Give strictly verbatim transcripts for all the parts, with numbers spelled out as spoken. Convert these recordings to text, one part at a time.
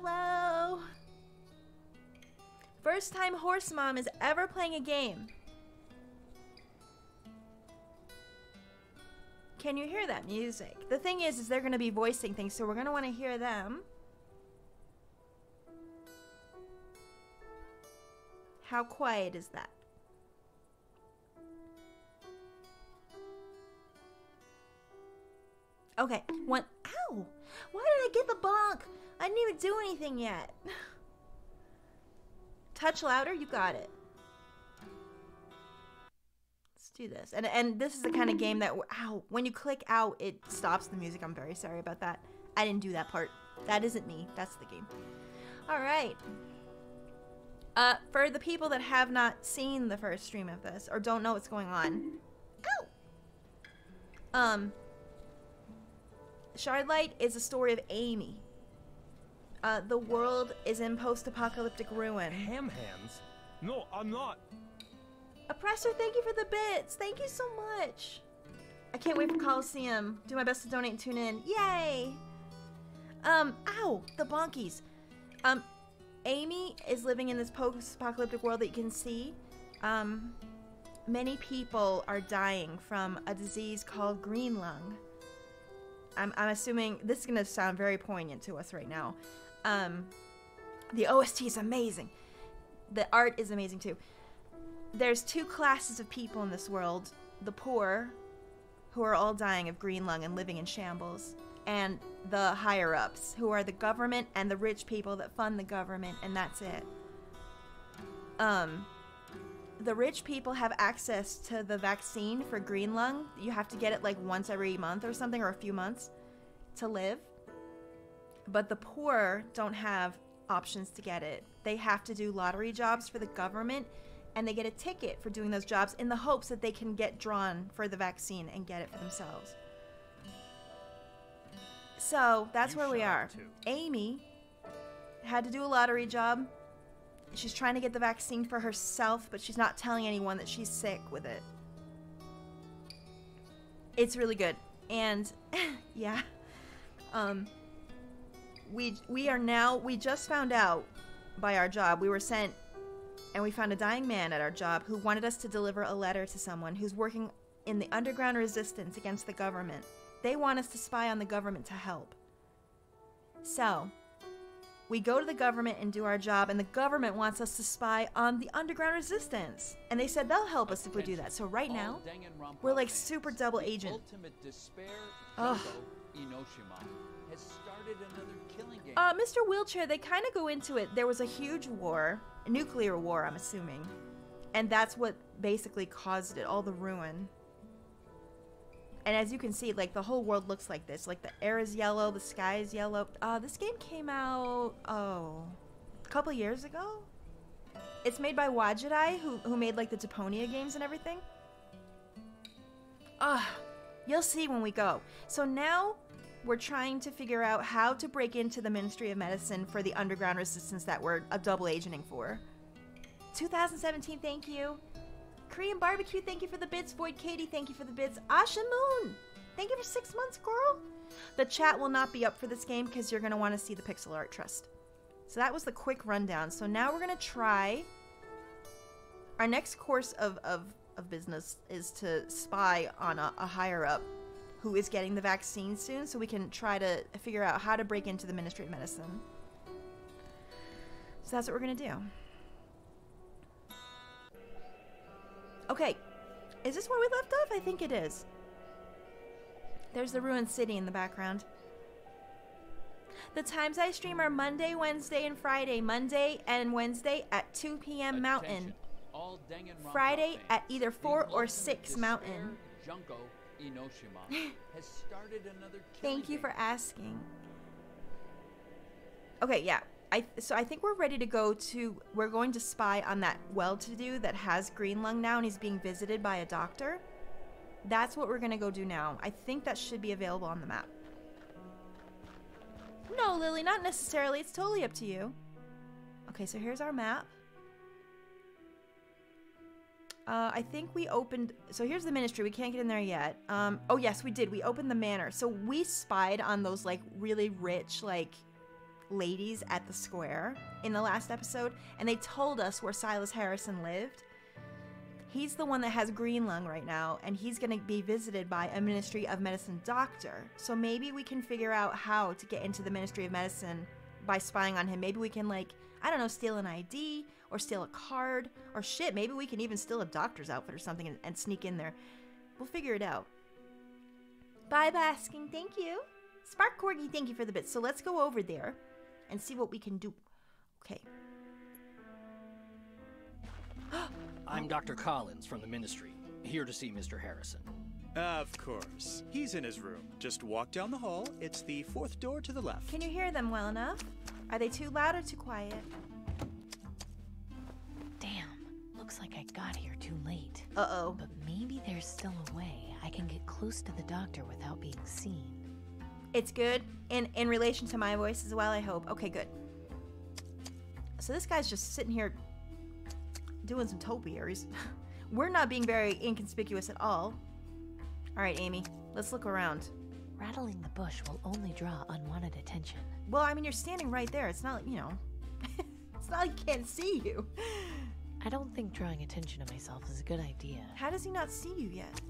Hello. First time horse mom is ever playing a game. Can you hear that music? The thing is, is they're going to be voicing things, so we're going to want to hear them. How quiet is that? Okay, one, ow! Why did I get the bonk? I didn't even do anything yet. Touch louder, you got it. Let's do this. And and this is the kind of game that, ow, when you click out, it stops the music. I'm very sorry about that. I didn't do that part. That isn't me, that's the game. All right. Uh, for the people that have not seen the first stream of this, or don't know what's going on. Ow! Um, Shardlight is a story of Amy. Uh, the world is in post-apocalyptic ruin. Ham hands? No, I'm not. Oppressor, thank you for the bits. Thank you so much. I can't wait for Coliseum. Do my best to donate and tune in. Yay! Um, ow, the bonkies. Um, Amy is living in this post-apocalyptic world that you can see. Um, many people are dying from a disease called green lung. I'm, I'm assuming this is going to sound very poignant to us right now. Um, the O S T is amazing. The art is amazing too. There's two classes of people in this world. The poor, who are all dying of green lung and living in shambles. And the higher-ups, who are the government and the rich people that fund the government, and that's it. Um, the rich people have access to the vaccine for green lung. You have to get it like once every month or something, or a few months to live. But the poor don't have options to get it. They have to do lottery jobs for the government, and they get a ticket for doing those jobs in the hopes that they can get drawn for the vaccine and get it for themselves. So that's where we are. Amy had to do a lottery job. She's trying to get the vaccine for herself, but she's not telling anyone that she's sick with it. It's really good. And yeah, um, we, we are now, we just found out by our job, we were sent and we found a dying man at our job who wanted us to deliver a letter to someone who's working in the underground resistance against the government. They want us to spy on the government to help. So, we go to the government and do our job, and the government wants us to spy on the underground resistance. And they said they'll help us if we do that. So right now, we're like super double agent. Ugh. Uh, Mister Wheelchair, they kind of go into it. There was a huge war, a nuclear war, I'm assuming. And that's what basically caused it, all the ruin. And as you can see, like, the whole world looks like this. Like, the air is yellow, the sky is yellow. Uh, this game came out, oh, a couple years ago? It's made by Wajidai, who, who made, like, the Deponia games and everything. Ugh, you'll see when we go. So now we're trying to figure out how to break into the Ministry of Medicine for the underground resistance that we're a double agenting for. two thousand seventeen, thank you. Korean Barbecue, thank you for the bits. Void Katie, thank you for the bits. Asha Moon, thank you for six months, girl. The chat will not be up for this game because you're going to want to see the pixel art, trust. So that was the quick rundown. So now we're going to try. Our next course of, of, of business is to spy on a, a higher-up who is getting the vaccine soon, so we can try to figure out how to break into the Ministry of Medicine. So that's what we're going to do. Okay, is this where we left off? I think it is. There's the ruined city in the background. The times I stream are Monday, Wednesday, and Friday. Monday and Wednesday at two P M Mountain. Friday at either four or six Mountain. Thank you for asking. Okay, yeah. I, so I think we're ready to go to, we're going to spy on that well-to-do that has green lung now and he's being visited by a doctor. That's what we're going to go do now. I think that should be available on the map. No, Lily, not necessarily. It's totally up to you. Okay, so here's our map. Uh, I think we opened, so here's the ministry. We can't get in there yet. Um, oh yes, we did. We opened the manor. So we spied on those like really rich, like ladies at the square in the last episode, and they told us where Silas Harrison lived. He's the one that has green lung right now, and he's going to be visited by a Ministry of Medicine doctor. So maybe we can figure out how to get into the Ministry of Medicine by spying on him. Maybe we can, like, I don't know, steal an I D or steal a card or shit. Maybe we can even steal a doctor's outfit or something and, and sneak in there. We'll figure it out. Bye, Basking. Thank you. Spark Corgi, thank you for the bits. So let's go over there and see what we can do. Okay. I'm Doctor Collins from the Ministry, here to see Mister Harrison. Of course. He's in his room. Just walk down the hall. It's the fourth door to the left. Can you hear them well enough? Are they too loud or too quiet? Damn. Looks like I got here too late. Uh-oh. But maybe there's still a way I can get close to the doctor without being seen. It's good. In, in relation to my voice as well, I hope. Okay, good. So this guy's just sitting here doing some topiaries. We're not being very inconspicuous at all. All right, Amy, let's look around. Rattling the bush will only draw unwanted attention. Well, I mean, you're standing right there. It's not like, you know, it's not like he can't see you. I don't think drawing attention to myself is a good idea. How does he not see you yet?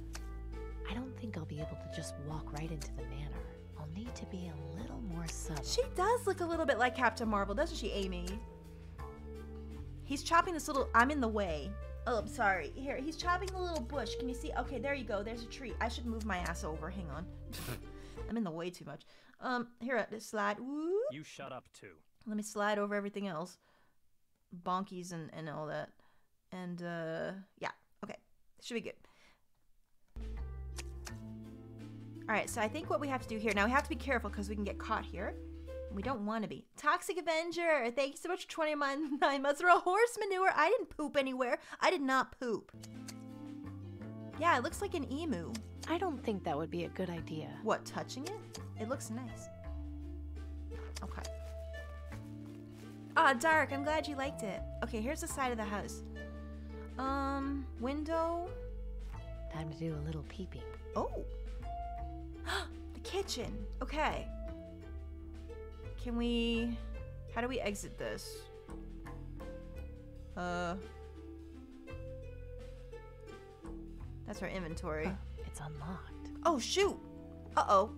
I don't think I'll be able to just walk right into the manor. I'll need to be a little more subtle. She does look a little bit like Captain Marvel, doesn't she, Amy? He's chopping this little... I'm in the way. Oh, I'm sorry. Here, he's chopping the little bush. Can you see? Okay, there you go. There's a tree. I should move my ass over. Hang on. I'm in the way too much. Um, here, just slide. Woo. You shut up, too. Let me slide over everything else. Bonkies and, and all that. And, uh, yeah. Okay. Should be good. Alright, so I think what we have to do here... Now, we have to be careful because we can get caught here. We don't want to be. Toxic Avenger, thank you so much for twenty-nine months. Throw horse manure. I didn't poop anywhere. I did not poop. Yeah, it looks like an emu. I don't think that would be a good idea. What, touching it? It looks nice. Okay. Ah, dark. I'm glad you liked it. Okay, here's the side of the house. Um, window. Time to do a little peeping. Oh. The kitchen. Okay. Can we... How do we exit this? Uh... That's our inventory. Huh, it's unlocked. Oh, shoot! Uh-oh.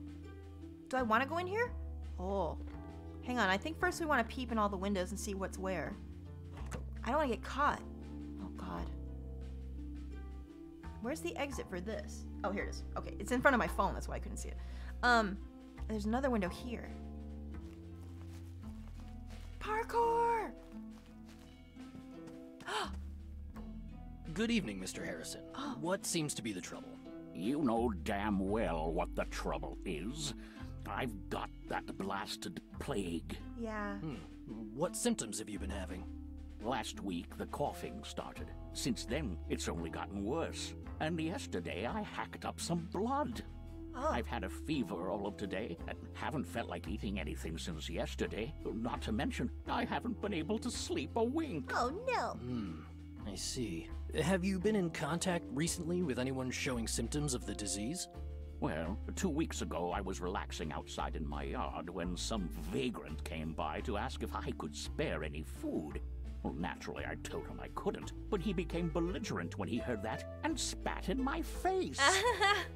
Do I want to go in here? Oh. Hang on, I think first we want to peep in all the windows and see what's where. I don't want to get caught. Oh, God. Where's the exit for this? Oh, here it is. Okay, it's in front of my phone. That's why I couldn't see it. Um, there's another window here. Parkour! Good evening, Mister Harrison. What seems to be the trouble? You know damn well what the trouble is. I've got that blasted plague. Yeah. Hmm. What symptoms have you been having? Last week, the coughing started. Since then, it's only gotten worse. And yesterday, I hacked up some blood. Oh. I've had a fever all of today and haven't felt like eating anything since yesterday. Not to mention, I haven't been able to sleep a wink. Oh, no. Hmm, I see. Have you been in contact recently with anyone showing symptoms of the disease? Well, two weeks ago, I was relaxing outside in my yard when some vagrant came by to ask if I could spare any food. Well, naturally, I told him I couldn't, but he became belligerent when he heard that and spat in my face.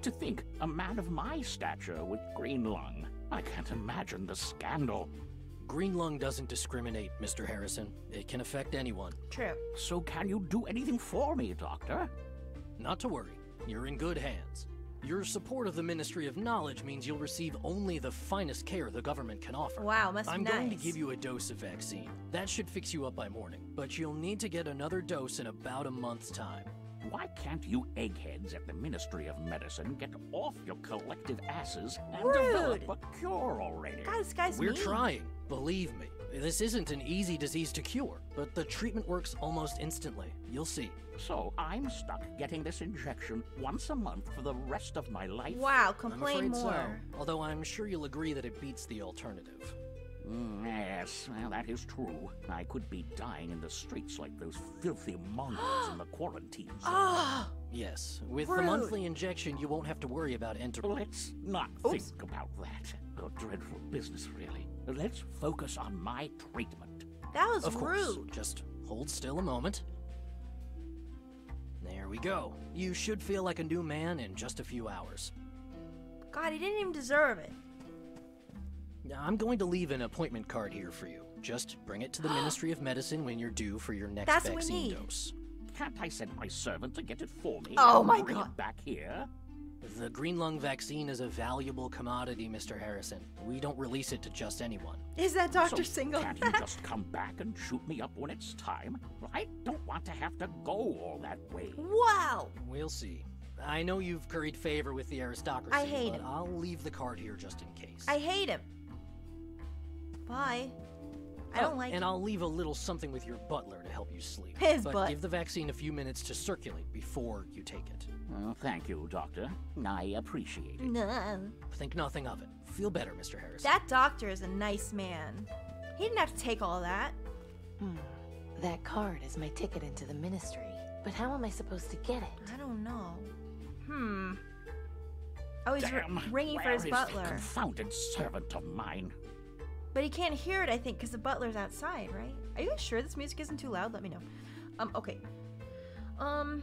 To think, a man of my stature with green lung. I can't imagine the scandal. Green lung doesn't discriminate, Mister Harrison. It can affect anyone. True. So can you do anything for me, Doctor? Not to worry. You're in good hands. Your support of the Ministry of Knowledge means you'll receive only the finest care the government can offer. Wow, must be nice. I'm going to give you a dose of vaccine. That should fix you up by morning, but you'll need to get another dose in about a month's time. Why can't you eggheads at the Ministry of Medicine get off your collective asses and Rude. develop a cure already? God, this guy's We're mean. trying, believe me. This isn't an easy disease to cure, but the treatment works almost instantly. You'll see. So I'm stuck getting this injection once a month for the rest of my life. Wow, complain I'm afraid more. So, although I'm sure you'll agree that it beats the alternative. Mm, yes, well, that is true. I could be dying in the streets like those filthy mongrels in the quarantine zone. Ah! Yes, with Rude. the monthly injection, you won't have to worry about entering. Let's not Oops. think about that. A dreadful business, really. Let's focus on my treatment. That was of rude. Of course. Just hold still a moment. There we go. You should feel like a new man in just a few hours. God, he didn't even deserve it. Now, I'm going to leave an appointment card here for you. Just bring it to the Ministry of Medicine when you're due for your next That's vaccine dose. Can't I send my servant to get it for me? Oh my bring God! It back here. The green lung vaccine is a valuable commodity, Mister Harrison. We don't release it to just anyone. Is that Doctor so Single? Can't you just come back and shoot me up when it's time? I don't want to have to go all that way. Wow! We'll see. I know you've curried favor with the aristocracy, I hate but him. I'll leave the card here just in case. I hate him. Bye. I don't oh, like and him. I'll leave a little something with your butler to help you sleep. His but butt. Give the vaccine a few minutes to circulate before you take it. Well, thank you, Doctor. I appreciate it. No. Think nothing of it. Feel better, Mister Harrison. That doctor is a nice man. He didn't have to take all that. Hmm. That card is my ticket into the ministry. But how am I supposed to get it? I don't know. Hmm. Oh, he's Damn, ringing for his butler. That confounded servant of mine. But he can't hear it, I think, because the butler's outside, right? Are you sure this music isn't too loud? Let me know. Um, okay. Um...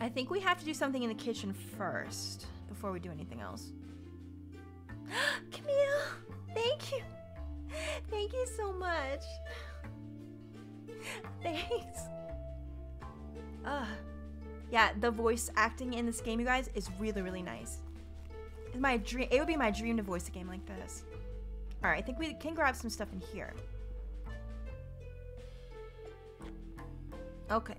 I think we have to do something in the kitchen first, before we do anything else. Camille! Thank you! Thank you so much! Thanks! Ugh. Yeah, the voice acting in this game, you guys, is really, really nice. It's my dream. It would be my dream to voice a game like this. Alright, I think we can grab some stuff in here. Okay.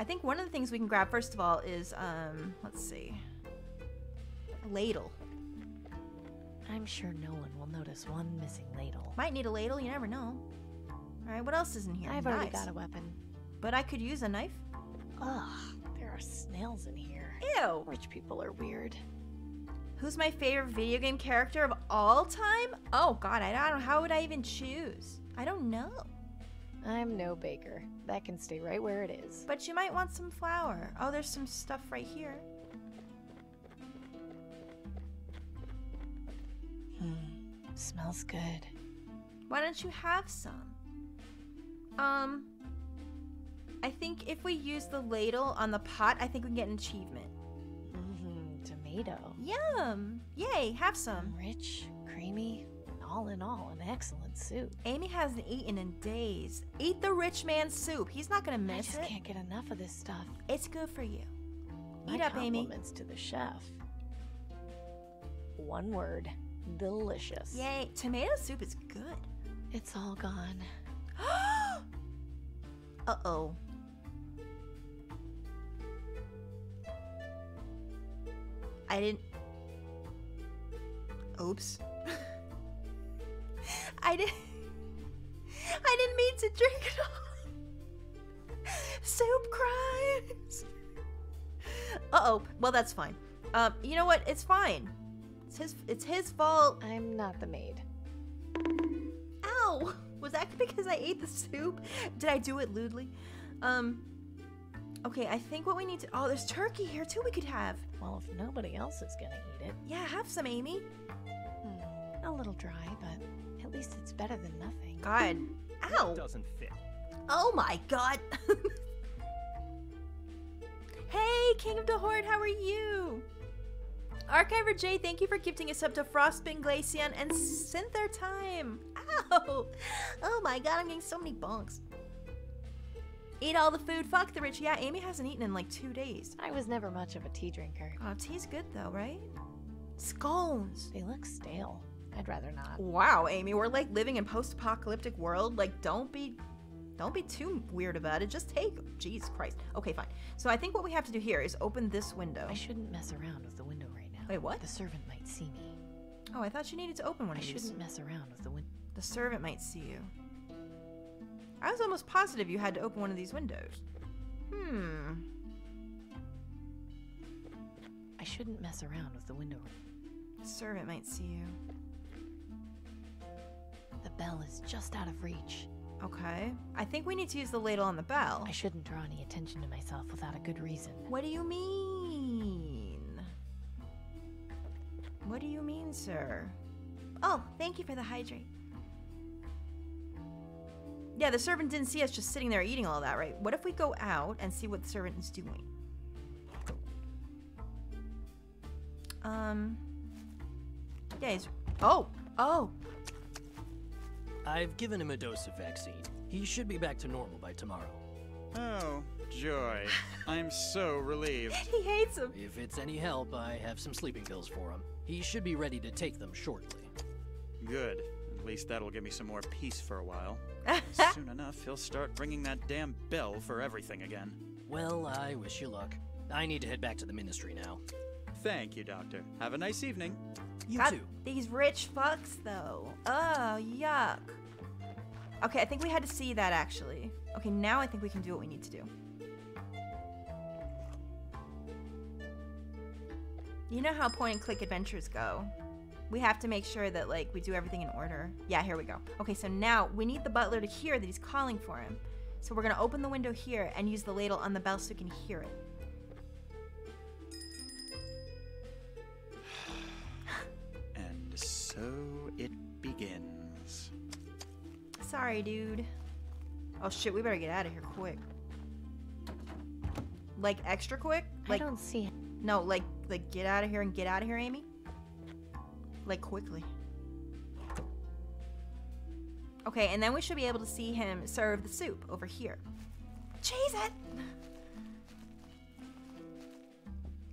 I think one of the things we can grab, first of all, is, um, let's see. A ladle. I'm sure no one will notice one missing ladle. Might need a ladle, you never know. Alright, what else is in here? I've already got a weapon. But I could use a knife. Ugh, there are snails in here. Ew! Rich people are weird. Who's my favorite video game character of all time? Oh god, I don't know. How would I even choose? I don't know. I'm no baker. That can stay right where it is. But you might want some flour. Oh, there's some stuff right here. Hmm. Smells good. Why don't you have some? Um. I think if we use the ladle on the pot, I think we can get an achievement. Tomato. Yum! Yay, have some. Rich, creamy, all in all, an excellent soup. Amy hasn't eaten in days. Eat the rich man's soup. He's not gonna miss it. I just it. can't get enough of this stuff. It's good for you. My Eat up, Amy. Compliments to the chef. One word, delicious. Yay, tomato soup is good. It's all gone. Uh-oh. I didn't... Oops. I didn't... I didn't mean to drink it all. Soup crimes. Uh-oh. Well, that's fine. Um, you know what? It's fine. It's his, it's his fault. I'm not the maid. Ow! Was that because I ate the soup? Did I do it lewdly? Um... Okay, I think what we need to... Oh, there's turkey here, too, we could have. Well, if nobody else is gonna eat it... Yeah, have some, Amy. Hmm, a little dry, but at least it's better than nothing. God. Ow! It doesn't fit. Oh, my God. Hey, King of the Horde, how are you? Archiver J, thank you for gifting us up to Frostbin, Glaceon, and Synther Time. Ow! Oh, my God, I'm getting so many bonks. Eat all the food, fuck the rich. Yeah, Amy hasn't eaten in like two days. I was never much of a tea drinker. Oh, tea's good though, right? Scones. They look stale. I'd rather not. Wow, Amy, we're like living in post-apocalyptic world. Like, don't be, don't be too weird about it. Just take them. Jesus Christ. Okay, fine. So I think what we have to do here is open this window. I shouldn't mess around with the window right now. Wait, what? The servant might see me. Oh, I thought you needed to open one. I of shouldn't these. mess around with the window. The servant might see you. I was almost positive you had to open one of these windows. Hmm. I shouldn't mess around with the window. The servant might see you. The bell is just out of reach. Okay. I think we need to use the ladle on the bell. I shouldn't draw any attention to myself without a good reason. What do you mean? What do you mean, sir? Oh, thank you for the hydrate. Yeah, the servant didn't see us just sitting there eating all that, right? What if we go out and see what the servant is doing? Um... Yeah, he's... Oh! Oh! I've given him a dose of vaccine. He should be back to normal by tomorrow. Oh, joy. I'm so relieved. He hates him. If it's any help, I have some sleeping pills for him. He should be ready to take them shortly. Good. At least that'll give me some more peace for a while. Soon enough, he'll start ringing that damn bell for everything again. Well, I wish you luck. I need to head back to the ministry now. Thank you, Doctor. Have a nice evening. You God, too. These rich fucks, though. Oh, yuck. Okay, I think we had to see that, actually. Okay, now I think we can do what we need to do. You know how point-and-click adventures go. We have to make sure that, like, we do everything in order. Yeah, here we go. Okay, so now we need the butler to hear that he's calling for him. So we're going to open the window here and use the ladle on the bell so we can hear it. And so it begins. Sorry, dude. Oh, shit, we better get out of here quick. Like, extra quick? Like, I don't see it. No, like, like, get out of here and get out of here, Amy? Like, quickly. Okay, and then we should be able to see him serve the soup over here. Cheese it!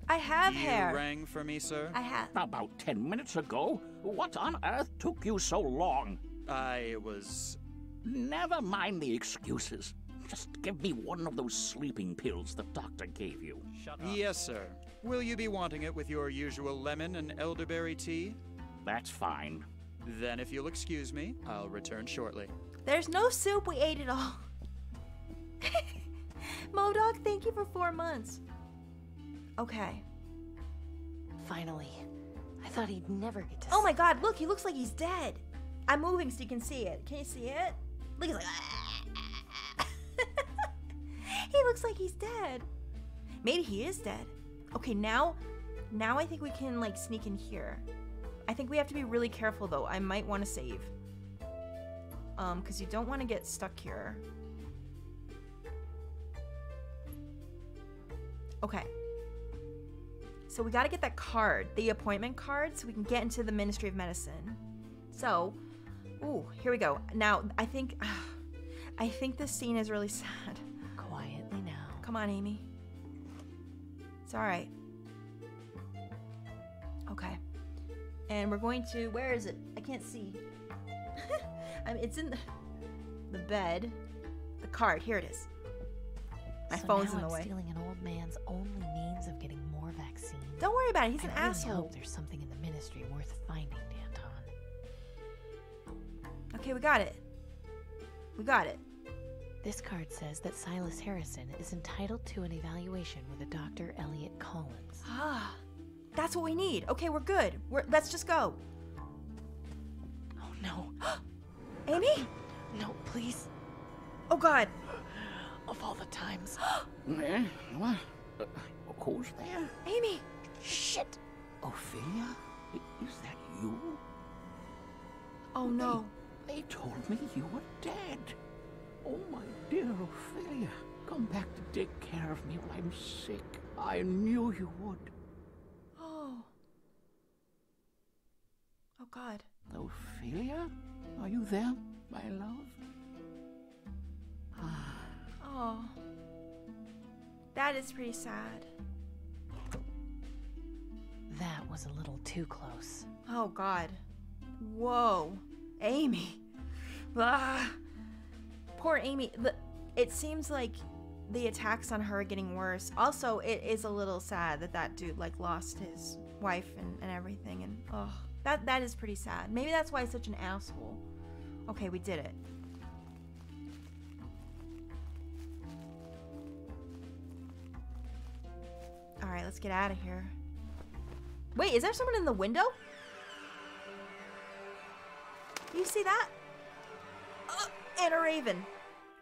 I have you hair. You rang for me, sir? I have. About ten minutes ago? What on earth took you so long? I was... Never mind the excuses. Just give me one of those sleeping pills the doctor gave you. Shut up. Yes, sir. Will you be wanting it with your usual lemon and elderberry tea? That's fine. Then if you'll excuse me, I'll return shortly. There's no soup, we ate it all. MoDoc, thank you for four months. Okay. Finally. I thought he'd never get to Oh my god, look, he looks like he's dead. I'm moving so you can see it. Can you see it? Look, he's like... He looks like he's dead. Maybe he is dead. Okay, now, now I think we can, like, sneak in here. I think we have to be really careful, though. I might want to save. Um, because you don't want to get stuck here. Okay. So we got to get that card, the appointment card, so we can get into the Ministry of Medicine. So, ooh, here we go. Now, I think, uh, I think this scene is really sad. Quietly now. Come on, Amy. It's all right. Okay. And we're going to... Where is it? I can't see. I mean, it's in the, the bed. The card. Here it is. My so phone's in the I'm way. Stealing an old man's only means of getting more vaccine. Don't worry about it. He's I an really asshole. I hope there's something in the ministry worth finding, Danton. Okay, we got it. We got it. This card says that Silas Harrison is entitled to an evaluation with a Doctor Elliot Collins. Ah, that's what we need. Okay, we're good. We're, let's just go. Oh, no. Amy? No, please. Oh, God. Of all the times. What? Uh, who's there? Amy. Shit. Ophelia? Is that you? Oh, no. They, they told me you were dead. Oh, my dear Ophelia, come back to take care of me while I'm sick. I knew you would. Oh. Oh, God. Ophelia, are you there, my love? Ah. Oh. That is pretty sad. That was a little too close. Oh, God. Whoa. Amy. Ah. Poor Amy. It seems like the attacks on her are getting worse. Also, it is a little sad that that dude, like, lost his wife and, and everything. And, oh, that, that is pretty sad. Maybe that's why he's such an asshole. Okay, we did it. All right, let's get out of here. Wait, is there someone in the window? Do you see that? And a raven.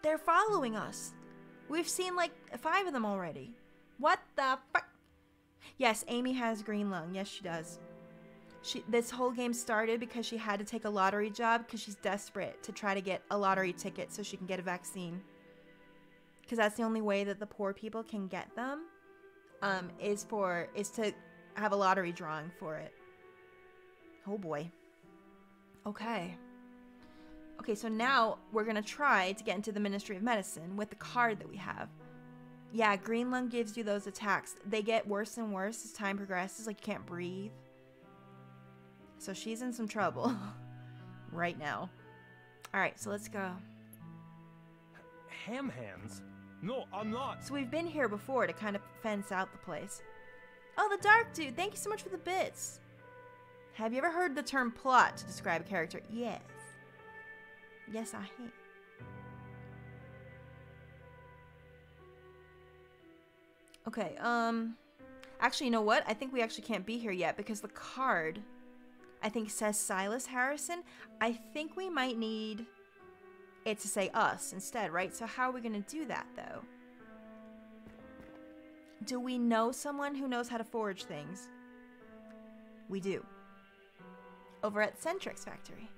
They're following us. We've seen like five of them already. What the fuck? Yes, Amy has green lung. Yes, she does. She, this whole game started because she had to take a lottery job because she's desperate to try to get a lottery ticket so she can get a vaccine. Because that's the only way that the poor people can get them, um, is for is to have a lottery drawing for it. Oh boy. Okay. Okay, so now we're gonna try to get into the Ministry of Medicine with the card that we have. Yeah, green lung gives you those attacks. They get worse and worse as time progresses. Like, you can't breathe. So she's in some trouble right now. All right, so let's go. Ham hands? No, I'm not. So we've been here before to kind of fence out the place. Oh, the dark dude. Thank you so much for the bits. Have you ever heard the term plot to describe a character? Yes. Yes, I hate. Okay, um... actually, you know what? I think we actually can't be here yet because the card... I think says Silas Harrison. I think we might need it to say us instead, right? So how are we going to do that, though? Do we know someone who knows how to forge things? We do. Over at Centrix Factory.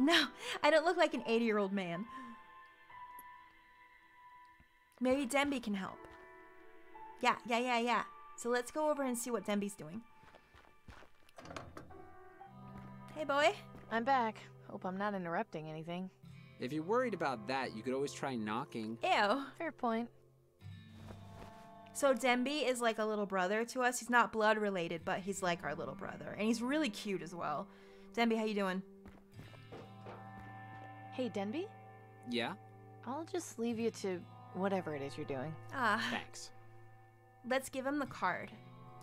No, I don't look like an eighty-year-old man. Maybe Denby can help. Yeah, yeah, yeah, yeah. So let's go over and see what Denby's doing. Hey, boy. I'm back. Hope I'm not interrupting anything. If you're worried about that, you could always try knocking. Ew. Fair point. So Denby is like a little brother to us. He's not blood related, but he's like our little brother. And he's really cute as well. Denby, how you doing? Hey, Denby? Yeah? I'll just leave you to whatever it is you're doing. Ah. Thanks. Let's give him the card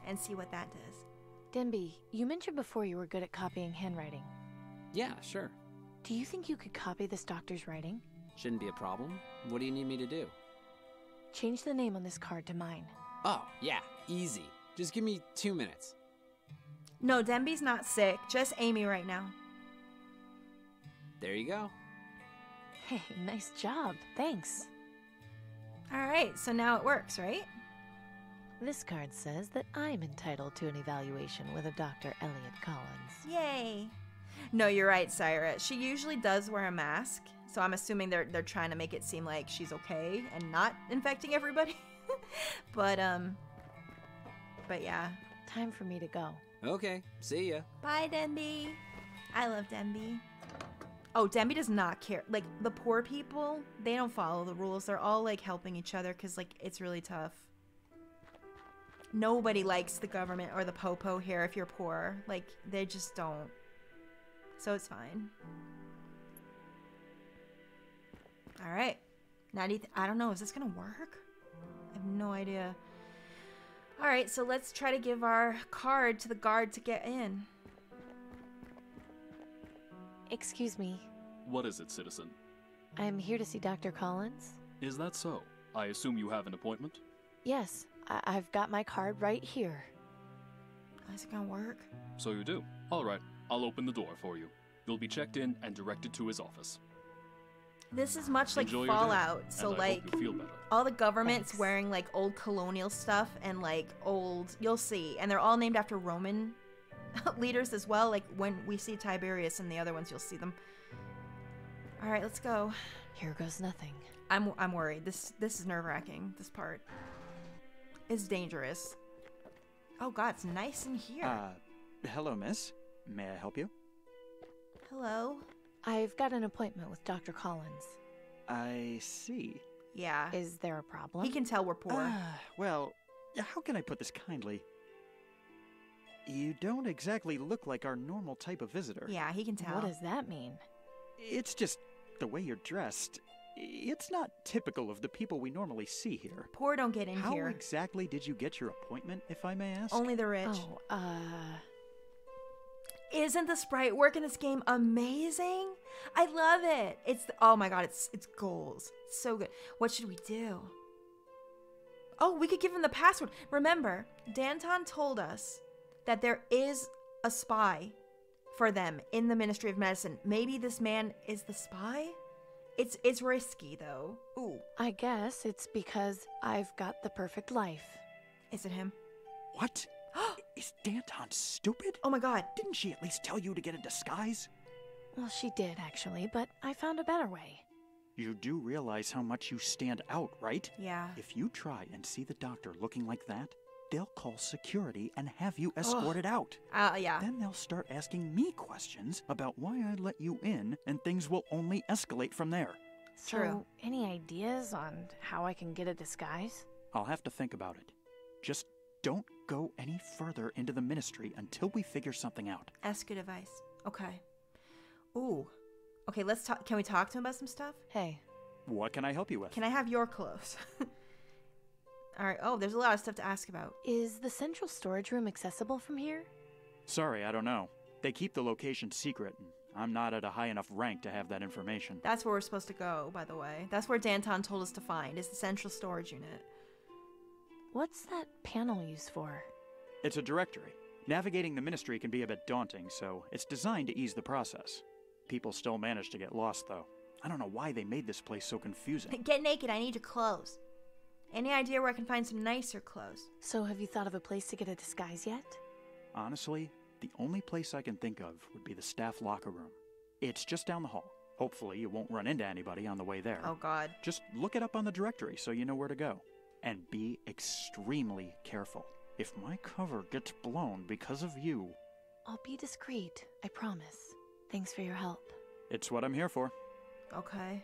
and see what that does. Denby, you mentioned before you were good at copying handwriting. Yeah, sure. Do you think you could copy this doctor's writing? Shouldn't be a problem. What do you need me to do? Change the name on this card to mine. Oh, yeah, easy. Just give me two minutes. No, Denby's not sick. Just Amy right now. There you go. Hey, nice job. Thanks. All right, so now it works, right? This card says that I'm entitled to an evaluation with a Doctor Elliot Collins. Yay! No, you're right, Syra. She usually does wear a mask, so I'm assuming they're they're trying to make it seem like she's okay and not infecting everybody. but um, but yeah. Time for me to go. Okay, see ya. Bye, Denby. I love Denby. Oh, Denby does not care. Like, the poor people, they don't follow the rules. They're all like helping each other because like it's really tough. Nobody likes the government or the popo here if you're poor. Like, they just don't. So it's fine. Alright. Ninety th- I don't know. Is this going to work? I have no idea. Alright, so let's try to give our card to the guard to get in. Excuse me. What is it, citizen? I'm here to see Doctor Collins. Is that so? I assume you have an appointment? Yes. I've got my card right here. Is it gonna work? So you do. All right, I'll open the door for you. You'll be checked in and directed to his office. This is much like Enjoy Fallout. Day, so like all the government's Thanks. wearing like old colonial stuff and like old, you'll see. And they're all named after Roman leaders as well. Like when we see Tiberius and the other ones, you'll see them. All right, let's go. Here goes nothing. I'm I'm worried. This this is nerve-wracking, this part. It's dangerous. Oh god, it's nice in here. Uh, hello, miss. May I help you? Hello. I've got an appointment with Doctor Collins. I see. Yeah. Is there a problem? He can tell we're poor. Uh, well, how can I put this kindly? You don't exactly look like our normal type of visitor. Yeah, he can tell. What does that mean? It's just the way you're dressed. It's not typical of the people we normally see here. Poor don't get in here. How exactly did you get your appointment, if I may ask? Only the rich. Oh, uh... Isn't the sprite work in this game amazing? I love it. It's... The, oh my god, it's it's goals. It's so good. What should we do? Oh, we could give him the password. Remember, Danton told us that there is a spy for them in the Ministry of Medicine. Maybe this man is the spy? It's it's risky, though. Ooh. I guess it's because I've got the perfect life. Is it him? What? Is Danton stupid? Oh my god. Didn't she at least tell you to get a disguise? Well, she did, actually, but I found a better way. You do realize how much you stand out, right? Yeah. If you try and see the doctor looking like that, they'll call security and have you escorted Ugh. out. Uh, yeah. Then they'll start asking me questions about why I let you in, and things will only escalate from there. So, True. Any ideas on how I can get a disguise? I'll have to think about it. Just don't go any further into the ministry until we figure something out. Ask your device. Okay. Ooh. Okay, let's talk. Can we talk to him about some stuff? Hey. What can I help you with? Can I have your clothes? All right. Oh, there's a lot of stuff to ask about. Is the central storage room accessible from here? Sorry, I don't know. They keep the location secret, and I'm not at a high enough rank to have that information. That's where we're supposed to go, by the way. That's where Danton told us to find, is the central storage unit. What's that panel used for? It's a directory. Navigating the ministry can be a bit daunting, so it's designed to ease the process. People still manage to get lost, though. I don't know why they made this place so confusing. Get naked, I need your clothes. Any idea where I can find some nicer clothes? So have you thought of a place to get a disguise yet? Honestly, the only place I can think of would be the staff locker room. It's just down the hall. Hopefully you won't run into anybody on the way there. Oh god. Just look it up on the directory so you know where to go. And be extremely careful. If my cover gets blown because of you... I'll be discreet, I promise. Thanks for your help. It's what I'm here for. Okay.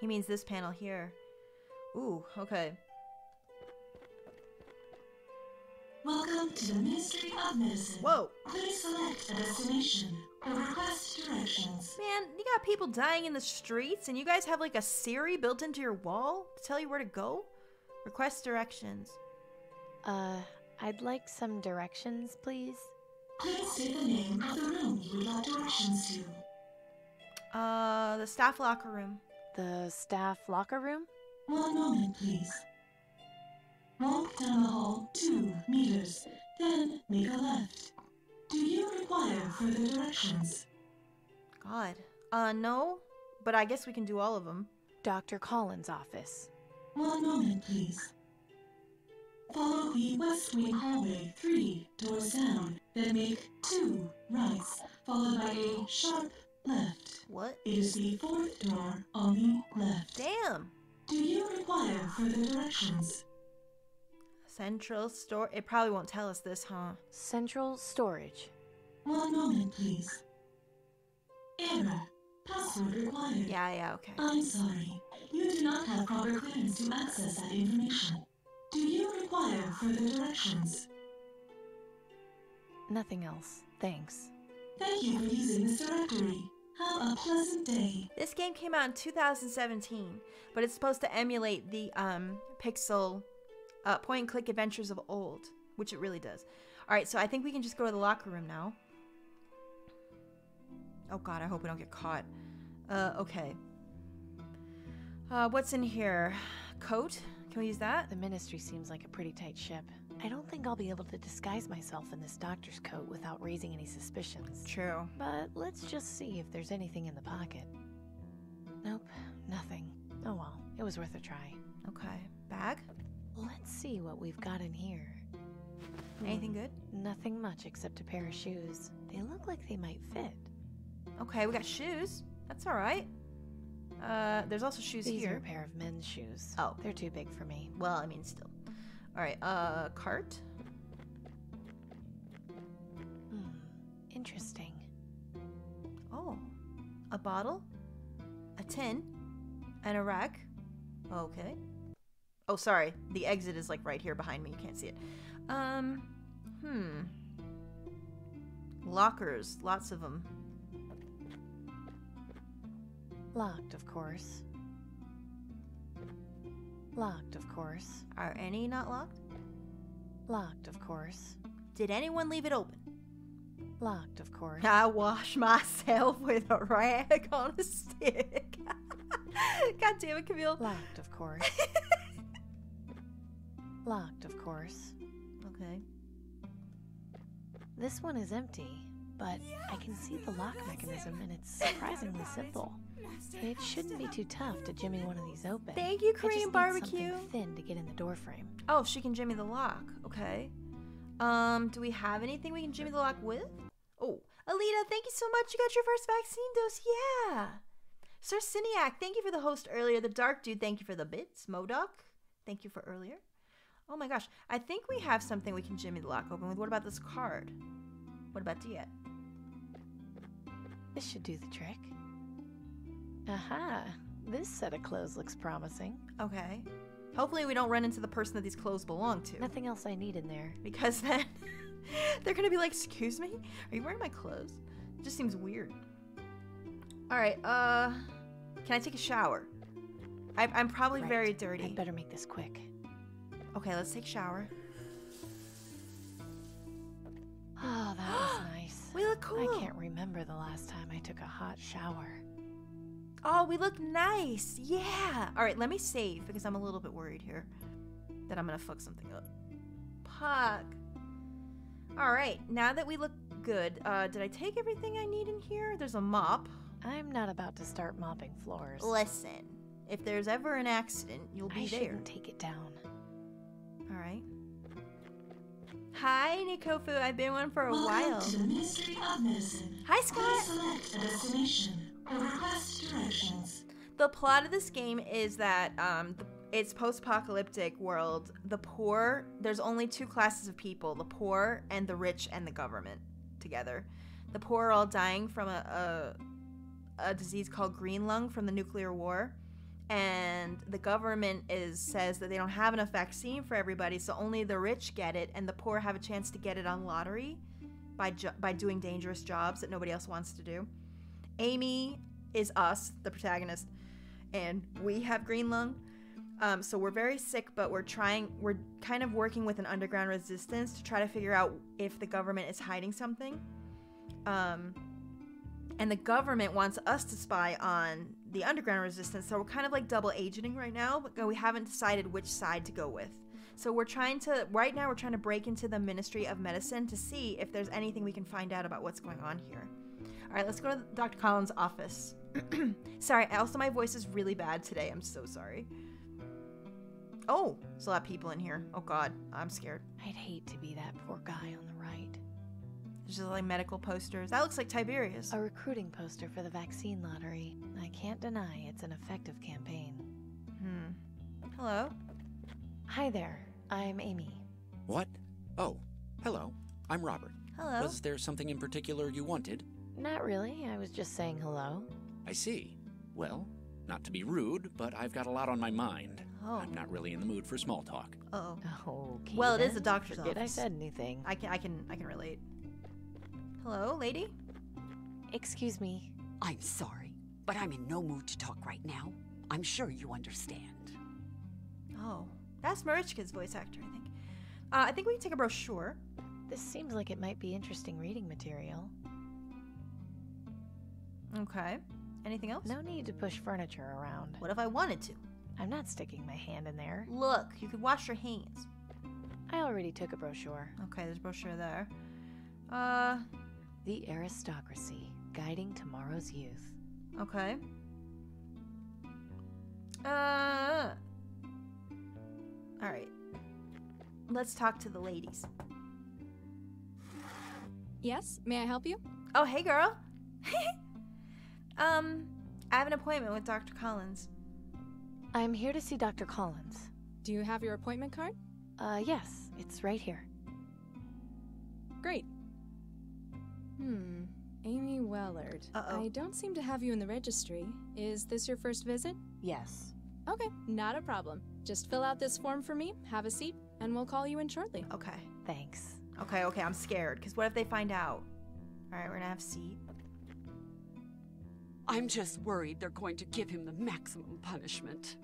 He means this panel here. Ooh, okay. Welcome to the Ministry of Medicine. Whoa! Please select a destination or request directions. Man, you got people dying in the streets and you guys have like a Siri built into your wall to tell you where to go? Request directions. Uh, I'd like some directions, please. Please say the name of the room you would like directions to. Uh, the staff locker room. The staff locker room? One moment, please. Walk down the hall two meters, then make a left. Do you require further directions? God. Uh, no, but I guess we can do all of them. Doctor Collins' office. One moment, please. Follow the west wing hallway three doors down, then make two rights, followed by a sharp left. What? It is the fourth door on the left. Damn! Do you require further directions? Central store. It probably won't tell us this, huh? Central storage. One moment, please. Error. Password required. Yeah, yeah, okay. I'm sorry. You do not have proper clearance to access that information. Do you require further directions? Nothing else. Thanks. Thank you for using this directory. Have a pleasant day. This game came out in two thousand seventeen, but it's supposed to emulate the um, pixel uh, point-and-click adventures of old, which it really does. All right, so I think we can just go to the locker room now. Oh god, I hope we don't get caught. Uh, okay. Uh, what's in here? Coat? Can we use that? The ministry seems like a pretty tight ship. I don't think I'll be able to disguise myself in this doctor's coat without raising any suspicions. True. But let's just see if there's anything in the pocket. Nope, nothing. Oh well, it was worth a try. Okay. Bag? Let's see what we've got in here. Anything good? Nothing much except a pair of shoes. They look like they might fit. Okay, we got shoes. That's alright. Uh, there's also shoes here. These are a pair of men's shoes. Oh. They're too big for me. Well, I mean, still. Alright, uh, cart? Hmm, interesting. Oh. A bottle? A tin? And a rack? Okay. Oh, sorry. The exit is, like, right here behind me. You can't see it. Um, hmm. Lockers. Lots of them. Locked, of course. Locked, of course. Are any not locked? Locked, of course. Did anyone leave it open? Locked, of course. I wash myself with a rag on a stick. God damn it, Camille. Locked, of course. Locked, of course. Okay. This one is empty, but I can see the lock mechanism and it's surprisingly simple. It shouldn't be too tough to jimmy one of these open. Thank you, Korean barbecue. I just need something thin to get in the door frame. Oh, she can jimmy the lock. Okay. Um, do we have anything we can jimmy the lock with? Oh, Alita, thank you so much. You got your first vaccine dose. Yeah. Sir Ciniac, thank you for the host earlier. The Dark Dude, thank you for the bits. Modoc, thank you for earlier. Oh my gosh. I think we have something we can jimmy the lock open with. What about this card? What about Diet? This should do the trick. Aha. This set of clothes looks promising. Okay. Hopefully we don't run into the person that these clothes belong to. Nothing else I need in there. Because then they're going to be like, excuse me? Are you wearing my clothes? It just seems weird. All right. Uh, can I take a shower? I, I'm probably right. very dirty. I'd better make this quick. Okay, let's take a shower. Oh, that was nice. We look cool. I can't remember the last time I took a hot shower. Oh, we look nice. Yeah. All right, let me save because I'm a little bit worried here that I'm going to fuck something up. Puck. All right, now that we look good, uh, did I take everything I need in here? There's a mop. I'm not about to start mopping floors. Listen, if there's ever an accident, you'll be there. I shouldn't take it down. All right. Hi, Nikofu. I've been one for a Welcome while. To the Ministry of Medicine. Hi, Scott. Select a destination or request directions. The plot of this game is that um, it's post-apocalyptic world. The poor, there's only two classes of people, the poor and the rich and the government together. The poor are all dying from a, a, a disease called green lung from the nuclear war. And the government is says that they don't have enough vaccine for everybody, so only the rich get it, and the poor have a chance to get it on lottery by jo by doing dangerous jobs that nobody else wants to do. Amy is us, the protagonist, and we have green lung, um, so we're very sick, but we're trying. We're kind of working with an underground resistance to try to figure out if the government is hiding something, um, and the government wants us to spy on the underground resistance, so we're kind of like double agenting right now, but we haven't decided which side to go with. So we're trying to, right now we're trying to break into the Ministry of Medicine to see if there's anything we can find out about what's going on here. All right, let's go to Doctor Collins' office. Sorry, also my voice is really bad today. I'm so sorry. Oh, there's a lot of people in here. Oh God, I'm scared. I'd hate to be that poor guy on the right. Just like medical posters. That looks like Tiberius. A recruiting poster for the vaccine lottery. I can't deny it's an effective campaign. Hmm. Hello. Hi there. I'm Amy. What? Oh, hello. I'm Robert. Hello. Was there something in particular you wanted? Not really. I was just saying hello. I see. Well, not to be rude, but I've got a lot on my mind. Oh. I'm not really in the mood for small talk. Uh oh. Okay, well, it is a doctor's office. I said anything. I can. I can. I can relate. Hello, lady? Excuse me. I'm sorry, but I'm in no mood to talk right now. I'm sure you understand. Oh, that's Marichka's voice actor, I think. Uh, I think we can take a brochure. This seems like it might be interesting reading material. Okay. Anything else? No need to push furniture around. What if I wanted to? I'm not sticking my hand in there. Look, you could wash your hands. I already took a brochure. Okay, there's a brochure there. Uh... The Aristocracy, Guiding Tomorrow's Youth. Okay. Uh. All right. Let's talk to the ladies. Yes, may I help you? Oh, hey, girl. um, I have an appointment with Doctor Collins. I'm here to see Doctor Collins. Do you have your appointment card? Uh, yes, it's right here. Great. Hmm, Amy Wellard. Uh-oh. I don't seem to have you in the registry. Is this your first visit? Yes. Okay, not a problem. Just fill out this form for me, have a seat, and we'll call you in shortly. Okay. Thanks. Okay, okay, I'm scared, because what if they find out? All right, we're gonna have a seat. I'm just worried they're going to give him the maximum punishment.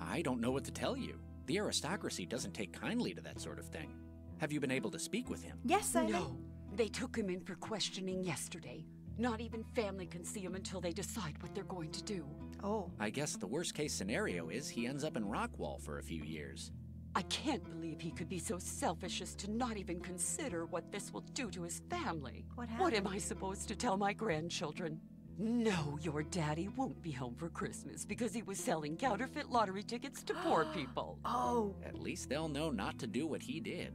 I don't know what to tell you. The aristocracy doesn't take kindly to that sort of thing. Have you been able to speak with him? Yes, I know. They took him in for questioning yesterday. Not even family can see him until they decide what they're going to do. Oh. I guess the worst case scenario is he ends up in Rockwall for a few years. I can't believe he could be so selfish as to not even consider what this will do to his family. What happened? What am I supposed to tell my grandchildren? No, your daddy won't be home for Christmas because he was selling counterfeit lottery tickets to poor people. Oh. At least they'll know not to do what he did.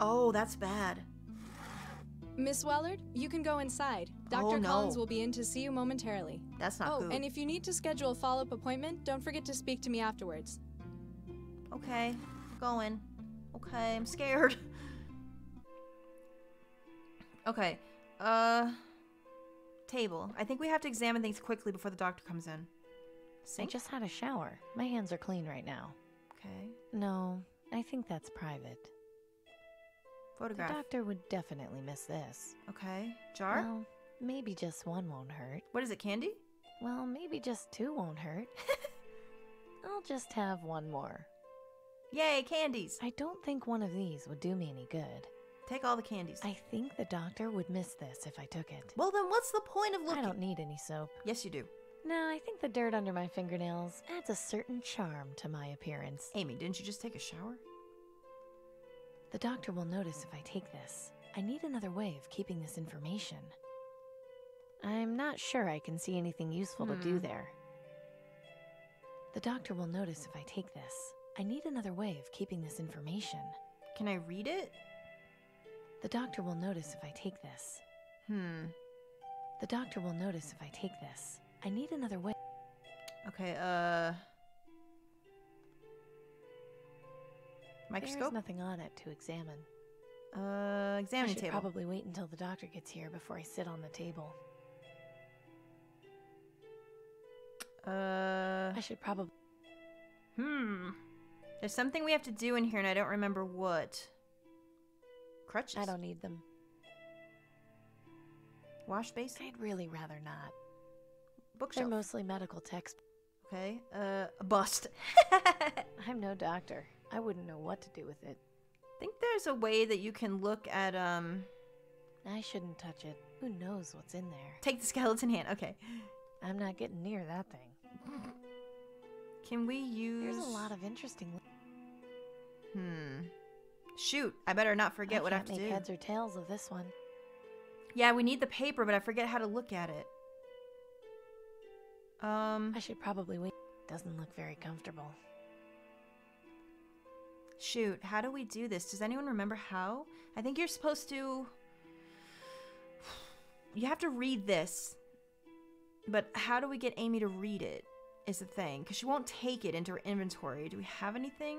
Oh, that's bad. Miss Wellard, you can go inside. Doctor Oh, no. Collins will be in to see you momentarily. That's not oh, good. Oh, and if you need to schedule a follow-up appointment, don't forget to speak to me afterwards. Okay, going. Okay, I'm scared. Okay, uh... table. I think we have to examine things quickly before the doctor comes in. Sink? I just had a shower. My hands are clean right now. Okay. No, I think that's private. Photograph. The doctor would definitely miss this. Okay. Jar? Well, maybe just one won't hurt. What is it, candy? Well, maybe just two won't hurt. I'll just have one more. Yay, candies! I don't think one of these would do me any good. Take all the candies. I think the doctor would miss this if I took it. Well, then what's the point of looking? I don't need any soap. Yes, you do. No, I think the dirt under my fingernails adds a certain charm to my appearance. Amy, didn't you just take a shower? The doctor will notice if I take this. I need another way of keeping this information. I'm not sure I can see anything useful hmm. to do there. The doctor will notice if I take this. I need another way of keeping this information. Can I read it? The doctor will notice if I take this. Hmm. The doctor will notice if I take this. I need another way. Okay, uh... microscope? There's nothing on it to examine. Uh, examining table. I should probably wait until the doctor gets here before I sit on the table. Uh... I should probably... Hmm. There's something we have to do in here and I don't remember what. Crutches? I don't need them. Wash basin? I'd really rather not. Bookshelf. They're mostly medical texts. Okay, uh, a bust. I'm no doctor. I wouldn't know what to do with it. I think there's a way that you can look at, um... I shouldn't touch it. Who knows what's in there? Take the skeleton hand. Okay. I'm not getting near that thing. Can we use... There's a lot of interesting... Hmm. Shoot. I better not forget I what I have to do. I can't make heads or tails of this one. Yeah, we need the paper, but I forget how to look at it. Um, I should probably wait. Doesn't look very comfortable. Shoot, how do we do this? Does anyone remember how? I think you're supposed to... You have to read this. But how do we get Amy to read it is the thing. Because she won't take it into her inventory. Do we have anything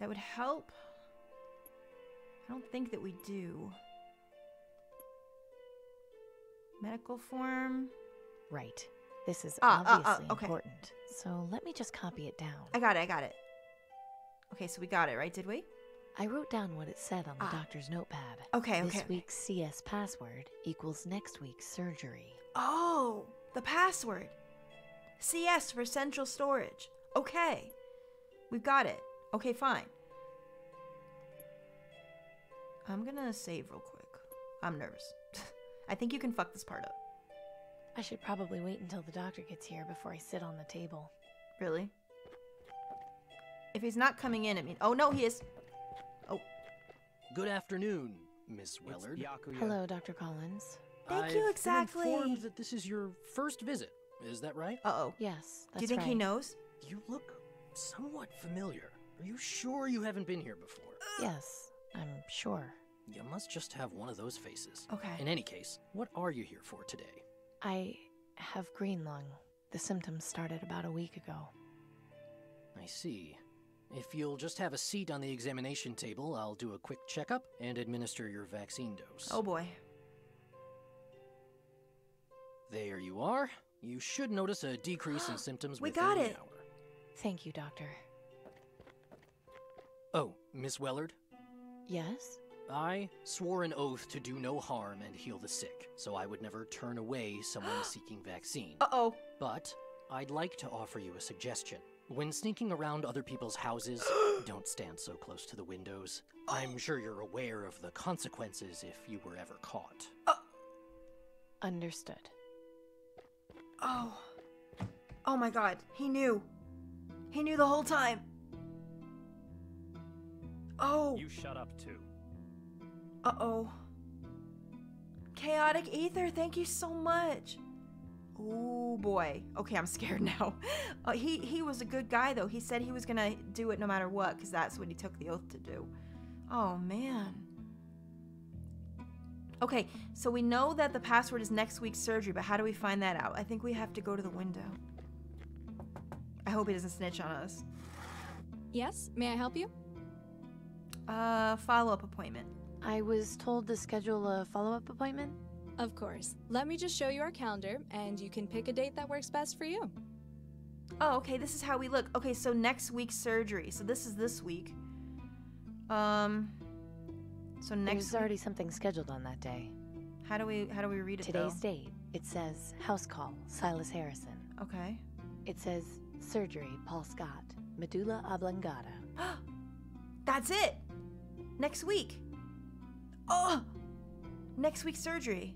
that would help? I don't think that we do. Medical form. Right. This is ah, obviously ah, ah, okay. important. So let me just copy it down. I got it. I got it. Okay, so we got it, right? Did we? I wrote down what it said on the ah. doctor's notepad. Okay, okay. This week's C S password equals next week's surgery. Oh, the password. C S for central storage. Okay. We've got it. Okay, fine. I'm going to save real quick. I'm nervous. I think you can fuck this part up. I should probably wait until the doctor gets here before I sit on the table. Really? If he's not coming in, I mean... Oh, no, he is. Oh. Good afternoon, Miss Wellard. Hello, Doctor Collins. Thank I've you, exactly. I've been informed that this is your first visit. Is that right? Uh-oh. Yes, that's right. Do you think right. he knows? You look somewhat familiar. Are you sure you haven't been here before? Yes, I'm sure. You must just have one of those faces. Okay. In any case, what are you here for today? I have green lung. The symptoms started about a week ago. I see. If you'll just have a seat on the examination table, I'll do a quick checkup and administer your vaccine dose. Oh boy. There you are. You should notice a decrease in symptoms within an hour. We got it. Thank you, doctor. Oh, Miss Wellard? Yes? I swore an oath to do no harm and heal the sick, so I would never turn away someone seeking vaccine. Uh-oh. But I'd like to offer you a suggestion. When sneaking around other people's houses, don't stand so close to the windows. I'm sure you're aware of the consequences if you were ever caught. Uh Understood. Oh. Oh my god, he knew. He knew the whole time. Oh. You shut up too. Uh-oh. Chaotic Ether, thank you so much. Oh boy. Okay, I'm scared now. Uh, he, he was a good guy though. He said he was gonna do it no matter what, because that's what he took the oath to do. Oh man. Okay, so we know that the password is next week's surgery, but how do we find that out? I think we have to go to the window. I hope he doesn't snitch on us. Yes, may I help you? Uh, follow-up appointment. I was told to schedule a follow-up appointment. Of course. Let me just show you our calendar, and you can pick a date that works best for you. Oh, okay, this is how we look. Okay, so next week's surgery. So this is this week. Um... So next There's already something scheduled on that day. How do we how do we read it? Today's though? date. It says house call, Silas Harrison. Okay. It says surgery, Paul Scott, medulla oblongata. That's it. Next week. Oh. Next week's surgery.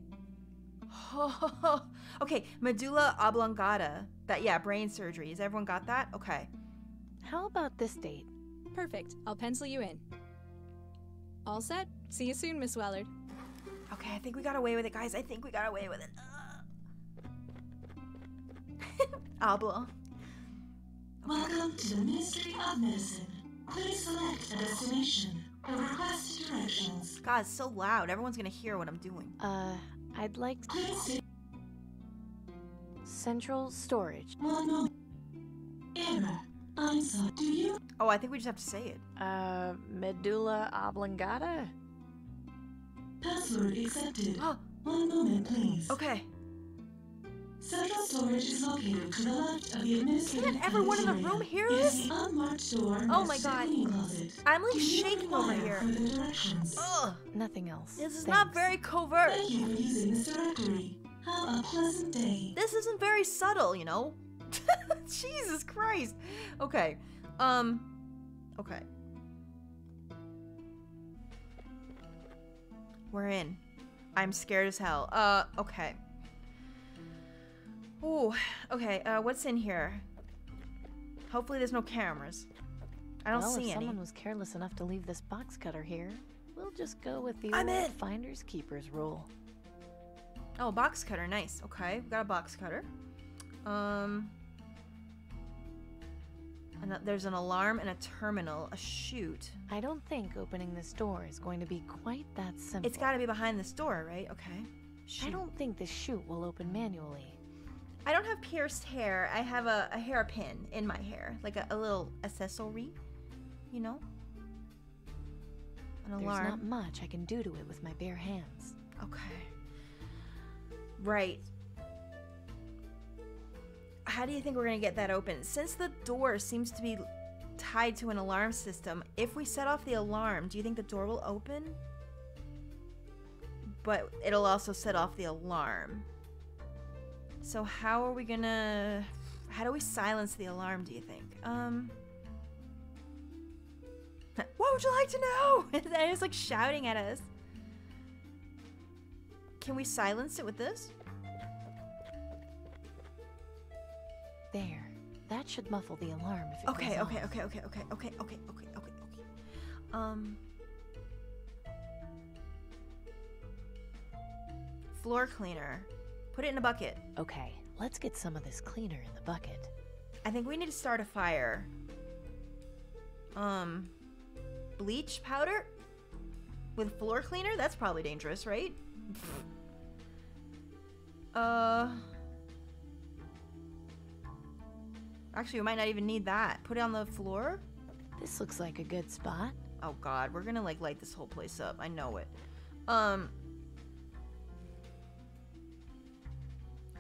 Okay, medulla oblongata. That yeah, brain surgery. Has everyone got that? Okay. How about this date? Perfect. I'll pencil you in. All set. See you soon, Miss Wellard. Okay, I think we got away with it, guys. I think we got away with it. Abla. Welcome to the Ministry of Medicine. Please select a destination or request directions. God, it's so loud. Everyone's gonna hear what I'm doing. Uh, I'd like to... Please. Central storage. Well, no. Error. I'm sorry. Do you... Oh, I think we just have to say it. Uh, medulla oblongata? Password accepted. Oh. One moment, please. Okay. Central storage is located to the left of the administrative Can't everyone in the room hear this? Unmarked door. Oh my god. I'm like shaking over here. Ugh. Nothing else. This is Thanks. not very covert. Thank you for using this directory. Have a pleasant day. This isn't very subtle, you know? Jesus Christ. Okay. Um... Okay. We're in. I'm scared as hell. Uh, okay. Ooh, okay, uh, what's in here? Hopefully there's no cameras. I don't well, see if any. Someone was careless enough to leave this box cutter here. We'll just go with the I'm old in. finders keepers rule. Oh, box cutter, nice. Okay, we got a box cutter. Um... And there's an alarm and a terminal, a chute. I don't think opening this door is going to be quite that simple. It's got to be behind this door, right? Okay. Shoot. I don't think this chute will open manually. I don't have pierced hair. I have a, a hairpin in my hair, like a, a little accessory, you know? An alarm. There's not much I can do to it with my bare hands. Okay. Right. How do you think we're gonna get that open? Since the door seems to be tied to an alarm system, if we set off the alarm, do you think the door will open? But it'll also set off the alarm. So how are we gonna... How do we silence the alarm, do you think? Um... What would you like to know? It's like shouting at us. Can we silence it with this? There. That should muffle the alarm if it okay, goes okay, off. okay, okay, okay, okay, okay, okay, okay, okay. Um. Floor cleaner. Put it in a bucket. Okay, let's get some of this cleaner in the bucket. I think we need to start a fire. Um. Bleach powder? With floor cleaner? That's probably dangerous, right? uh... Actually, we might not even need that. Put it on the floor? This looks like a good spot. Oh god, we're gonna like light this whole place up. I know it. Um.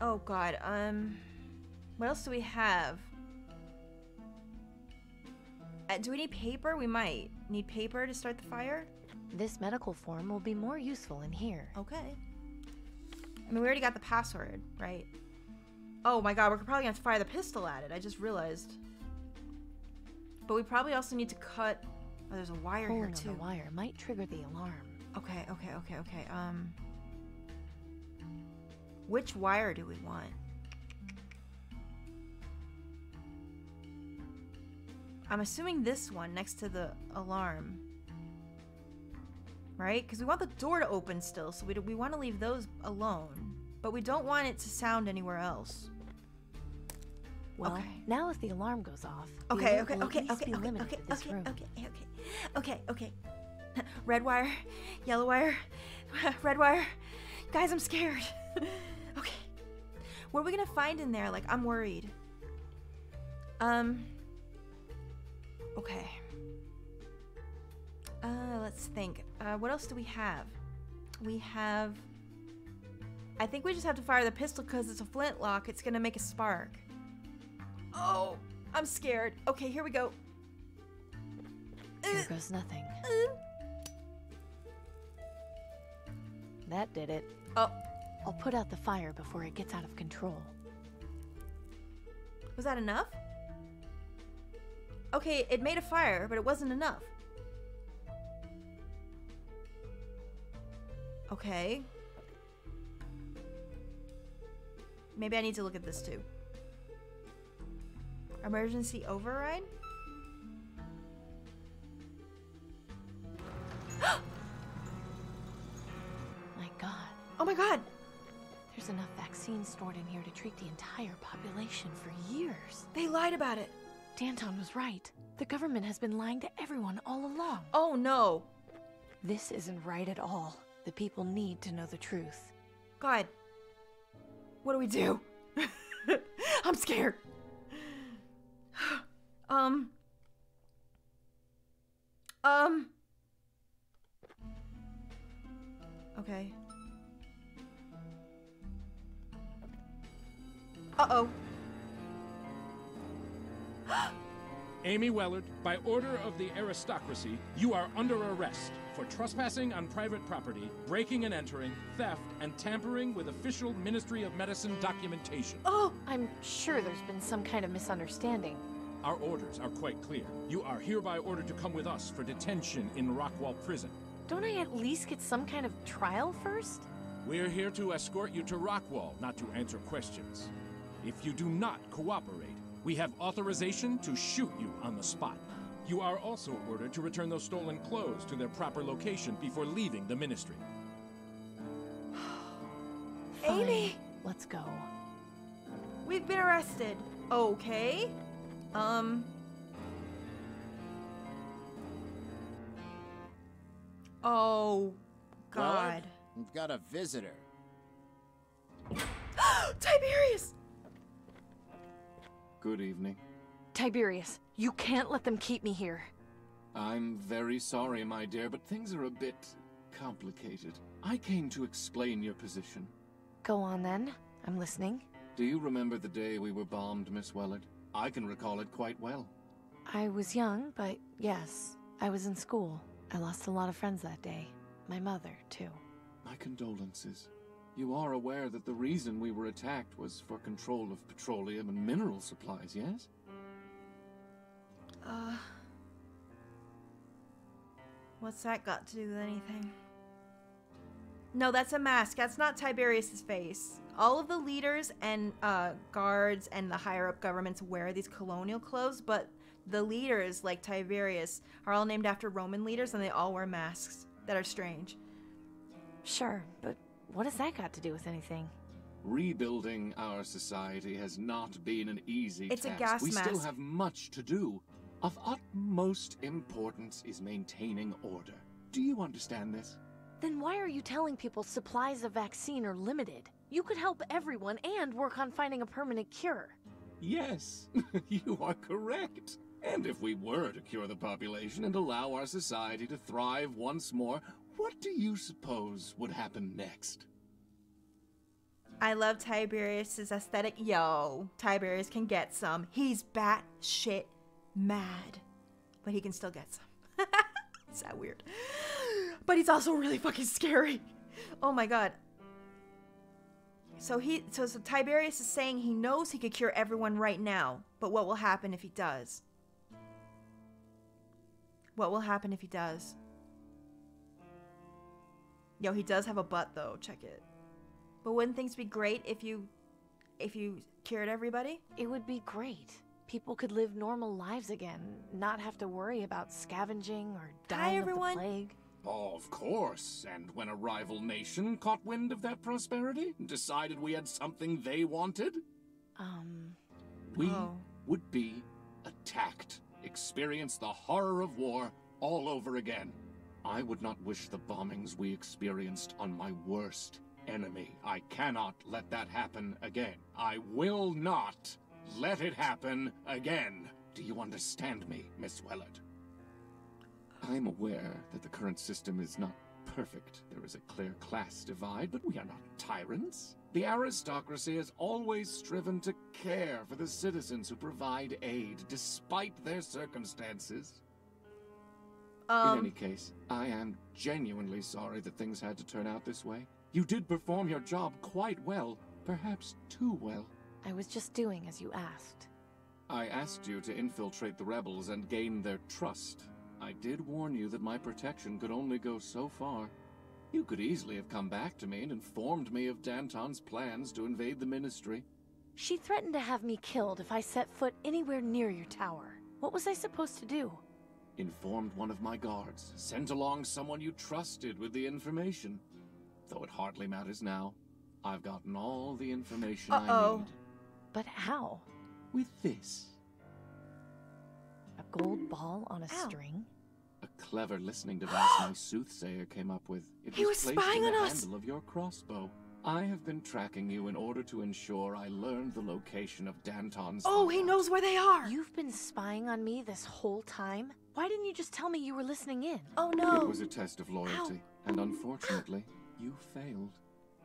Oh god, um. What else do we have? Uh, do we need paper? We might. Need paper to start the fire? This medical form will be more useful in here. Okay. I mean, we already got the password, right? Oh my god, we're probably gonna have to fire the pistol at it. I just realized. But we probably also need to cut... Oh, there's a wire Hold here, too. The wire might trigger the alarm. Okay, okay, okay, okay. Um... Which wire do we want? I'm assuming this one next to the alarm. Right? Because we want the door to open still, so we, we want to leave those alone. but we don't want it to sound anywhere else. Well, okay. Now if the alarm goes off, okay, okay, okay, okay, okay, okay, okay, okay, okay, okay, okay. Red wire, yellow wire, red wire. Guys, I'm scared. Okay. What are we gonna find in there? Like, I'm worried. Um. Okay. Uh, let's think. Uh, what else do we have? We have... I think we just have to fire the pistol because it's a flintlock. It's gonna make a spark. Oh, I'm scared. Okay, here we go. Here goes nothing. That did it. Oh. I'll put out the fire before it gets out of control. Was that enough? Okay, it made a fire, but it wasn't enough. Okay. Maybe I need to look at this too. Emergency override? My God. Oh my God! There's enough vaccine stored in here to treat the entire population for years. They lied about it. Danton was right. The government has been lying to everyone all along. Oh no. This isn't right at all. The people need to know the truth. God. What do we do? I'm scared. Um. Um. Okay. Uh-oh. Amy Wellard, by order of the aristocracy, you are under arrest for trespassing on private property, breaking and entering, theft, and tampering with official Ministry of Medicine documentation. Oh, I'm sure there's been some kind of misunderstanding. Our orders are quite clear. You are hereby ordered to come with us for detention in Rockwall Prison. Don't I at least get some kind of trial first? We're here to escort you to Rockwall, not to answer questions. If you do not cooperate, we have authorization to shoot you on the spot. You are also ordered to return those stolen clothes to their proper location before leaving the ministry. Fine. Amy! Let's go. We've been arrested. Okay. Um. Oh, God. Lord, we've got a visitor. Tiberius! Good evening. Tiberius, you can't let them keep me here. I'm very sorry, my dear, but things are a bit complicated. I came to explain your position. Go on, then. I'm listening. Do you remember the day we were bombed, Miss Wellard? I can recall it quite well. I was young, but yes, I was in school. I lost a lot of friends that day. My mother, too. My condolences. You are aware that the reason we were attacked was for control of petroleum and mineral supplies, yes? Uh... What's that got to do with anything? No, that's a mask. That's not Tiberius's face. All of the leaders and uh, guards and the higher-up governments wear these colonial clothes, but the leaders, like Tiberius, are all named after Roman leaders, and they all wear masks that are strange. Sure, but... what has that got to do with anything? Rebuilding our society has not been an easy task. It's a gas mask. We still have much to do. Of utmost importance is maintaining order. Do you understand this? Then why are you telling people supplies of vaccine are limited? You could help everyone and work on finding a permanent cure. Yes, you are correct. And if we were to cure the population and allow our society to thrive once more, what do you suppose would happen next? I love Tiberius's aesthetic. Yo, Tiberius can get some. He's bat shit mad, but he can still get some. Is that weird? But he's also really fucking scary. Oh my God. So he, so, so Tiberius is saying he knows he could cure everyone right now, but what will happen if he does? What will happen if he does? Yo, he does have a butt, though. Check it. But wouldn't things be great if you... if you cured everybody? It would be great. People could live normal lives again, not have to worry about scavenging or dying of the plague. Hi, everyone. Of course, and when a rival nation caught wind of that prosperity, decided we had something they wanted, um, we oh. would be attacked, experience the horror of war all over again. I would not wish the bombings we experienced on my worst enemy. I cannot let that happen again. I will not let it happen again. Do you understand me, Miss Wellard? I'm aware that the current system is not perfect. There is a clear class divide, but we are not tyrants. The aristocracy has always striven to care for the citizens who provide aid, despite their circumstances. Um. In any case, I am genuinely sorry that things had to turn out this way. You did perform your job quite well, perhaps too well. I was just doing as you asked. I asked you to infiltrate the rebels and gain their trust. I did warn you that my protection could only go so far. You could easily have come back to me and informed me of Danton's plans to invade the Ministry. She threatened to have me killed if I set foot anywhere near your tower. What was I supposed to do? Informed one of my guards. Sent along someone you trusted with the information. Though it hardly matters now. I've gotten all the information Uh-oh. I need. But how? With this. A gold ball on a Ow. string? A clever listening device my soothsayer came up with. It he was, was placed spying in the on us. handle of your crossbow. I have been tracking you in order to ensure I learned the location of Danton's. Oh, he knows where they are! You've been spying on me this whole time? Why didn't you just tell me you were listening in? Oh no! It was a test of loyalty, Ow. and unfortunately, you failed.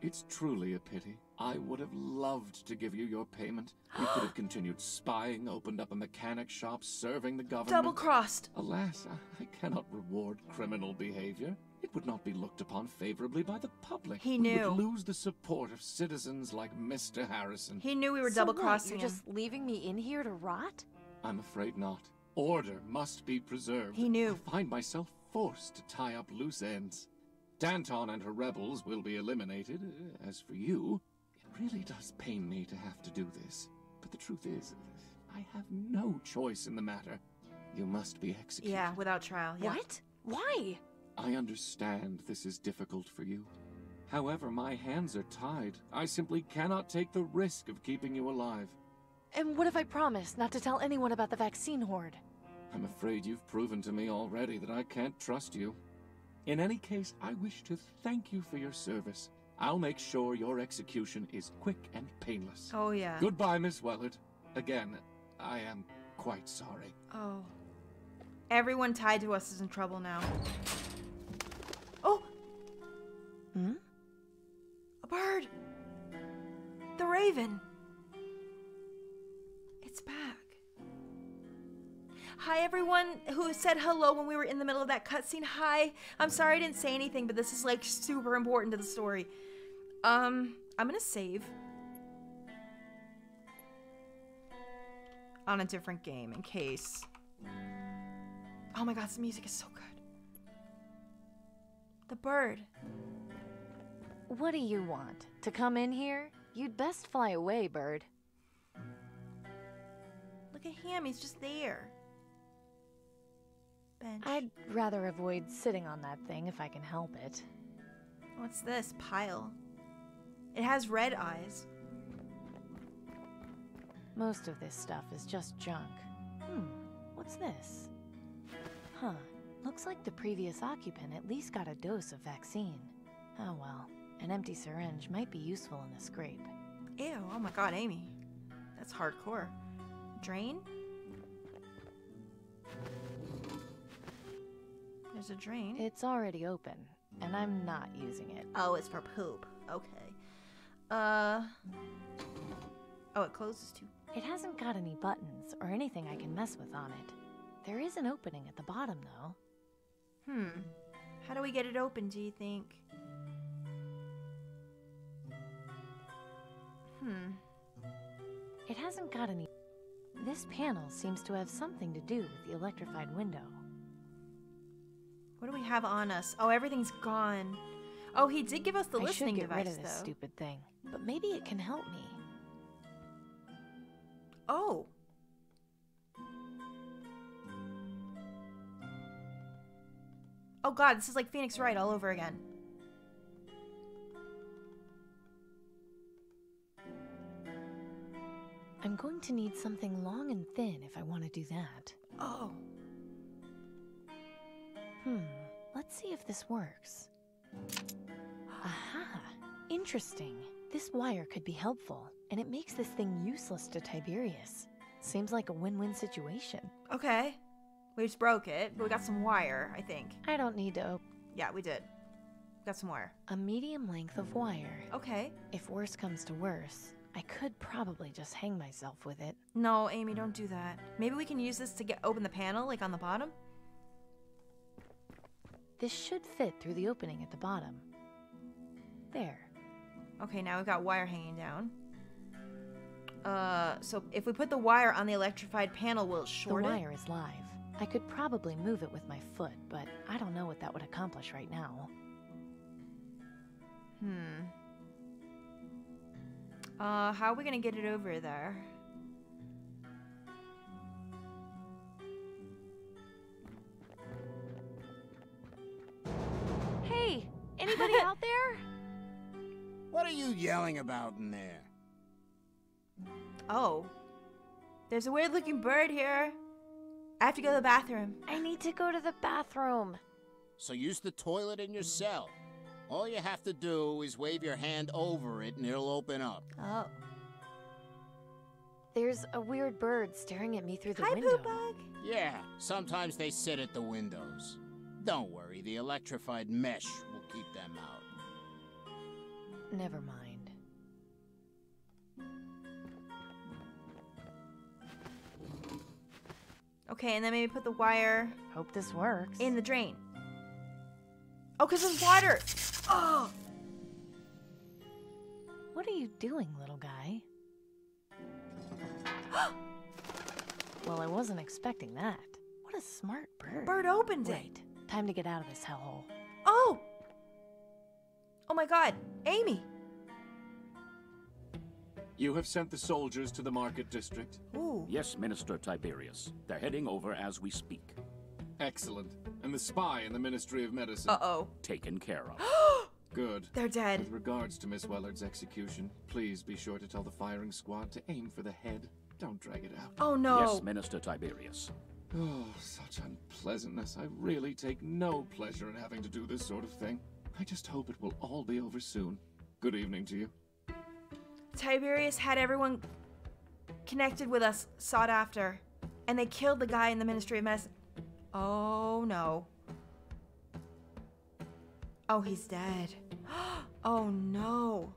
It's truly a pity. I would have loved to give you your payment. You could have continued spying, opened up a mechanic shop, serving the government. Double-crossed! Alas, I cannot reward criminal behavior. It would not be looked upon favorably by the public. He knew. We would lose the support of citizens like Mister Harrison. He knew we were so double-crossing. You're just leaving me in here to rot? I'm afraid not. Order must be preserved. He knew. I find myself forced to tie up loose ends. Danton and her rebels will be eliminated. As for you, it really does pain me to have to do this. But the truth is, I have no choice in the matter. You must be executed. Yeah, without trial. Yeah. What? Why? I understand this is difficult for you. However, my hands are tied. I simply cannot take the risk of keeping you alive. And what if I promise not to tell anyone about the vaccine horde? I'm afraid you've proven to me already that I can't trust you. In any case, I wish to thank you for your service. I'll make sure your execution is quick and painless. Oh, yeah. Goodbye, Miss Wellard. Again, I am quite sorry. Oh. Everyone tied to us is in trouble now. Oh! Hmm? A bird! The raven! It's back. Hi everyone who said hello when we were in the middle of that cutscene. Hi, I'm sorry I didn't say anything, but this is like super important to the story. Um, I'm gonna save on a different game in case. Oh my god, this music is so good. The bird. What do you want? To come in here? You'd best fly away, bird. Look at him, he's just there. Bench. I'd rather avoid sitting on that thing if I can help it. What's this? Pile. It has red eyes. Most of this stuff is just junk. Hmm, what's this? Huh, looks like the previous occupant at least got a dose of vaccine. Oh well, an empty syringe might be useful in a scrape. Ew, oh my god, Amy. That's hardcore. Drain? There's a drain. It's already open, and I'm not using it. Oh, it's for poop. Okay. Uh. Oh, it closes too. It hasn't got any buttons or anything I can mess with on it. There is an opening at the bottom, though. Hmm. How do we get it open, do you think? Hmm. It hasn't got any. This panel seems to have something to do with the electrified window. What do we have on us? Oh, everything's gone. Oh, he did give us the I listening device, though. I should get rid of this though. stupid thing, but maybe it can help me. Oh. Oh god, this is like Phoenix Wright all over again. I'm going to need something long and thin if I want to do that. Oh. Hmm. Let's see if this works. Aha! Interesting. This wire could be helpful, and it makes this thing useless to Tiberius. Seems like a win-win situation. Okay. We just broke it, but we got some wire, I think. I don't need to open. Yeah, we did. We got some wire. A medium length of wire. Okay. If worse comes to worse, I could probably just hang myself with it. No, Amy, don't do that. Maybe we can use this to get open the panel, like on the bottom? This should fit through the opening at the bottom. There. Okay, now we've got wire hanging down. Uh, so if we put the wire on the electrified panel, will it short it? The wire is live. I could probably move it with my foot, but I don't know what that would accomplish right now. Hmm. Uh, how are we gonna get it over there? Hey! Anybody out there? What are you yelling about in there? Oh. There's a weird-looking bird here. I have to go to the bathroom. I need to go to the bathroom. So use the toilet in your cell. All you have to do is wave your hand over it and it'll open up. Oh. There's a weird bird staring at me through the Hi, window. Hi, Poobug. Yeah, sometimes they sit at the windows. Don't worry, the electrified mesh will keep them out. Never mind. Okay, and then maybe put the wire... Hope this works. ...in the drain. Oh, because there's water! Oh! What are you doing, little guy? Well, I wasn't expecting that. What a smart bird. Bird opened Wait, it! Wait, time to get out of this hellhole. Oh! Oh my god, Amy! You have sent the soldiers to the market district? Ooh. Yes, Minister Tiberius. They're heading over as we speak. Excellent. And the spy in the Ministry of Medicine? Uh-oh. Taken care of. Good. They're dead. With regards to Miss Wellard's execution, please be sure to tell the firing squad to aim for the head. Don't drag it out. Oh, no. Yes, Minister Tiberius. Oh, such unpleasantness. I really take no pleasure in having to do this sort of thing. I just hope it will all be over soon. Good evening to you. Tiberius had everyone connected with us sought after, and they killed the guy in the Ministry of Medicine. Oh, no. Oh, he's dead. Oh, no.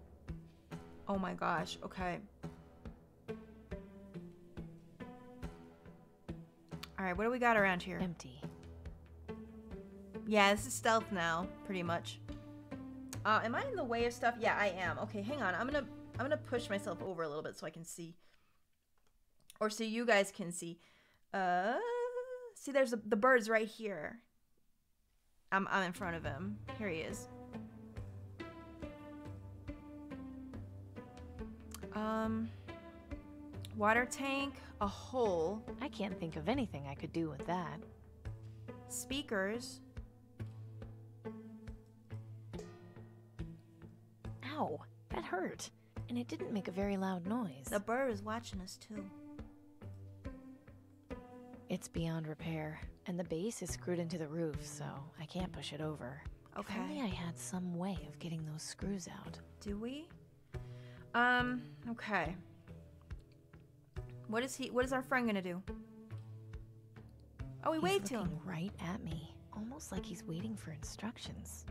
Oh, my gosh. Okay. All right, what do we got around here? Empty. Yeah, this is stealth now, pretty much. Uh, am I in the way of stuff? Yeah, I am. Okay, hang on. I'm gonna... I'm going to push myself over a little bit so I can see. Or so you guys can see. Uh, see, there's a, the bird's right here. I'm, I'm in front of him. Here he is. Um, water tank, a hole. I can't think of anything I could do with that. Speakers. Ow, that hurt. And it didn't make a very loud noise. The bird is watching us, too. It's beyond repair, and the base is screwed into the roof, so I can't push it over. Okay. If only I had some way of getting those screws out. Do we? Um, okay. What is he, what is our friend gonna do? Oh, we waved to him. He's looking right at me, almost like he's waiting for instructions.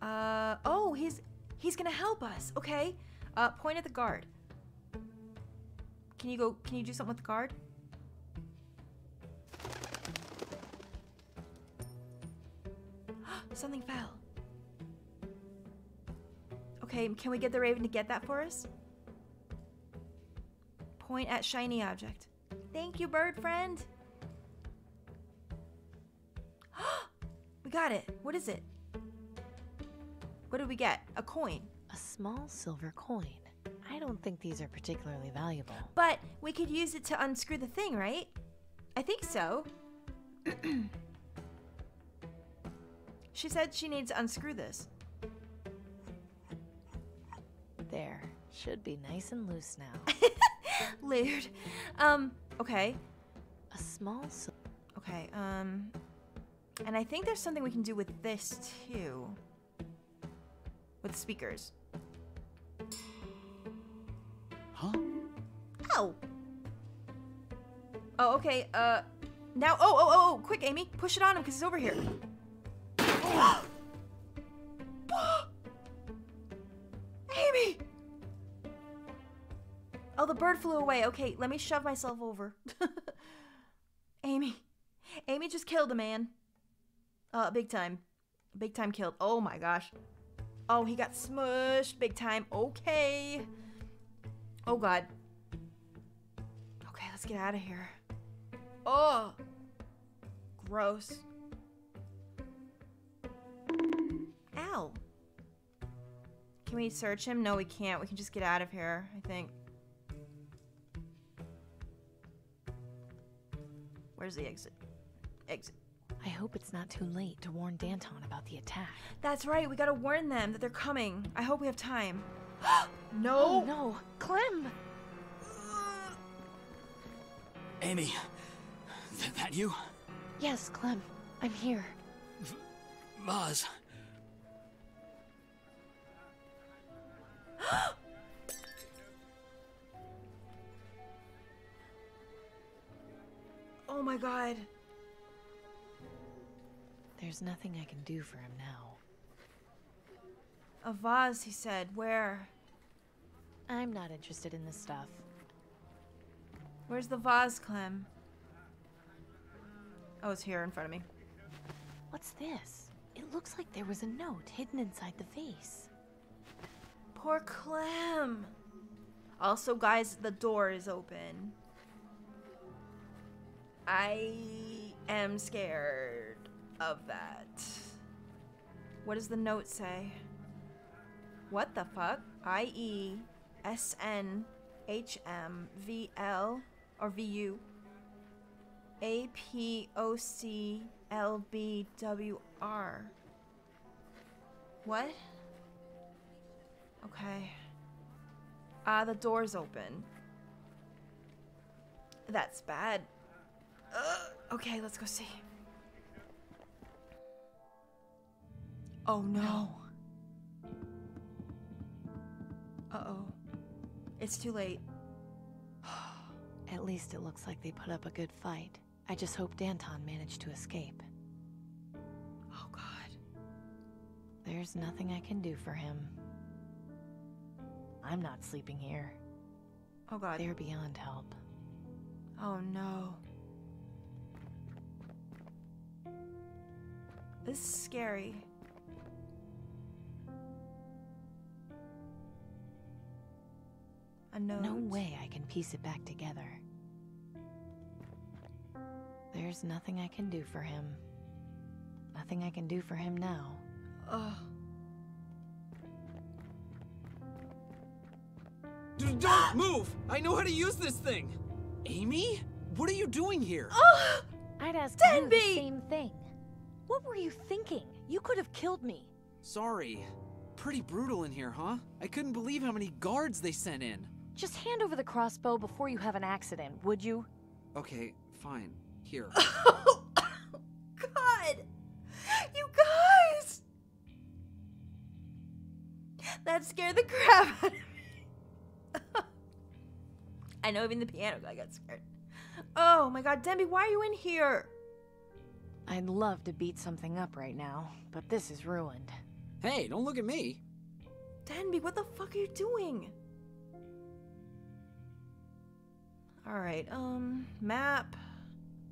Uh, oh, he's... He's gonna help us, okay? Uh, point at the guard. Can you go, can you do something with the guard? Something fell. Okay, can we get the raven to get that for us? Point at shiny object. Thank you, bird friend. We got it. What is it? What did we get? A coin. A small silver coin. I don't think these are particularly valuable. But we could use it to unscrew the thing, right? I think so. She said she needs to unscrew this. There. Should be nice and loose now. Weird. Um, okay. A small... Okay, um... And I think there's something we can do with this, too. With speakers. Huh? Ow! Oh, okay, uh... Now, oh, oh, oh, oh, quick, Amy. Push it on him, because he's over here. Amy! Oh, the bird flew away. Okay, let me shove myself over. Amy. Amy just killed a man. Uh, big time. Big time killed. Oh, my gosh. Oh, he got smushed big time. Okay. Oh, God. Okay, let's get out of here. Oh. Gross. Ow. Can we search him? No, we can't. We can just get out of here, I think. Where's the exit? Exit. I hope it's not too late to warn Danton about the attack. That's right. We gotta warn them that they're coming. I hope we have time. No! Oh, no. Clem! Amy. Th that you? Yes, Clem. I'm here. V Vaz. Oh my God. There's nothing I can do for him now. A vase, he said. Where? I'm not interested in this stuff. Where's the vase, Clem? Oh, it's here in front of me. What's this? It looks like there was a note hidden inside the vase. Poor Clem. Also, guys, the door is open. I am scared of that. What does the note say? What the fuck? I E S N H M V L or V U A P O C L B W R. What? Okay. Ah, the door's open. That's bad. Uh, okay, let's go see. Oh no. Uh-oh. It's too late. At least it looks like they put up a good fight. I just hope Danton managed to escape. Oh God. There's nothing I can do for him. I'm not sleeping here. Oh God. They're beyond help. Oh no. This is scary. A note. No way I can piece it back together. There's nothing I can do for him. Nothing I can do for him now. Ugh. Dude, don't move! I know how to use this thing! Amy? What are you doing here? Oh, I'd ask Denby you the same thing. What were you thinking? You could have killed me. Sorry. Pretty brutal in here, huh? I couldn't believe how many guards they sent in. Just hand over the crossbow before you have an accident, would you? Okay, fine. Here. Oh, God! You guys! That scared the crap out of me. I know even the piano guy got scared. Oh my God, Denby, why are you in here? I'd love to beat something up right now, but this is ruined. Hey, don't look at me! Denby, what the fuck are you doing? Alright, um, map.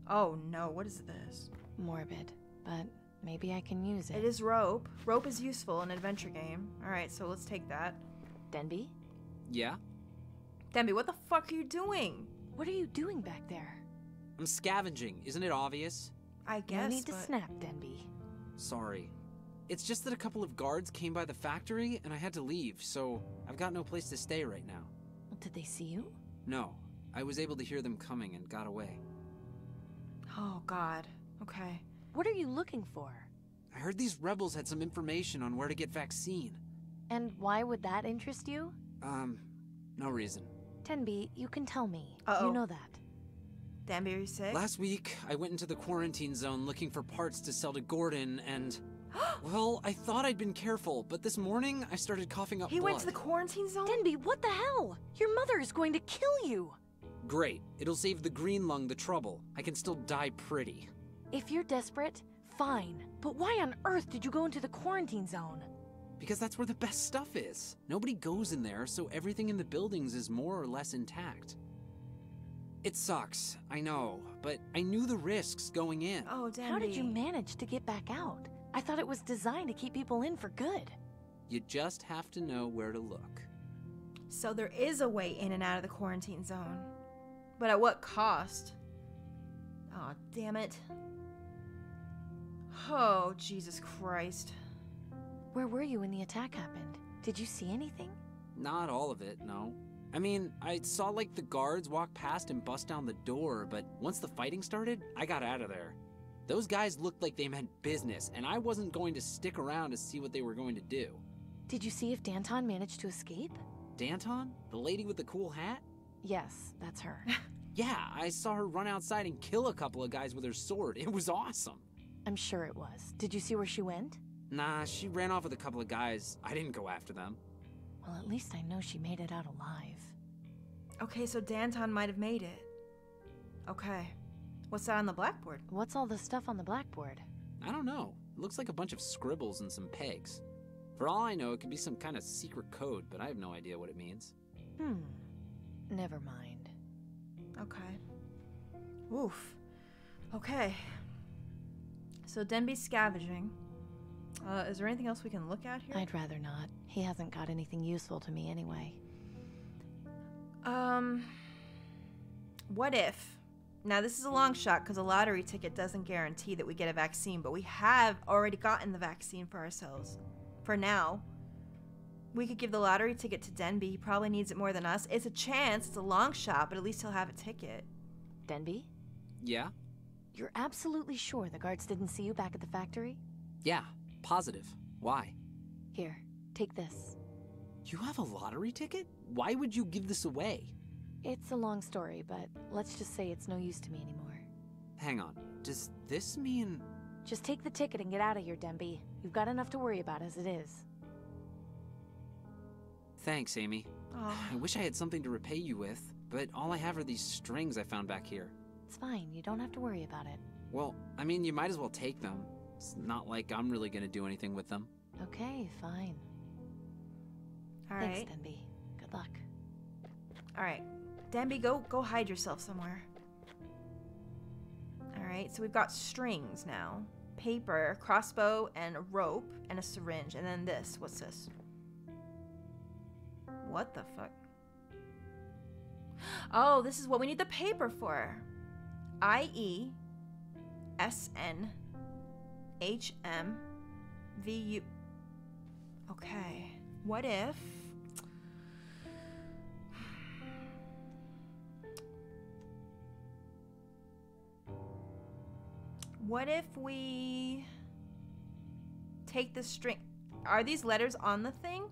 Oh no, what is this? Morbid, but maybe I can use it. It is rope. Rope is useful in an adventure game. Alright, so let's take that. Denby? Yeah? Denby, what the fuck are you doing? What are you doing back there? I'm scavenging, isn't it obvious? I guess, no need to but... snap, Denby. Sorry. It's just that a couple of guards came by the factory, and I had to leave, so I've got no place to stay right now. Did they see you? No. I was able to hear them coming and got away. Oh, God. Okay. What are you looking for? I heard these rebels had some information on where to get vaccine. And why would that interest you? Um, no reason. Denby, you can tell me. Uh-oh. You know that. Denby, are you sick? Last week, I went into the quarantine zone looking for parts to sell to Gordon and... Well, I thought I'd been careful, but this morning I started coughing up blood. He went to the quarantine zone? Denby, what the hell? Your mother is going to kill you! Great. It'll save the green lung the trouble. I can still die pretty. If you're desperate, fine. But why on earth did you go into the quarantine zone? Because that's where the best stuff is. Nobody goes in there, so everything in the buildings is more or less intact. It sucks, I know, but I knew the risks going in. Oh, Denby. How did you manage to get back out? I thought it was designed to keep people in for good. You just have to know where to look. So there is a way in and out of the quarantine zone. But at what cost? Aw, damn it. Oh, Jesus Christ. Where were you when the attack happened? Did you see anything? Not all of it, no. I mean, I saw like the guards walk past and bust down the door, but once the fighting started, I got out of there. Those guys looked like they meant business, and I wasn't going to stick around to see what they were going to do. Did you see if Danton managed to escape? Danton? The lady with the cool hat? Yes, that's her. Yeah, I saw her run outside and kill a couple of guys with her sword. It was awesome. I'm sure it was. Did you see where she went? Nah, she ran off with a couple of guys. I didn't go after them. Well, at least I know she made it out alive. Okay, so Danton might have made it. Okay. What's that on the blackboard? What's all the stuff on the blackboard? I don't know. It looks like a bunch of scribbles and some pegs. For all I know, it could be some kind of secret code, but I have no idea what it means. Hmm. Never mind. Okay. Oof. Okay. So Denby's scavenging. Uh, is there anything else we can look at here? I'd rather not. He hasn't got anything useful to me anyway. Um. What if... Now, this is a long shot because a lottery ticket doesn't guarantee that we get a vaccine, but we have already gotten the vaccine for ourselves. For now. We could give the lottery ticket to Denby. He probably needs it more than us. It's a chance. It's a long shot, but at least he'll have a ticket. Denby? Yeah? You're absolutely sure the guards didn't see you back at the factory? Yeah. Positive. Why? Here. Take this. You have a lottery ticket? Why would you give this away? It's a long story, but let's just say it's no use to me anymore. Hang on. Does this mean... Just take the ticket and get out of here, Denby. You've got enough to worry about as it is. Thanks, Amy. Aww. I wish I had something to repay you with, but all I have are these strings I found back here. It's fine. You don't have to worry about it. Well, I mean, you might as well take them. It's not like I'm really going to do anything with them. Okay, fine. All right. Thanks, Denby. Good luck. All right. Denby, go go hide yourself somewhere. All right. So we've got strings now. Paper, crossbow, and a rope, and a syringe. And then this. What's this? What the fuck? Oh, this is what we need the paper for. I E S N H M V U. Okay. What if... What if we take the string... Are these letters on the thing?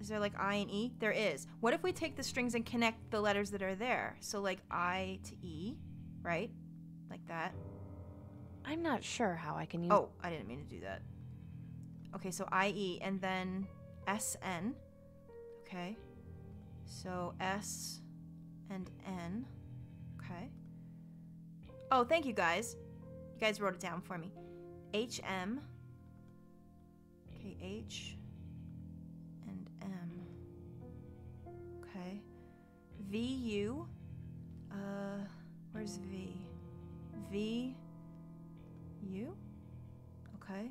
Is there like I and E? There is. What if we take the strings and connect the letters that are there? So like I to E, right? Like that. I'm not sure how I can use... Oh, I didn't mean to do that. Okay, so I E and then S N. Okay. So S and N. Okay. Oh, thank you guys. You guys wrote it down for me. H M. Okay, H. And M. Okay. V U. Uh, where's V? V. U. Okay.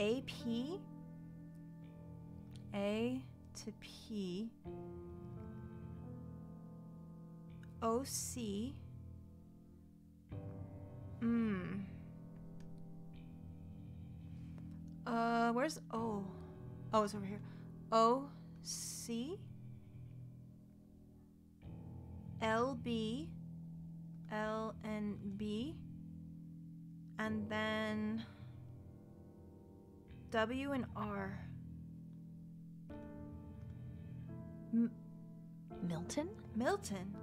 A P. A to P. O C. Hmm. Uh, where's O? Oh, it's over here. O C L B L N B and then W and R. M Milton? Milton?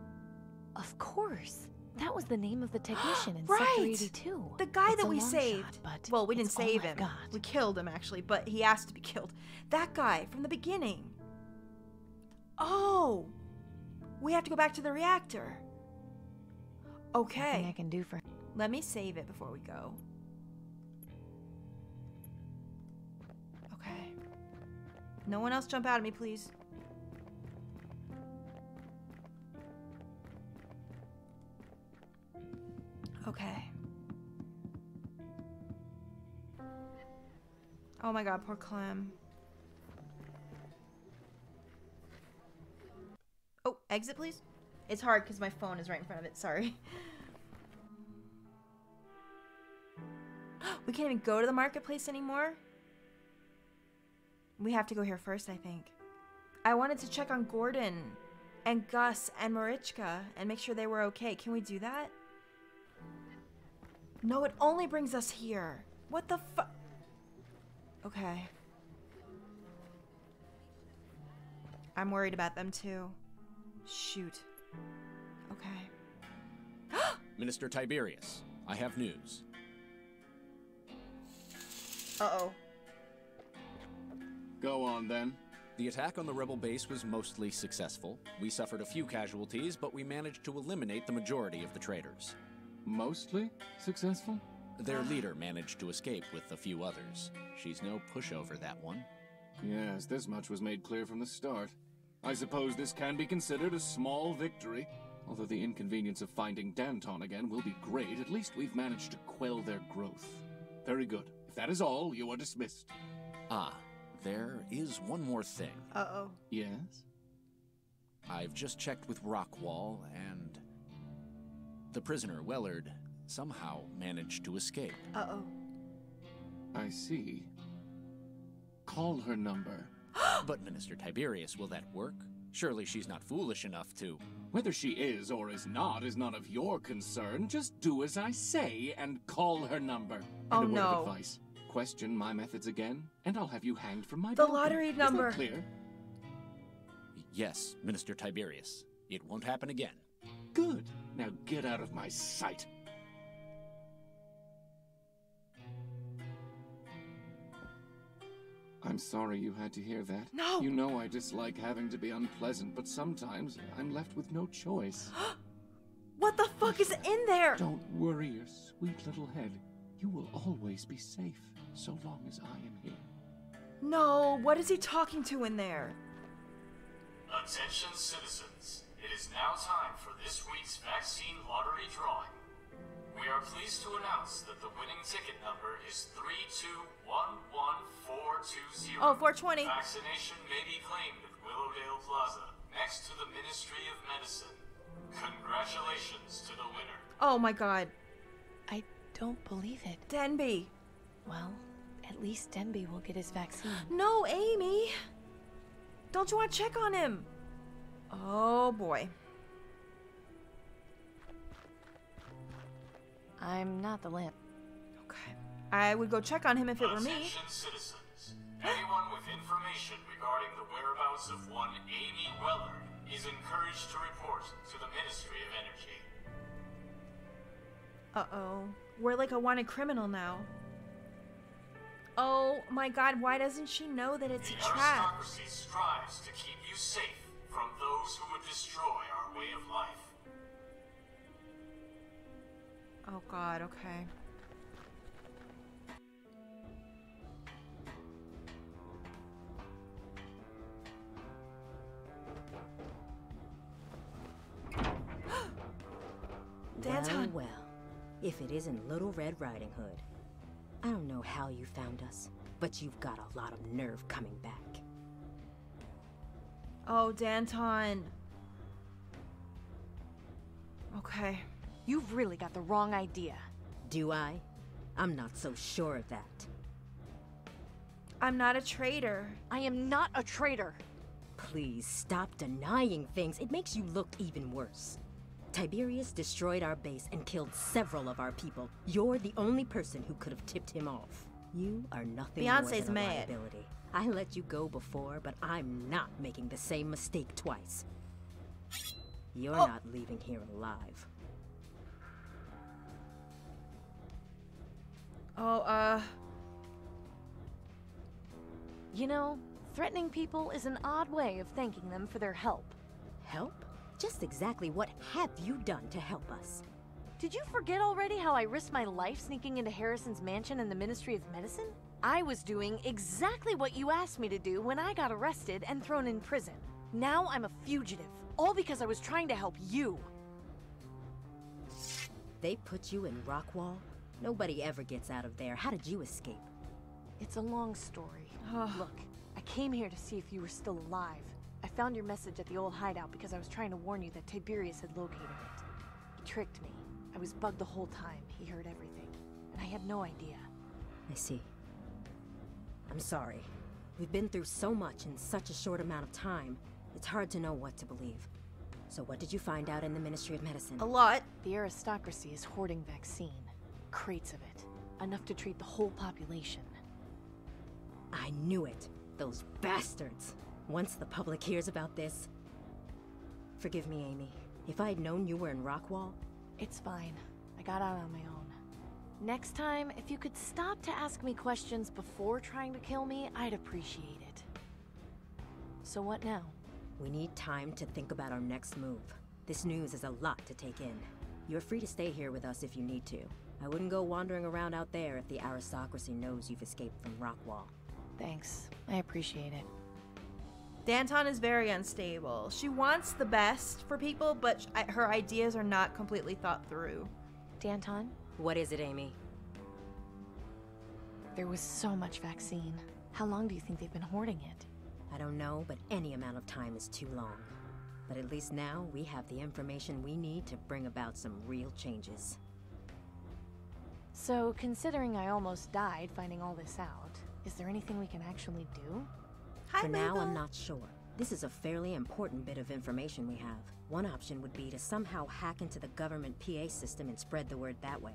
Of course. That was the name of the technician in right. Sector eighty-two. The guy it's that we saved. Shot, well, we didn't save him. God. We killed him, actually, but he asked to be killed. That guy from the beginning. Oh. We have to go back to the reactor. Okay. Nothing I can do for him. Let me save it before we go. Okay. No one else jump out at me, please. Okay. Oh my god, poor Clem. Oh, exit please? It's hard because my phone is right in front of it, sorry. We can't even go to the marketplace anymore? We have to go here first, I think. I wanted to check on Gordon and Gus and Marichka and make sure they were okay. Can we do that? No, it only brings us here. What the fu- Okay. I'm worried about them too. Shoot. Okay. Minister Tiberius, I have news. Uh-oh. Go on then. The attack on the rebel base was mostly successful. We suffered a few casualties, but we managed to eliminate the majority of the traitors. Mostly successful? Their leader managed to escape with a few others. She's no pushover, that one. Yes, this much was made clear from the start. I suppose this can be considered a small victory. Although the inconvenience of finding Danton again will be great, at least we've managed to quell their growth. Very good. If that is all, you are dismissed. Ah, there is one more thing. Uh-oh. Yes? I've just checked with Rockwall and... the prisoner, Wellard, somehow managed to escape. Uh-oh. I see. Call her number. But Minister Tiberius, will that work? Surely she's not foolish enough to... Whether she is or is not is none of your concern. Just do as I say and call her number. Oh, and a no. Word of advice. Question my methods again, and I'll have you hanged from my The building. Lottery is number. That clear? Yes, Minister Tiberius. It won't happen again. Good. Now get out of my sight. I'm sorry you had to hear that. No! You know I dislike having to be unpleasant, but sometimes I'm left with no choice. What the fuck is in there? Don't worry your sweet little head. You will always be safe, so long as I am here. No, what is he talking to in there? Attention, citizens. It is now time for this week's vaccine lottery drawing. We are pleased to announce that the winning ticket number is three two one one four two zero. Oh, four twenty. Vaccination may be claimed at Willowdale Plaza, next to the Ministry of Medicine. Congratulations to the winner. Oh my god. I don't believe it. Denby. Well, at least Denby will get his vaccine. No, Amy. Don't you want to check on him? Oh boy. I'm not the limp. Okay. I would go check on him if it Attention were me. Citizens. Anyone with information regarding the whereabouts of one Amy Wellard is encouraged to report to the Ministry of Energy. Uh-oh. We're like a wanted criminal now. Oh my god, why doesn't she know that it's the a trap? Aristocracy strives to keep you safe from those who would destroy our way of life. Oh god, okay. Well, well, if it isn't Little Red Riding Hood. I don't know how you found us, but you've got a lot of nerve coming back. Oh, Danton. Okay. You've really got the wrong idea. Do I? I'm not so sure of that. I'm not a traitor. I am not a traitor. Please stop denying things. It makes you look even worse. Tiberius destroyed our base and killed several of our people. You're the only person who could have tipped him off. You are nothing Beyonce's more than a mad. liability. I let you go before, but I'm not making the same mistake twice. You're oh. not leaving here alive. Oh, uh... You know, threatening people is an odd way of thanking them for their help. Help? Just exactly what have you done to help us? Did you forget already how I risked my life sneaking into Harrison's mansion in the Ministry of Medicine? I was doing exactly what you asked me to do when I got arrested and thrown in prison. Now I'm a fugitive, all because I was trying to help you. They put you in Rockwall? Nobody ever gets out of there. How did you escape? It's a long story. Look, I came here to see if you were still alive. I found your message at the old hideout because I was trying to warn you that Tiberius had located it. He tricked me. I was bugged the whole time. He heard everything. And I had no idea. I see. I'm sorry. We've been through so much in such a short amount of time. It's hard to know what to believe. So what did you find out in the Ministry of Medicine? A lot. The aristocracy is hoarding vaccine. Crates of it. Enough to treat the whole population. I knew it. Those bastards. Once the public hears about this... Forgive me, Amy. If I had known you were in Rockwall... It's fine. I got out on my own. Next time, if you could stop to ask me questions before trying to kill me, I'd appreciate it. So what now? We need time to think about our next move. This news is a lot to take in. You're free to stay here with us if you need to. I wouldn't go wandering around out there if the aristocracy knows you've escaped from Rockwall. Thanks. I appreciate it. Danton is very unstable. She wants the best for people, but sh her ideas are not completely thought through. Danton? What is it, Amy? There was so much vaccine. How long do you think they've been hoarding it? I don't know, but any amount of time is too long. But at least now, we have the information we need to bring about some real changes. So, considering I almost died finding all this out, is there anything we can actually do? Hi, For now, Mama. I'm not sure. This is a fairly important bit of information we have. One option would be to somehow hack into the government P A system and spread the word that way.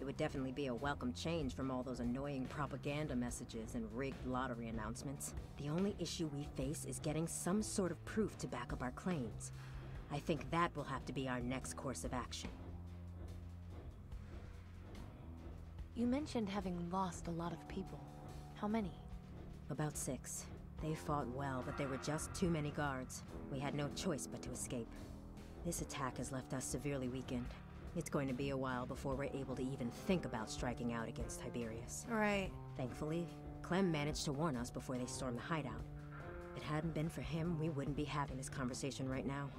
It would definitely be a welcome change from all those annoying propaganda messages and rigged lottery announcements. The only issue we face is getting some sort of proof to back up our claims. I think that will have to be our next course of action. You mentioned having lost a lot of people. How many? About six. They fought well, but there were just too many guards. We had no choice but to escape. This attack has left us severely weakened. It's going to be a while before we're able to even think about striking out against Tiberius. Right. Thankfully, Clem managed to warn us before they stormed the hideout. If it hadn't been for him, we wouldn't be having this conversation right now.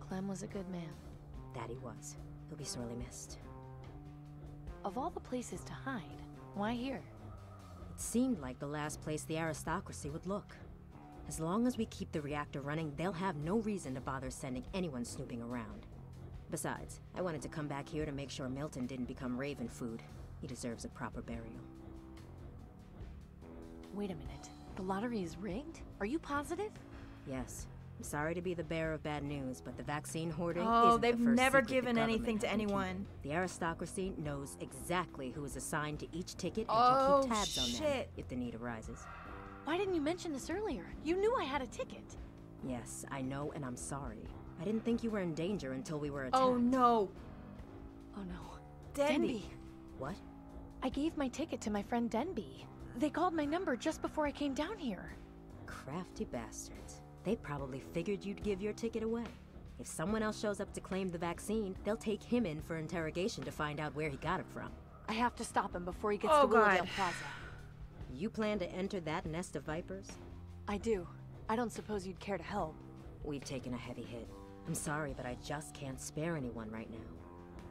Clem was a good man. That he was. He'll be sorely missed. Of all the places to hide, why here? It seemed like the last place the aristocracy would look. As long as we keep the reactor running, they'll have no reason to bother sending anyone snooping around. Besides, I wanted to come back here to make sure Milton didn't become raven food. He deserves a proper burial. Wait a minute. The lottery is rigged? Are you positive? Yes. I'm sorry to be the bearer of bad news, but the vaccine hoarding oh, isn't the first secret the government. Oh, they've never given anything to anyone. The aristocracy knows exactly who is assigned to each ticket and oh, can keep tabs shit. on them if the need arises. Why didn't you mention this earlier? You knew I had a ticket. Yes, I know, and I'm sorry. I didn't think you were in danger until we were attacked. Oh no. Oh no. Denby. Denby. What? I gave my ticket to my friend Denby. They called my number just before I came down here. Crafty bastards. They probably figured you'd give your ticket away. If someone else shows up to claim the vaccine, they'll take him in for interrogation to find out where he got it from. I have to stop him before he gets oh, to Willowdale Plaza. You plan to enter that nest of vipers? I do. I don't suppose you'd care to help. We've taken a heavy hit. I'm sorry, but I just can't spare anyone right now.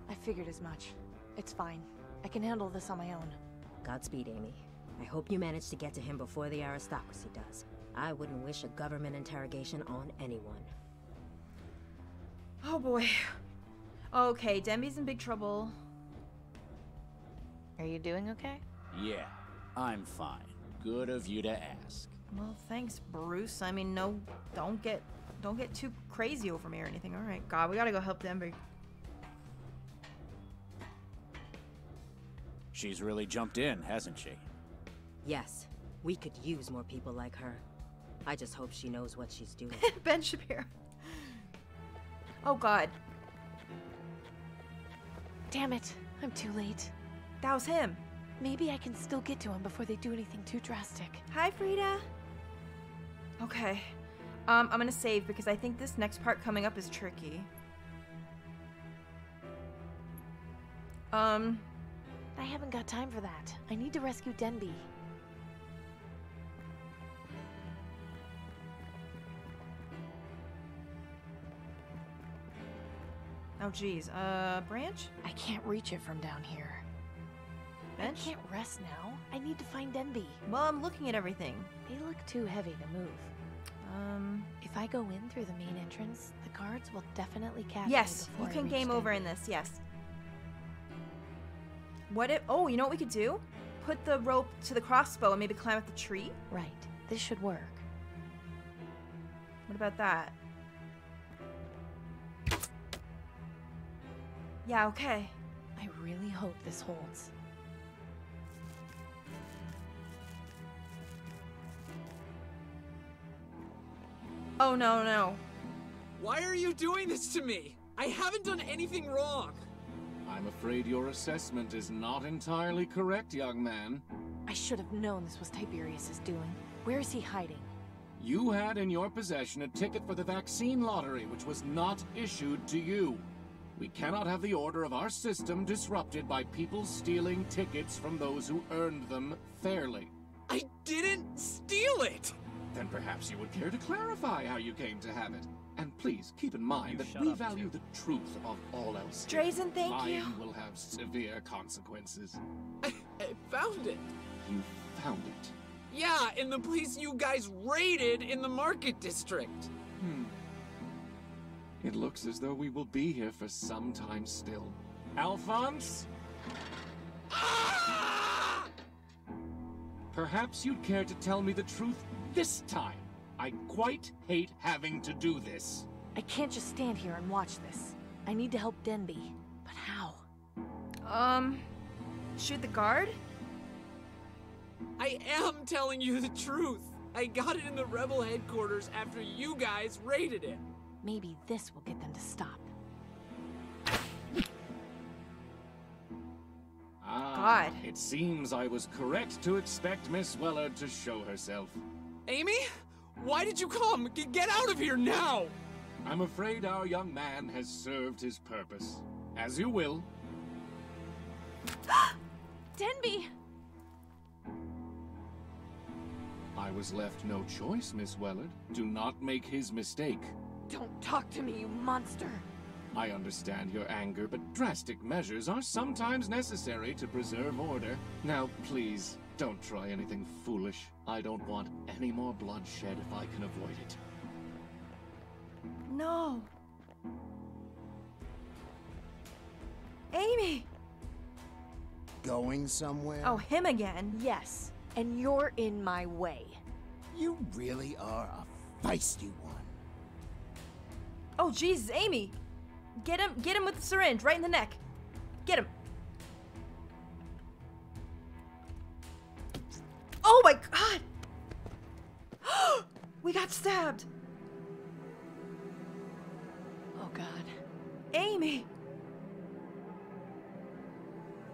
I figured as much. It's fine. I can handle this on my own. Godspeed, Amy. I hope you manage to get to him before the aristocracy does. I wouldn't wish a government interrogation on anyone. Oh boy. Okay, Denby's in big trouble. Are you doing okay? Yeah, I'm fine. Good of you to ask. Well, thanks, Bruce. I mean, no, don't get, don't get too crazy over me or anything. All right, God, we gotta go help Denby. She's really jumped in, hasn't she? Yes. We could use more people like her. I just hope she knows what she's doing. Ben Shapiro. Oh, God. Damn it. I'm too late. That was him. Maybe I can still get to him before they do anything too drastic. Hi, Frida. Okay. Um, I'm gonna save because I think this next part coming up is tricky. Um... I haven't got time for that. I need to rescue Denby. Oh, geez. Uh, branch? I can't reach it from down here. Bench? I can't rest now. I need to find Denby. Well, I'm looking at everything. They look too heavy to move. Um... If I go in through the main entrance, the guards will definitely catch yes, me. Yes, you can game over in this, yes. What if... Oh, you know what we could do? Put the rope to the crossbow and maybe climb up the tree? Right. This should work. What about that? Yeah, okay. I really hope this holds. Oh, no, no. Why are you doing this to me? I haven't done anything wrong. I'm afraid your assessment is not entirely correct, young man. I should have known this was Tiberius's doing. Where is he hiding? You had in your possession a ticket for the vaccine lottery, which was not issued to you. We cannot have the order of our system disrupted by people stealing tickets from those who earned them fairly. I didn't steal it! Then perhaps you would care to clarify how you came to have it. And please, keep in mind that we value the truth of all else. Drazen, thank you. Lying will have severe consequences. I, I found it. You found it? Yeah, in the place you guys raided in the market district. Hmm. It looks as though we will be here for some time still. Alphonse? Ah! Perhaps you'd care to tell me the truth this time. I quite hate having to do this. I can't just stand here and watch this. I need to help Denby. But how? Um... Shoot the guard? I am telling you the truth. I got it in the rebel headquarters after you guys raided it. Maybe this will get them to stop. Ah, God. It seems I was correct to expect Miss Wellard to show herself. Amy? Why did you come? G- get out of here now! I'm afraid our young man has served his purpose. As you will. Denby! I was left no choice, Miss Wellard. Do not make his mistake. Don't talk to me, you monster! I understand your anger, but drastic measures are sometimes necessary to preserve order. Now, please, don't try anything foolish. I don't want any more bloodshed if I can avoid it. No! Amy! Going somewhere? Oh, him again? Yes, and you're in my way. You really are a feisty one. Oh, Jesus, Amy! Get him, get him with the syringe, right in the neck. Get him. Oh my God! We got stabbed! Oh God. Amy!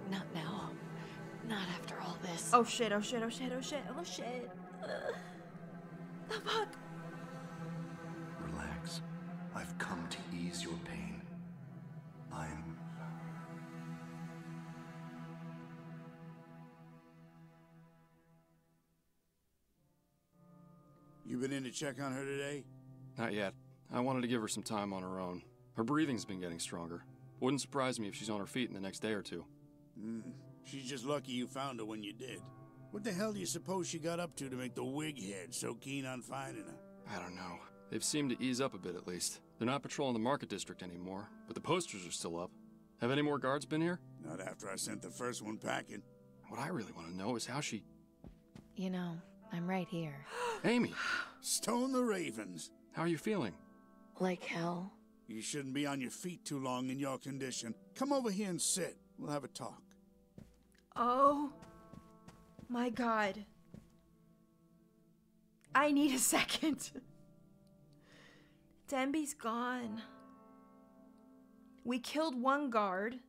Not now. Not after all this. Oh shit, oh shit, oh shit, oh shit, oh shit. Uh, the fuck? Relax. I've come to ease your pain. I'm... You been in to check on her today? Not yet. I wanted to give her some time on her own. Her breathing's been getting stronger. Wouldn't surprise me if she's on her feet in the next day or two. Mm, she's just lucky you found her when you did. What the hell do you suppose she got up to to make the wighead so keen on finding her? I don't know. They've seemed to ease up a bit, at least. They're not patrolling the market district anymore, but the posters are still up. Have any more guards been here? Not after I sent the first one packing. What I really want to know is how she... You know, I'm right here. Amy! Stone the Ravens! How are you feeling? Like hell. You shouldn't be on your feet too long in your condition. Come over here and sit. We'll have a talk. Oh my god. I need a second. Denby's gone. We killed one guard,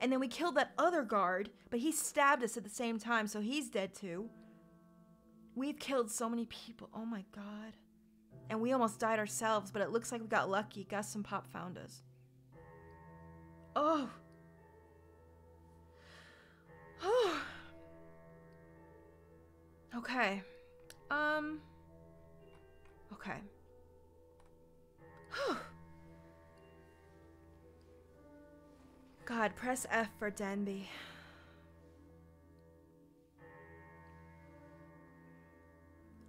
and then we killed that other guard, but he stabbed us at the same time, so he's dead too. We've killed so many people. Oh my god. And we almost died ourselves, but it looks like we got lucky. Gus and Pop found us. Oh. Oh. Okay. Um, okay. God, press F for Denby.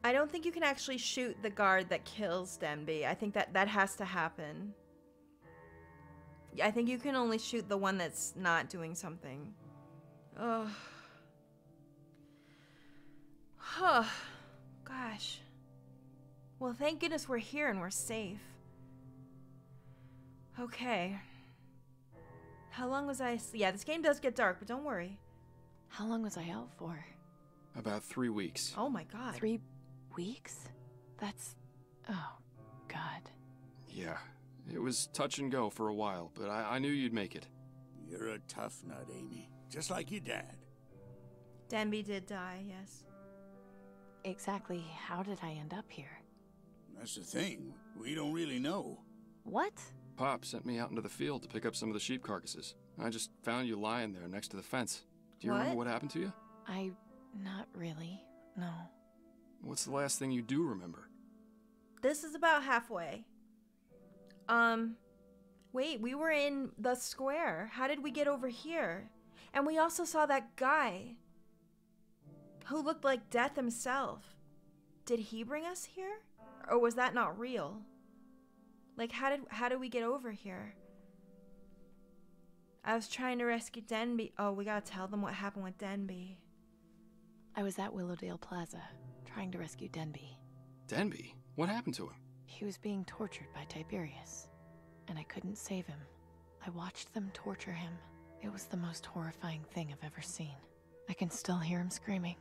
I don't think you can actually shoot the guard that kills Denby. I think that that has to happen. I think you can only shoot the one that's not doing something. Ugh. Huh. Gosh. Well, thank goodness we're here and we're safe. Okay. How long was I... Yeah, this game does get dark, but don't worry. How long was I out for? About three weeks. Oh my god. Three weeks? That's... Oh, god. Yeah, it was touch and go for a while, but I, I knew you'd make it. You're a tough nut, Amy. Just like your dad. Denby did die, yes. Exactly how did I end up here? That's the thing. We don't really know. What? Pop sent me out into the field to pick up some of the sheep carcasses. I just found you lying there next to the fence. Do you what? remember what happened to you? I... not really. No. What's the last thing you do remember? This is about halfway. Um... Wait, we were in the square. How did we get over here? And we also saw that guy... who looked like Death himself. Did he bring us here? Or was that not real? Like, how did how did we get over here? I was trying to rescue Denby. Oh, we gotta tell them what happened with Denby. I was at Willowdale Plaza, trying to rescue Denby. Denby? What happened to him? He was being tortured by Tiberius, and I couldn't save him. I watched them torture him. It was the most horrifying thing I've ever seen. I can still hear him screaming.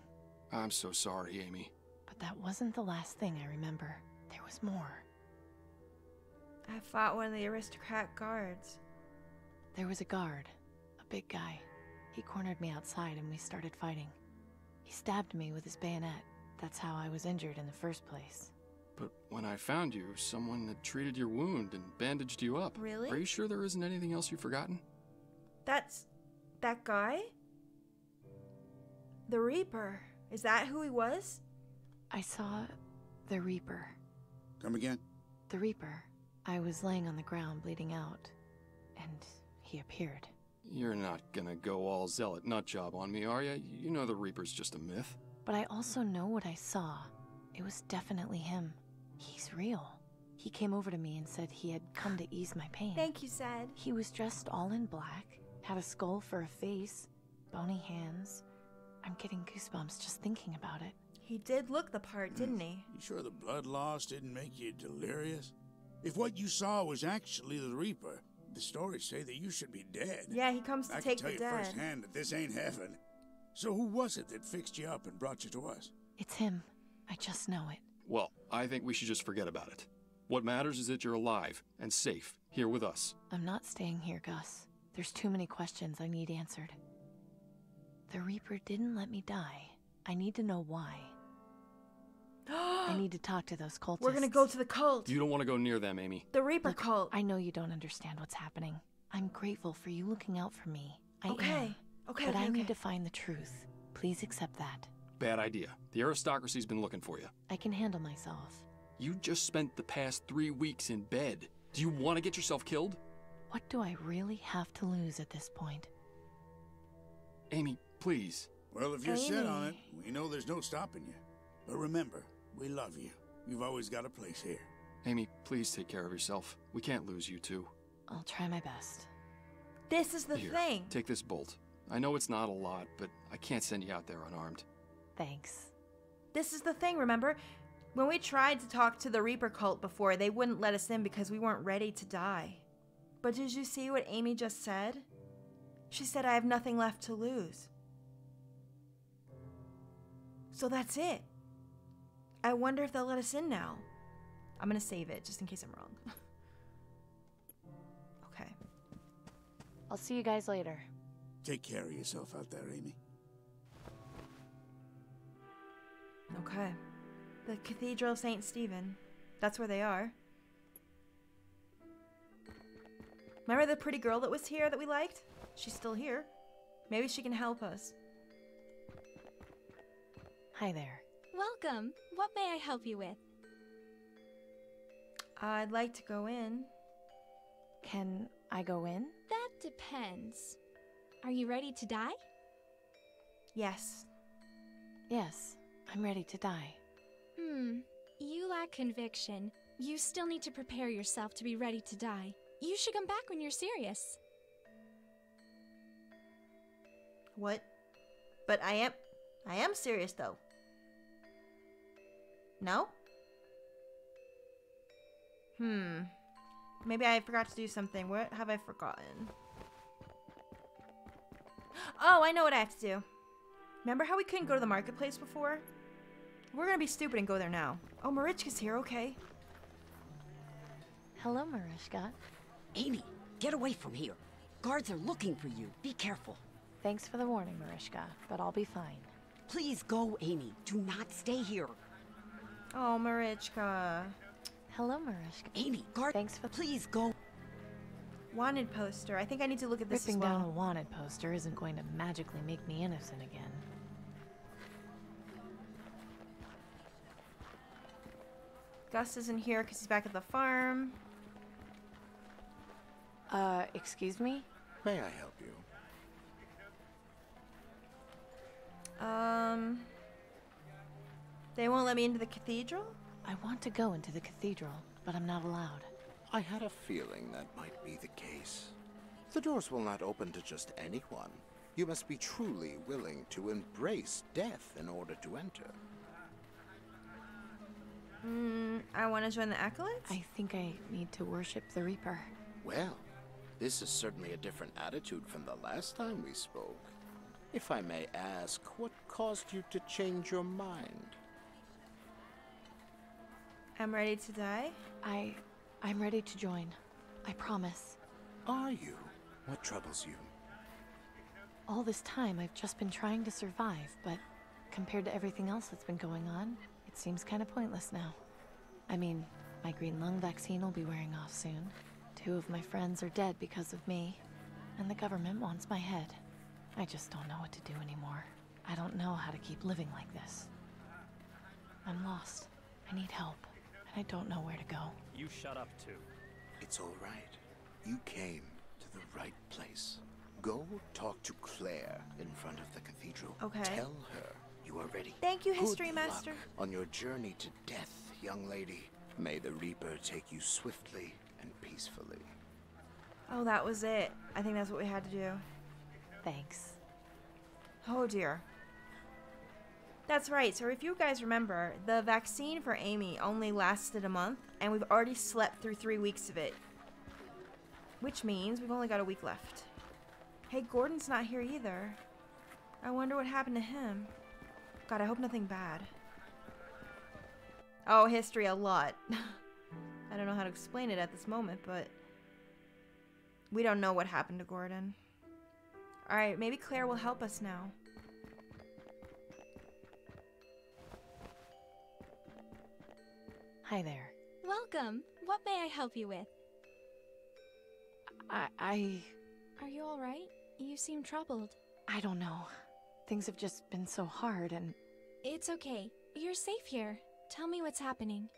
I'm so sorry, Amy. But that wasn't the last thing I remember. There was more. I fought one of the aristocrat guards. There was a guard, a big guy. He cornered me outside and we started fighting. He stabbed me with his bayonet. That's how I was injured in the first place. But when I found you, someone had treated your wound and bandaged you up. Really? Are you sure there isn't anything else you've forgotten? That's... that guy? The Reaper. Is that who he was? I saw the Reaper. Come again? The Reaper. I was laying on the ground, bleeding out, and he appeared. You're not gonna go all zealot nutjob on me, are you? You know the Reaper's just a myth. But I also know what I saw. It was definitely him. He's real. He came over to me and said he had come to ease my pain. Thank you, Sad. He was dressed all in black, had a skull for a face, bony hands. I'm getting goosebumps just thinking about it. He did look the part, didn't he? You sure the blood loss didn't make you delirious? If what you saw was actually the Reaper, the stories say that you should be dead. Yeah, he comes to I take the dead. I can tell you firsthand that this ain't heaven. So who was it that fixed you up and brought you to us? It's him. I just know it. Well, I think we should just forget about it. What matters is that you're alive and safe here with us. I'm not staying here, Gus. There's too many questions I need answered. The Reaper didn't let me die. I need to know why. I need to talk to those cultists. We're gonna go to the cult. You don't want to go near them, Amy. The Reaper Look, cult. I know you don't understand what's happening. I'm grateful for you looking out for me. I okay. am. Okay, But okay, I okay. need to find the truth. Please accept that. Bad idea. The aristocracy's been looking for you. I can handle myself. You just spent the past three weeks in bed. Do you want to get yourself killed? What do I really have to lose at this point? Amy... Please. Well, if you're Amy. set on it, we know there's no stopping you. But remember, we love you. You've always got a place here. Amy, please take care of yourself. We can't lose you two. I'll try my best. This is the here, thing. Take this bolt. I know it's not a lot, but I can't send you out there unarmed. Thanks. This is the thing, remember? When we tried to talk to the Reaper cult before, they wouldn't let us in because we weren't ready to die. But did you see what Amy just said? She said, I have nothing left to lose. So that's it. I wonder if they'll let us in now. I'm gonna save it just in case I'm wrong. Okay. I'll see you guys later. Take care of yourself out there, Amy. Okay. The Cathedral of Saint Stephen. That's where they are. Remember the pretty girl that was here that we liked? She's still here. Maybe she can help us. Hi there. Welcome. What may I help you with? I'd like to go in. Can I go in? That depends. Are you ready to die? Yes. Yes, I'm ready to die. Hmm. You lack conviction. You still need to prepare yourself to be ready to die. You should come back when you're serious. What? But I am... I am serious, though. No? Hmm. Maybe I forgot to do something. What have I forgotten? Oh, I know what I have to do. Remember how we couldn't go to the marketplace before? We're gonna be stupid and go there now. Oh, Marichka's here, okay. Hello, Marichka. Amy, get away from here. Guards are looking for you. Be careful. Thanks for the warning, Marichka, but I'll be fine. Please go, Amy. Do not stay here. Oh, Marichka. Hello, Marichka. Amy, guard. Thanks for. Please go. Wanted poster. I think I need to look at this. Ripping as well. Down a wanted poster isn't going to magically make me innocent again. Gus isn't here because he's back at the farm. Uh, excuse me? May I help you? Um. They won't let me into the cathedral? I want to go into the cathedral, but I'm not allowed. I had a feeling that might be the case. The doors will not open to just anyone. You must be truly willing to embrace death in order to enter. Hmm, I want to join the Acolytes? I think I need to worship the Reaper. Well, this is certainly a different attitude from the last time we spoke. If I may ask, what caused you to change your mind? I'm ready to die. I... I'm ready to join. I promise. Are you? What troubles you? All this time, I've just been trying to survive, but compared to everything else that's been going on, it seems kind of pointless now. I mean, my green lung vaccine will be wearing off soon. Two of my friends are dead because of me, and the government wants my head. I just don't know what to do anymore. I don't know how to keep living like this. I'm lost. I need help. I don't know where to go. You shut up, too. It's all right. You came to the right place. Go talk to Claire in front of the cathedral. Okay. Tell her you are ready. Thank you, History Master. Good luck on your journey to death, young lady. May the Reaper take you swiftly and peacefully. Oh, that was it. I think that's what we had to do. Thanks. Oh, dear. That's right, so if you guys remember, the vaccine for Amy only lasted a month, and we've already slept through three weeks of it. Which means we've only got a week left. Hey, Gordon's not here either. I wonder what happened to him. God, I hope nothing bad. Oh, history a lot. I don't know how to explain it at this moment, but... we don't know what happened to Gordon. Alright, maybe Claire will help us now. Hi there. Welcome. What may I help you with? I... I... Are you alright? You seem troubled. I don't know. Things have just been so hard and... It's okay. You're safe here. Tell me what's happening.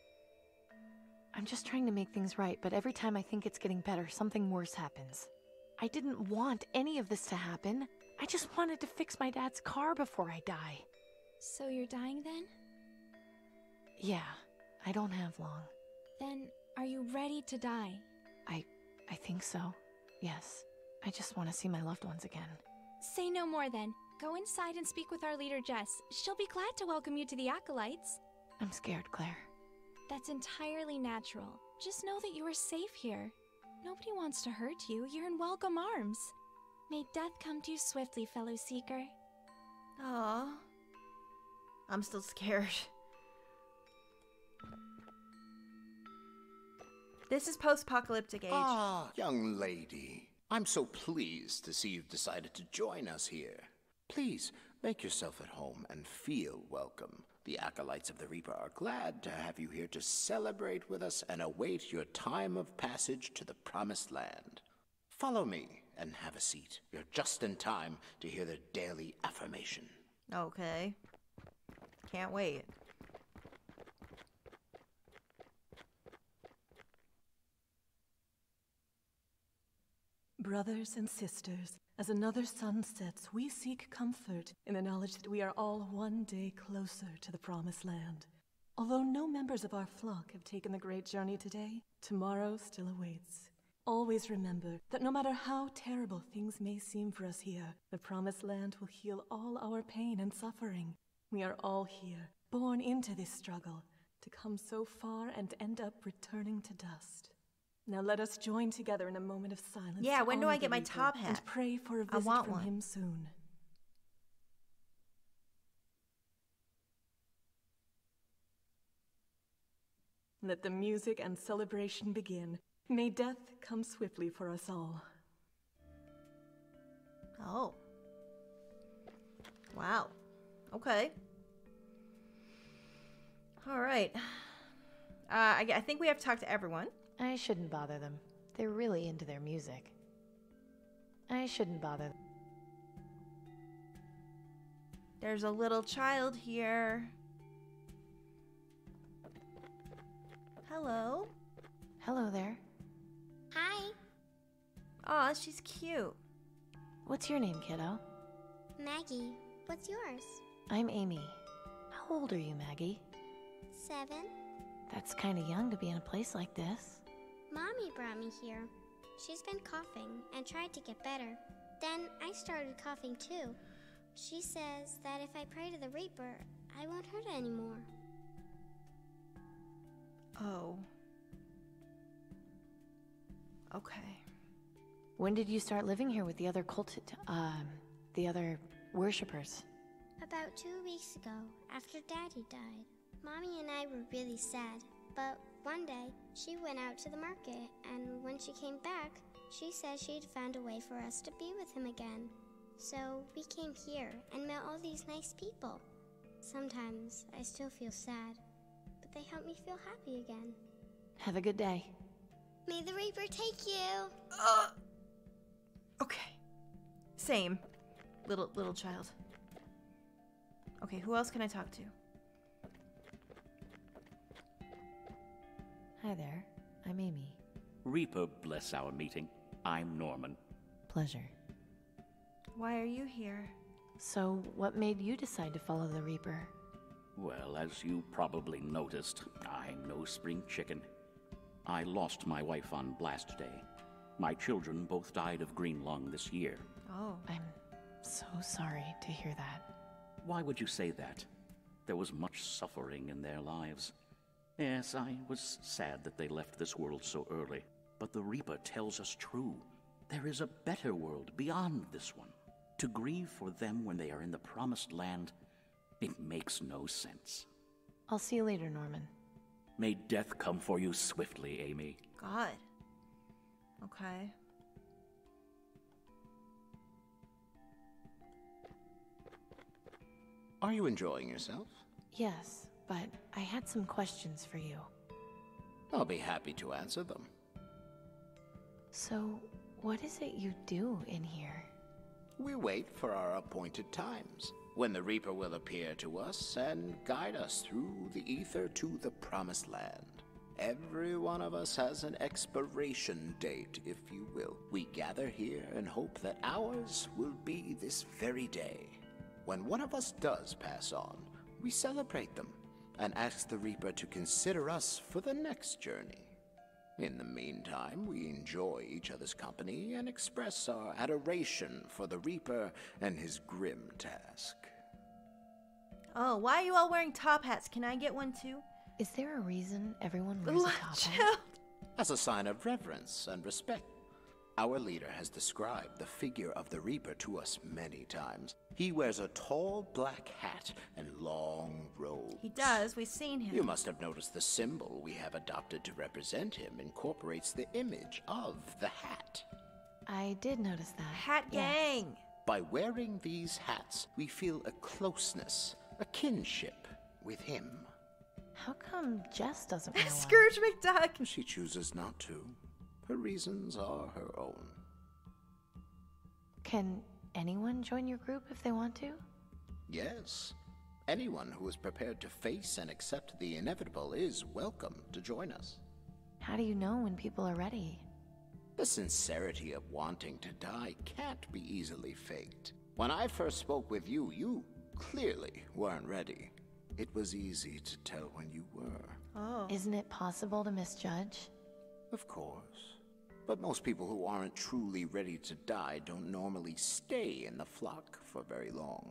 I'm just trying to make things right, but every time I think it's getting better, something worse happens. I didn't want any of this to happen. I just wanted to fix my dad's car before I die. So you're dying then? Yeah. I don't have long. Then, are you ready to die? I... I think so. Yes. I just want to see my loved ones again. Say no more then. Go inside and speak with our leader, Jess. She'll be glad to welcome you to the Acolytes. I'm scared, Claire. That's entirely natural. Just know that you are safe here. Nobody wants to hurt you. You're in welcome arms. May death come to you swiftly, fellow Seeker. Aww. I'm still scared. This is post-apocalyptic age. Ah, young lady. I'm so pleased to see you've decided to join us here. Please, make yourself at home and feel welcome. The Acolytes of the Reaper are glad to have you here to celebrate with us and await your time of passage to the Promised Land. Follow me and have a seat. You're just in time to hear their daily affirmation. Okay. Can't wait. Brothers and sisters, as another sun sets, we seek comfort in the knowledge that we are all one day closer to the Promised Land. Although no members of our flock have taken the great journey today, tomorrow still awaits. Always remember that no matter how terrible things may seem for us here, the Promised Land will heal all our pain and suffering. We are all here, born into this struggle, to come so far and end up returning to dust. Now let us join together in a moment of silence. Yeah, when do I get my top hat? And pray for a visit I want from one. him soon. Let the music and celebration begin. May death come swiftly for us all. Oh. Wow. Okay. All right. Uh, I, I think we have to talk to everyone. I shouldn't bother them. They're really into their music. I shouldn't bother them. There's a little child here. Hello. Hello there. Hi. Aw, she's cute. What's your name, kiddo? Maggie. What's yours? I'm Amy. How old are you, Maggie? Seven. That's kind of young to be in a place like this. Mommy brought me here. She's been coughing and tried to get better. Then I started coughing too. She says that if I pray to the Reaper, I won't hurt anymore. Oh. Okay. When did you start living here with the other cult, um, the other worshippers? About two weeks ago, after Daddy died. Mommy and I were really sad, but one day she went out to the market, and when she came back, she said she'd found a way for us to be with him again. So we came here and met all these nice people. Sometimes I still feel sad, but they help me feel happy again. Have a good day. May the Reaper take you! Uh, okay. Same. Little, little child. Okay, who else can I talk to? Hi there, I'm Amy. Reaper bless our meeting. I'm Norman. Pleasure. Why are you here? So, what made you decide to follow the Reaper? Well, as you probably noticed, I'm no spring chicken. I lost my wife on Blast Day. My children both died of green lung this year. Oh. I'm so sorry to hear that. Why would you say that? There was much suffering in their lives. Yes, I was sad that they left this world so early, but the Reaper tells us true. There is a better world beyond this one. To grieve for them when they are in the Promised Land, it makes no sense. I'll see you later, Norman. May death come for you swiftly, Amy. God. Okay. Are you enjoying yourself? Yes. But I had some questions for you. I'll be happy to answer them. So, what is it you do in here? We wait for our appointed times, when the Reaper will appear to us and guide us through the ether to the Promised Land. Every one of us has an expiration date, if you will. We gather here and hope that ours will be this very day. When one of us does pass on, we celebrate them and ask the Reaper to consider us for the next journey. In the meantime, we enjoy each other's company and express our adoration for the Reaper and his grim task. Oh, why are you all wearing top hats? Can I get one too? Is there a reason everyone wears a top hat? As a sign of reverence and respect. Our leader has described the figure of the Reaper to us many times. He wears a tall black hat and long robes. He does. We've seen him. You must have noticed the symbol we have adopted to represent him incorporates the image of the hat. I did notice that. Hat gang! Yes. By wearing these hats, we feel a closeness, a kinship with him. How come Jess doesn't wear one? Scrooge McDuck! She chooses not to. Her reasons are her own. Can anyone join your group if they want to? Yes. Anyone who is prepared to face and accept the inevitable is welcome to join us. How do you know when people are ready? The sincerity of wanting to die can't be easily faked. When I first spoke with you, you clearly weren't ready. It was easy to tell when you were. Oh. Isn't it possible to misjudge? Of course. But most people who aren't truly ready to die don't normally stay in the flock for very long.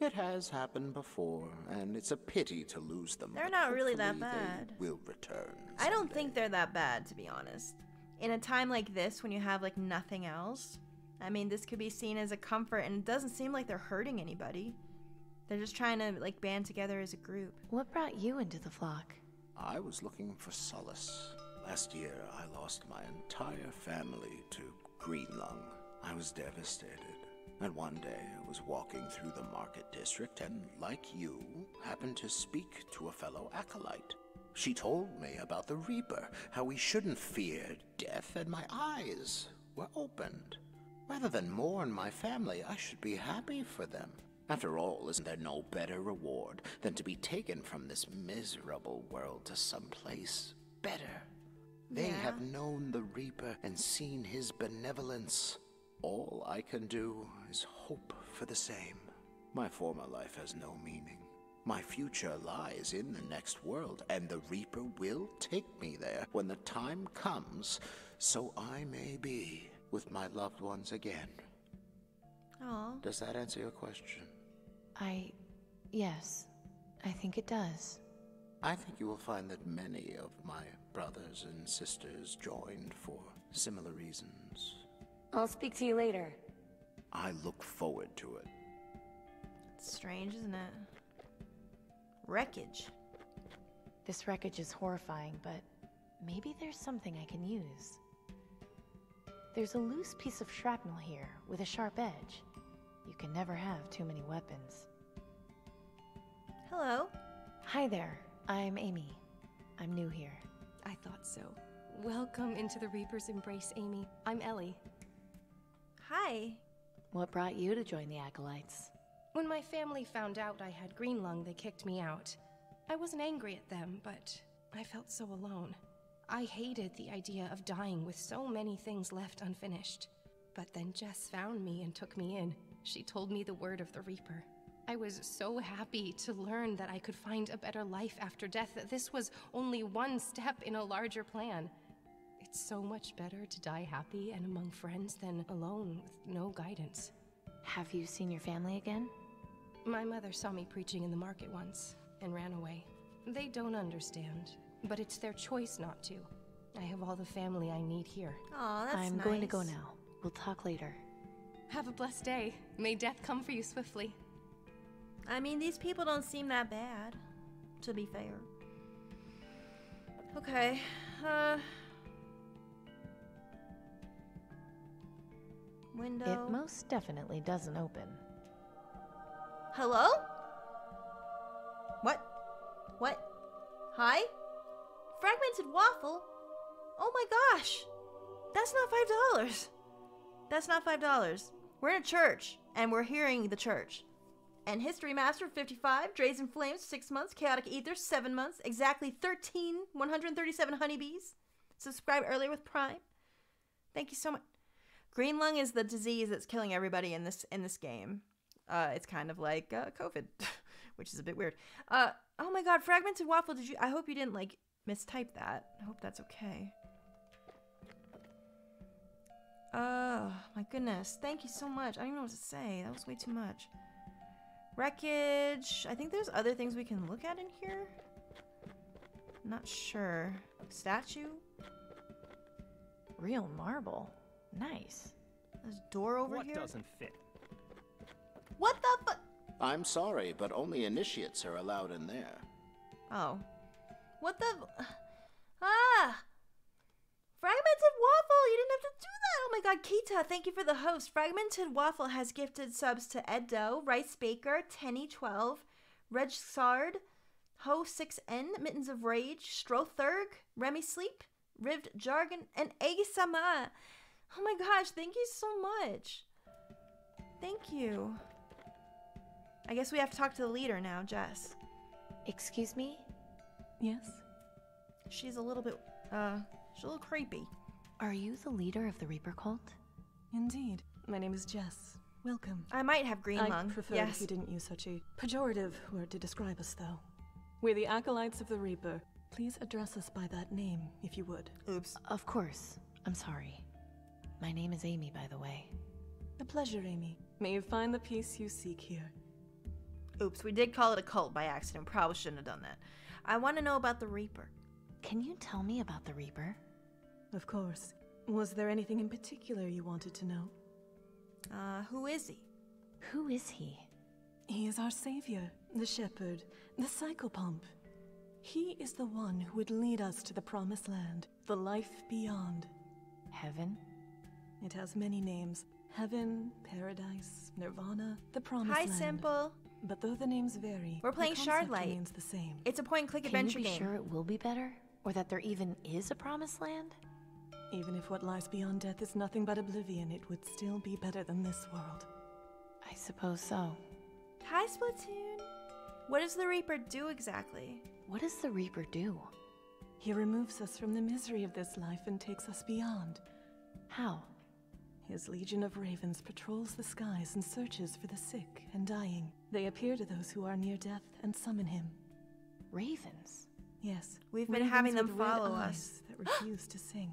It has happened before, and it's a pity to lose them. They're not really that bad. They will return someday. I don't think they're that bad, to be honest. In a time like this, when you have, like, nothing else, I mean, this could be seen as a comfort, and it doesn't seem like they're hurting anybody. They're just trying to, like, band together as a group. What brought you into the flock? I was looking for solace. Last year, I lost my entire family to green lung. I was devastated. And one day, I was walking through the market district and, like you, happened to speak to a fellow acolyte. She told me about the Reaper, how we shouldn't fear death, and my eyes were opened. Rather than mourn my family, I should be happy for them. After all, isn't there no better reward than to be taken from this miserable world to someplace better? They yeah. have known the Reaper and seen his benevolence. All I can do is hope for the same. My former life has no meaning. My future lies in the next world, and the Reaper will take me there when the time comes, so I may be with my loved ones again. Aww. Does that answer your question? I... yes. I think it does. I think you will find that many of my brothers and sisters joined for similar reasons. I'll speak to you later. I look forward to it. It's strange, isn't it? Wreckage. This wreckage is horrifying, but maybe there's something I can use. There's a loose piece of shrapnel here with a sharp edge. You can never have too many weapons. Hello. Hi there. I'm Amy. I'm new here. I thought so. Welcome into the Reaper's embrace, Amy. I'm Ellie. Hi. What brought you to join the Acolytes? When my family found out I had green lung, they kicked me out. I wasn't angry at them, but I felt so alone. I hated the idea of dying with so many things left unfinished. But then Jess found me and took me in. She told me the word of the Reaper. I was so happy to learn that I could find a better life after death, that this was only one step in a larger plan. It's so much better to die happy and among friends than alone with no guidance. Have you seen your family again? My mother saw me preaching in the market once, and ran away. They don't understand, but it's their choice not to. I have all the family I need here. Aw, that's nice. I'm going to go now. We'll talk later. Have a blessed day. May death come for you swiftly. I mean, these people don't seem that bad, to be fair. Okay, uh... window. It most definitely doesn't open. Hello? What? What? Hi? Fragmented waffle? Oh my gosh! That's not five dollars! That's not five dollars. We're in a church, and we're hearing the church. And History Master fifty-five, Drays in Flames six months, Chaotic Ether seven months, exactly thirteen, one hundred thirty-seven honeybees. Subscribe earlier with Prime. Thank you so much. Green lung is the disease that's killing everybody in this in this game. Uh, it's kind of like uh, COVID, which is a bit weird. Uh, oh my God, fragmented waffle. Did you? I hope you didn't like mistype that. I hope that's okay. Oh my goodness, thank you so much. I don't even know what to say. That was way too much. Wreckage. I think there's other things we can look at in here. Not sure. Statue. Real marble. Nice. There's a door over what here? What doesn't fit? What the fuck? I'm sorry, but only initiates are allowed in there. Oh. What the... Ah! Fragmented Waffle! You didn't have to do that! Oh my god, Kita, thank you for the host. Fragmented Waffle has gifted subs to Eddo, Rice Baker, Tenny twelve, Reg Sard, Ho six N, Mittens of Rage, Strothurg, Remy Sleep, Rived Jargon, and Agisama. Oh my gosh, thank you so much. Thank you. I guess we have to talk to the leader now, Jess. Excuse me? Yes? She's a little bit, uh... she's a little creepy. Are you the leader of the Reaper cult? Indeed. My name is Jess. Welcome. I might have green lung. I'd prefer yes. if you didn't use such a pejorative word to describe us, though. We're the Acolytes of the Reaper. Please address us by that name, if you would. Oops. Of course. I'm sorry. My name is Amy, by the way. A pleasure, Amy. May you find the peace you seek here. Oops, we did call it a cult by accident. Probably shouldn't have done that. I want to know about the Reaper. Can you tell me about the Reaper? Of course. Was there anything in particular you wanted to know? Uh, who is he? Who is he? He is our savior, the shepherd, the psychopomp. He is the one who would lead us to the promised land, the life beyond. Heaven? It has many names. Heaven, paradise, nirvana, the promised Hi, land. Hi, Simple. But though the names vary, we're playing Shardlight. The same. It's a point-click adventure game. Can you be sure it will be better? Or that there even is a promised land? Even if what lies beyond death is nothing but oblivion, it would still be better than this world. I suppose so. Hi, Splatoon! What does the Reaper do exactly? What does the Reaper do? He removes us from the misery of this life and takes us beyond. How? His legion of ravens patrols the skies and searches for the sick and dying. They appear to those who are near death and summon him. Ravens? Yes. We've been having them follow us. That refuse to sing.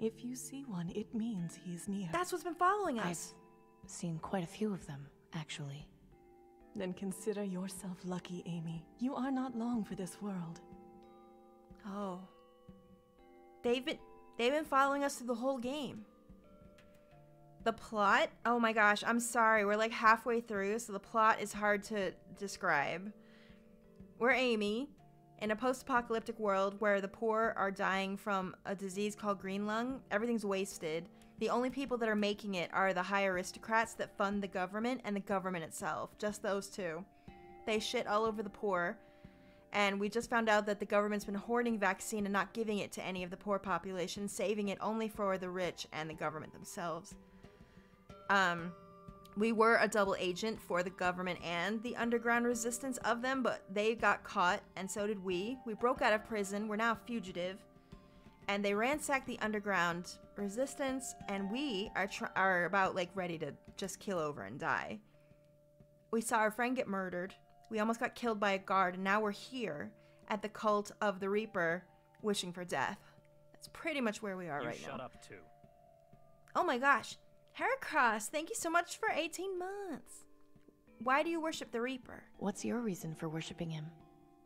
If you see one, it means he is near. That's what's been following us. I've seen quite a few of them, actually. Then consider yourself lucky, Amy. You are not long for this world. Oh. They've been, they've been following us through the whole game. The plot? Oh my gosh, I'm sorry. We're like halfway through, so the plot is hard to describe. We're Amy, in a post-apocalyptic world where the poor are dying from a disease called green lung. Everything's wasted. The only people that are making it are the high aristocrats that fund the government and the government itself. Just those two. They shit all over the poor. And we just found out that the government's been hoarding vaccine and not giving it to any of the poor population, saving it only for the rich and the government themselves. Um, we were a double agent for the government and the underground resistance of them, but they got caught, and so did we. We broke out of prison, we're now a fugitive, and they ransacked the underground resistance, and we are, tr are about, like, ready to just keel over and die. We saw our friend get murdered, we almost got killed by a guard, and now we're here at the cult of the Reaper, wishing for death. That's pretty much where we are you right shut now. Up too. Oh my gosh! Heracross, thank you so much for eighteen months. Why do you worship the Reaper? What's your reason for worshiping him?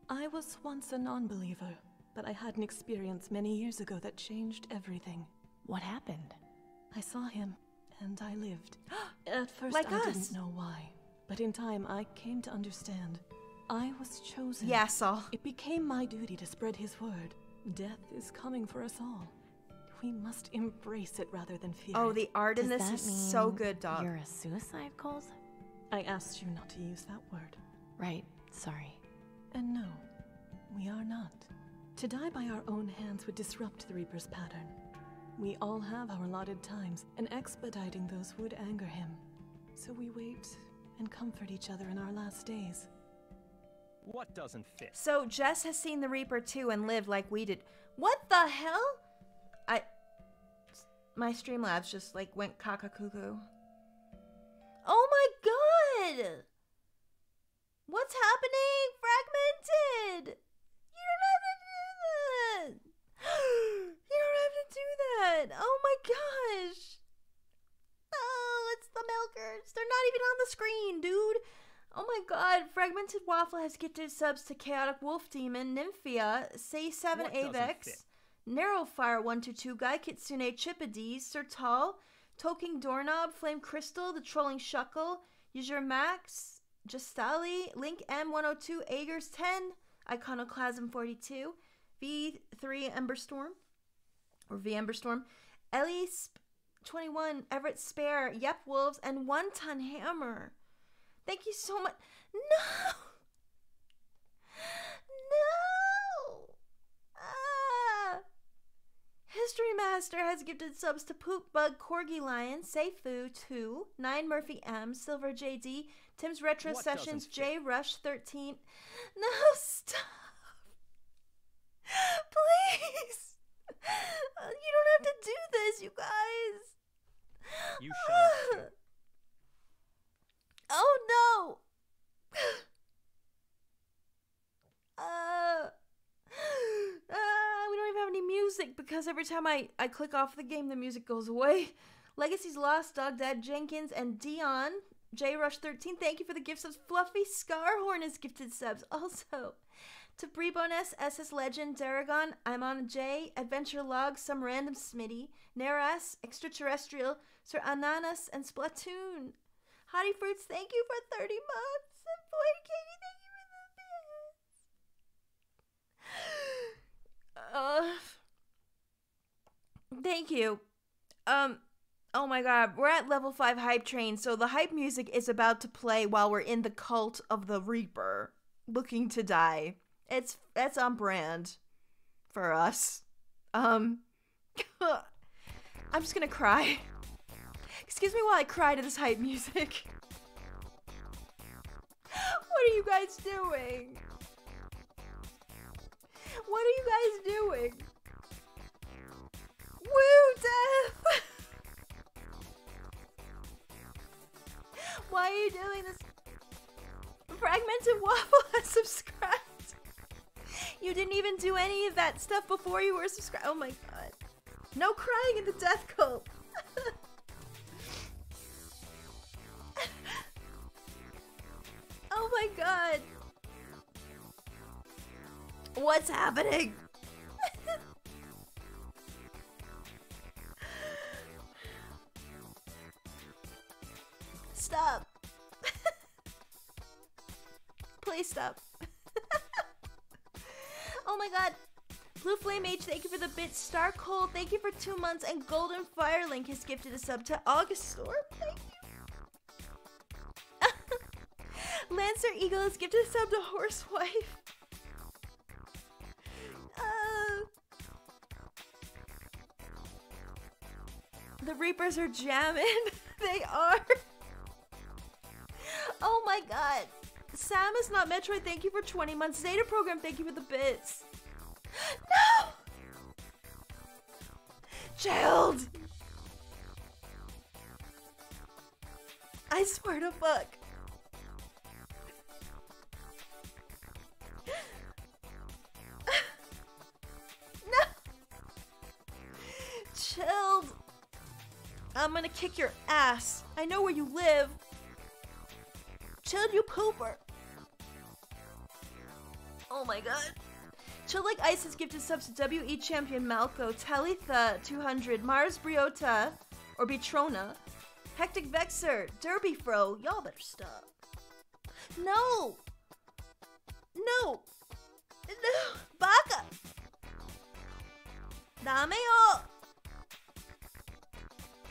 I was once a non-believer, but I had an experience many years ago that changed everything. What happened? I saw him, and I lived. At first like I us. didn't know why, but in time I came to understand. I was chosen. Yes, all. It became my duty to spread his word. Death is coming for us all. We must embrace it rather than fear. Oh, the art in this is so good, dog. You're a suicide cult? I asked you not to use that word. Right, sorry. And no, we are not. To die by our own hands would disrupt the Reaper's pattern. We all have our allotted times, and expediting those would anger him. So we wait and comfort each other in our last days. What doesn't fit? So Jess has seen the Reaper too and lived like we did. What the hell? I, my Streamlabs just like went cock-a-cuckoo. Oh my god! What's happening? Fragmented! You don't have to do that! You don't have to do that! Oh my gosh! Oh, it's the milkers! They're not even on the screen, dude! Oh my god, Fragmented Waffle has gifted subs to Chaotic Wolf Demon, Nymphia, Say seven Avex. Narrowfire one two two, Guy Kitsune, Chippadies, Sertal, Toking Doorknob, Flame Crystal, The Trolling Shuckle, User Max, Just Sally, Link M one oh two, Agers ten, Iconoclasm forty-two, V three Emberstorm, or V Emberstorm, Elise twenty-one, Everett Spare, Yep Wolves, and One Ton Hammer. Thank you so much. No! No! Ah! History Master has gifted subs to Poop Bug, Corgi Lion, Seifu two, nine Murphy M, Silver J D, Tim's Retro what Sessions, J Rush thirteen. No, stop! Please! You don't have to do this, you guys! You shut up. Oh no! Uh, uh, we don't even have any music because every time I, I click off the game, the music goes away. Legacy's Lost, Dog Dad Jenkins, and Dion, J Rush thirteen, thank you for the gift subs. Fluffy Scarhorn is gifted subs also. To Brebones, S S Legend, Daragon, I'm on J, Adventure Log, Some Random Smitty, Neras, Extraterrestrial, Sir Ananas, and Splatoon. Hottie Fruits, thank you for thirty months. And Void Katie, thank you for the bits. Uh, thank you. Um, oh my god, we're at level five hype train, so the hype music is about to play while we're in the cult of the Reaper, looking to die. It's, that's on brand for us. Um, I'm just gonna cry. Excuse me while I cry to this hype music. What are you guys doing? What are you guys doing? Woo, death! Why are you doing this? Fragmented Waffle has subscribed. You didn't even do any of that stuff before you were subscribed. Oh my god. No crying in the death cult. Oh my god! What's happening? Stop! Please stop! Oh my god! Blue Flame Mage, thank you for the bit. Star Cold, thank you for two months, and Golden Firelink has gifted a sub to Augustor. Thank you. Lancer Eagle is gifted a sub to Horsewife. Uh, the Reapers are jamming. They are. Oh my god. Sam is not Metroid. Thank you for twenty months. Zeta Program, thank you for the bits. No! Child! I swear to fuck. Chilled. I'm gonna kick your ass. I know where you live. Chilled, you pooper. Oh my god. Chill Like Ice has gifted subs to W E Champion Malco, Talitha two hundred, Mars Briota, or Bitrona, Hectic Vexer, Derby Fro. Y'all better stop. No! No! No! Baka! Dame yo!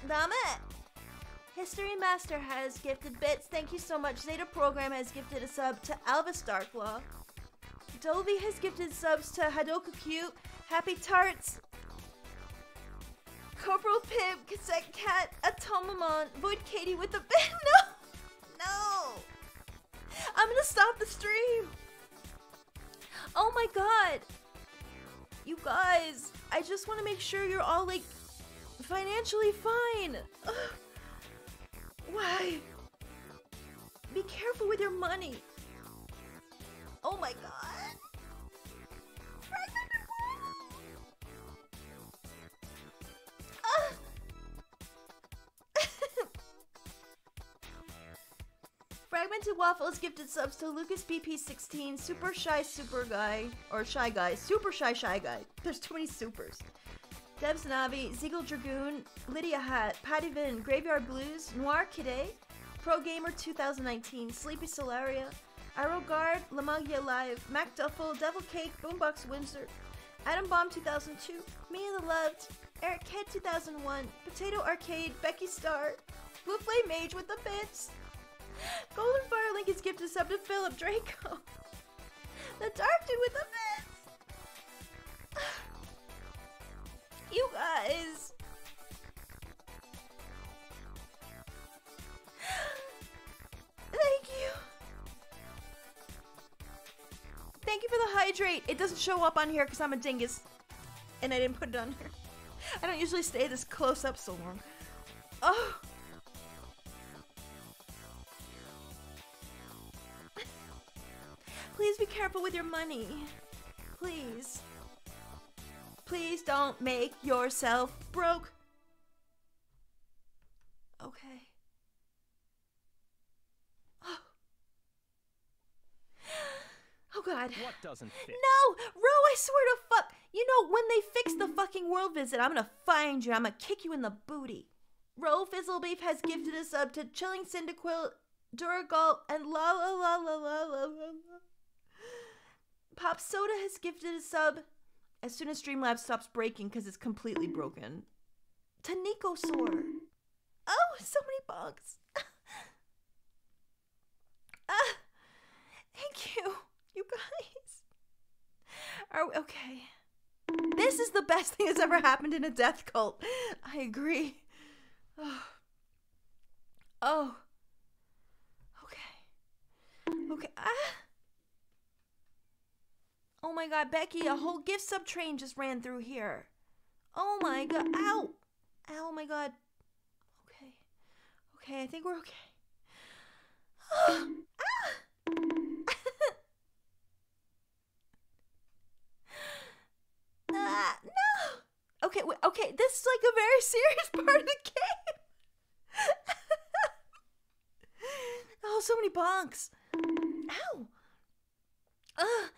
Dame! History Master has gifted bits. Thank you so much. Zeta Program has gifted a sub to Alvis Darklaw. Dolby has gifted subs to Hadoka Cute, Happy Tarts, Corporal Pimp, Cassette Cat, Atomamon, Void Katie with the bit. No! No! I'm gonna stop the stream! Oh my god! You guys, I just want to make sure you're all, like, financially fine. Ugh. Why? Be careful with your money. Oh my god. Fragmented World. Uh. Fragmented Waffles gifted subs to Lucas B P sixteen, Super Shy Super Guy, or Shy Guy, Super Shy Shy Guy. There's too many supers. Debs Navi, Zeagle Dragoon, Lydia Hat, Patty Vin, Graveyard Blues, Noir Kide, Pro Gamer two thousand nineteen, Sleepy Solaria, Arrowguard, Lamagia Live, Mac Duffel, Devil Cake, Boombox Windsor, Adam Bomb two thousand two, Mia the Loved, Eric Head two thousand one, Potato Arcade, Becky Star, Blue Flame Mage with the bits, Golden Firelink is gifted sub to Philip Draco, the Dark Dude with the bits. You guys. Thank you. Thank you for the hydrate. It doesn't show up on here because I'm a dingus. And I didn't put it on here. I don't usually stay this close up so long. Oh. Please be careful with your money. Please. Please don't make yourself broke. Okay. Oh. Oh God. What doesn't fit? No, Ro, I swear to fuck. You know, when they fix the fucking world visit, I'm gonna find you. I'm gonna kick you in the booty. Ro Fizzlebeef has gifted a sub to Chilling Cyndaquil, Duragalt, and la la la la la la la. Pop Soda has gifted a sub as soon as Streamlabs stops breaking because it's completely broken. Tanikosaur. Oh, so many bugs. Ah, thank you, you guys. Are we, okay. This is the best thing that's ever happened in a death cult. I agree. Oh. Oh. Okay. Okay. Ah. Oh my God, Becky, a whole gift sub train just ran through here. Oh my God, ow. Ow, my God. Okay. Okay, I think we're okay. Oh. Ah. Ah, no. Okay, wait, okay, this is like a very serious part of the game. Oh, so many bonks. Ow. Ugh.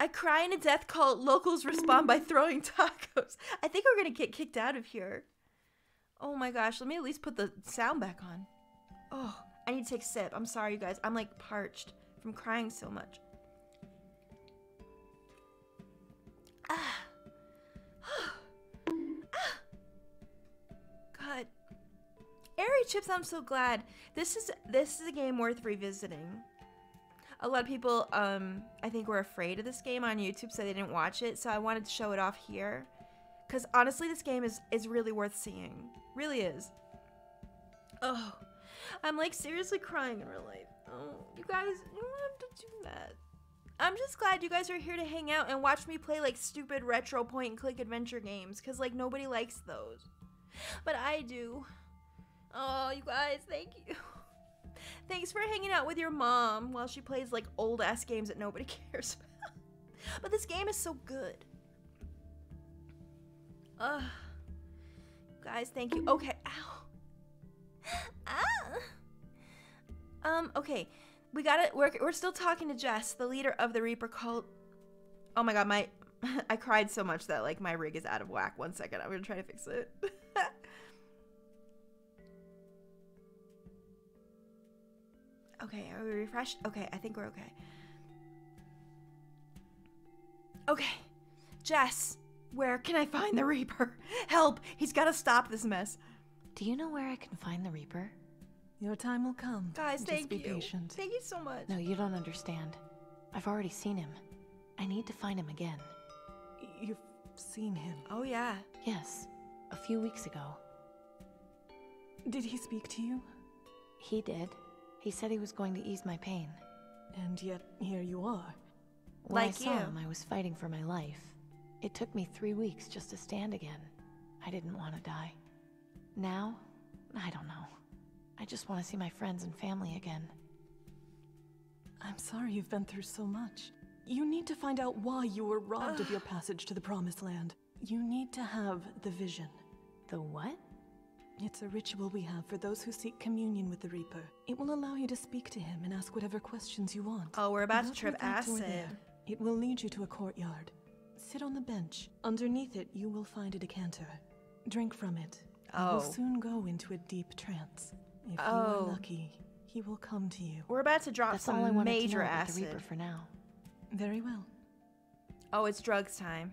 I cry in a death cult. Locals respond by throwing tacos. I think we're gonna get kicked out of here. Oh my gosh, let me at least put the sound back on. Oh, I need to take a sip. I'm sorry, you guys. I'm like parched from crying so much. Ah. Ah. God. Airy Chips, I'm so glad. This is this is a game worth revisiting. A lot of people, um, I think, were afraid of this game on YouTube, so they didn't watch it. So I wanted to show it off here. Because, honestly, this game is, is really worth seeing. Really is. Oh. I'm, like, seriously crying in real life. Oh, you guys, you don't have to do that. I'm just glad you guys are here to hang out and watch me play, like, stupid retro point-and-click adventure games. Because, like, nobody likes those. But I do. Oh, you guys, thank you. Thanks for hanging out with your mom while she plays like old-ass games that nobody cares about. But this game is so good. Ugh. Guys, thank you. Okay. Ow. Ah. Um, okay. We gotta, we're, we're still talking to Jess, the leader of the Reaper cult. Oh my God, my, I cried so much that like my rig is out of whack. One second, I'm gonna try to fix it. Okay, are we refreshed? Okay, I think we're okay. Okay. Jess, where can I find the Reaper? Help! He's gotta stop this mess. Do you know where I can find the Reaper? Your time will come. Guys, just thank be you. Patient. Thank you so much. No, you don't understand. I've already seen him. I need to find him again. You've seen him? Oh, yeah. Yes, a few weeks ago. Did he speak to you? He did. He said he was going to ease my pain. And yet, here you are. When I saw him, I was fighting for my life. It took me three weeks just to stand again. I didn't want to die. Now, I don't know. I just want to see my friends and family again. I'm sorry you've been through so much. You need to find out why you were robbed of your passage to the Promised Land. You need to have the vision. The what? It's a ritual we have for those who seek communion with the Reaper. It will allow you to speak to him and ask whatever questions you want. Oh, we're about to trip acid. It will lead you to a courtyard. Sit on the bench. Underneath it, you will find a decanter. Drink from it. Oh. You will soon go into a deep trance. If oh. you are lucky, he will come to you. We're about to drop That's some all I major to acid. The Reaper for now. Very well. Oh, it's drugs time.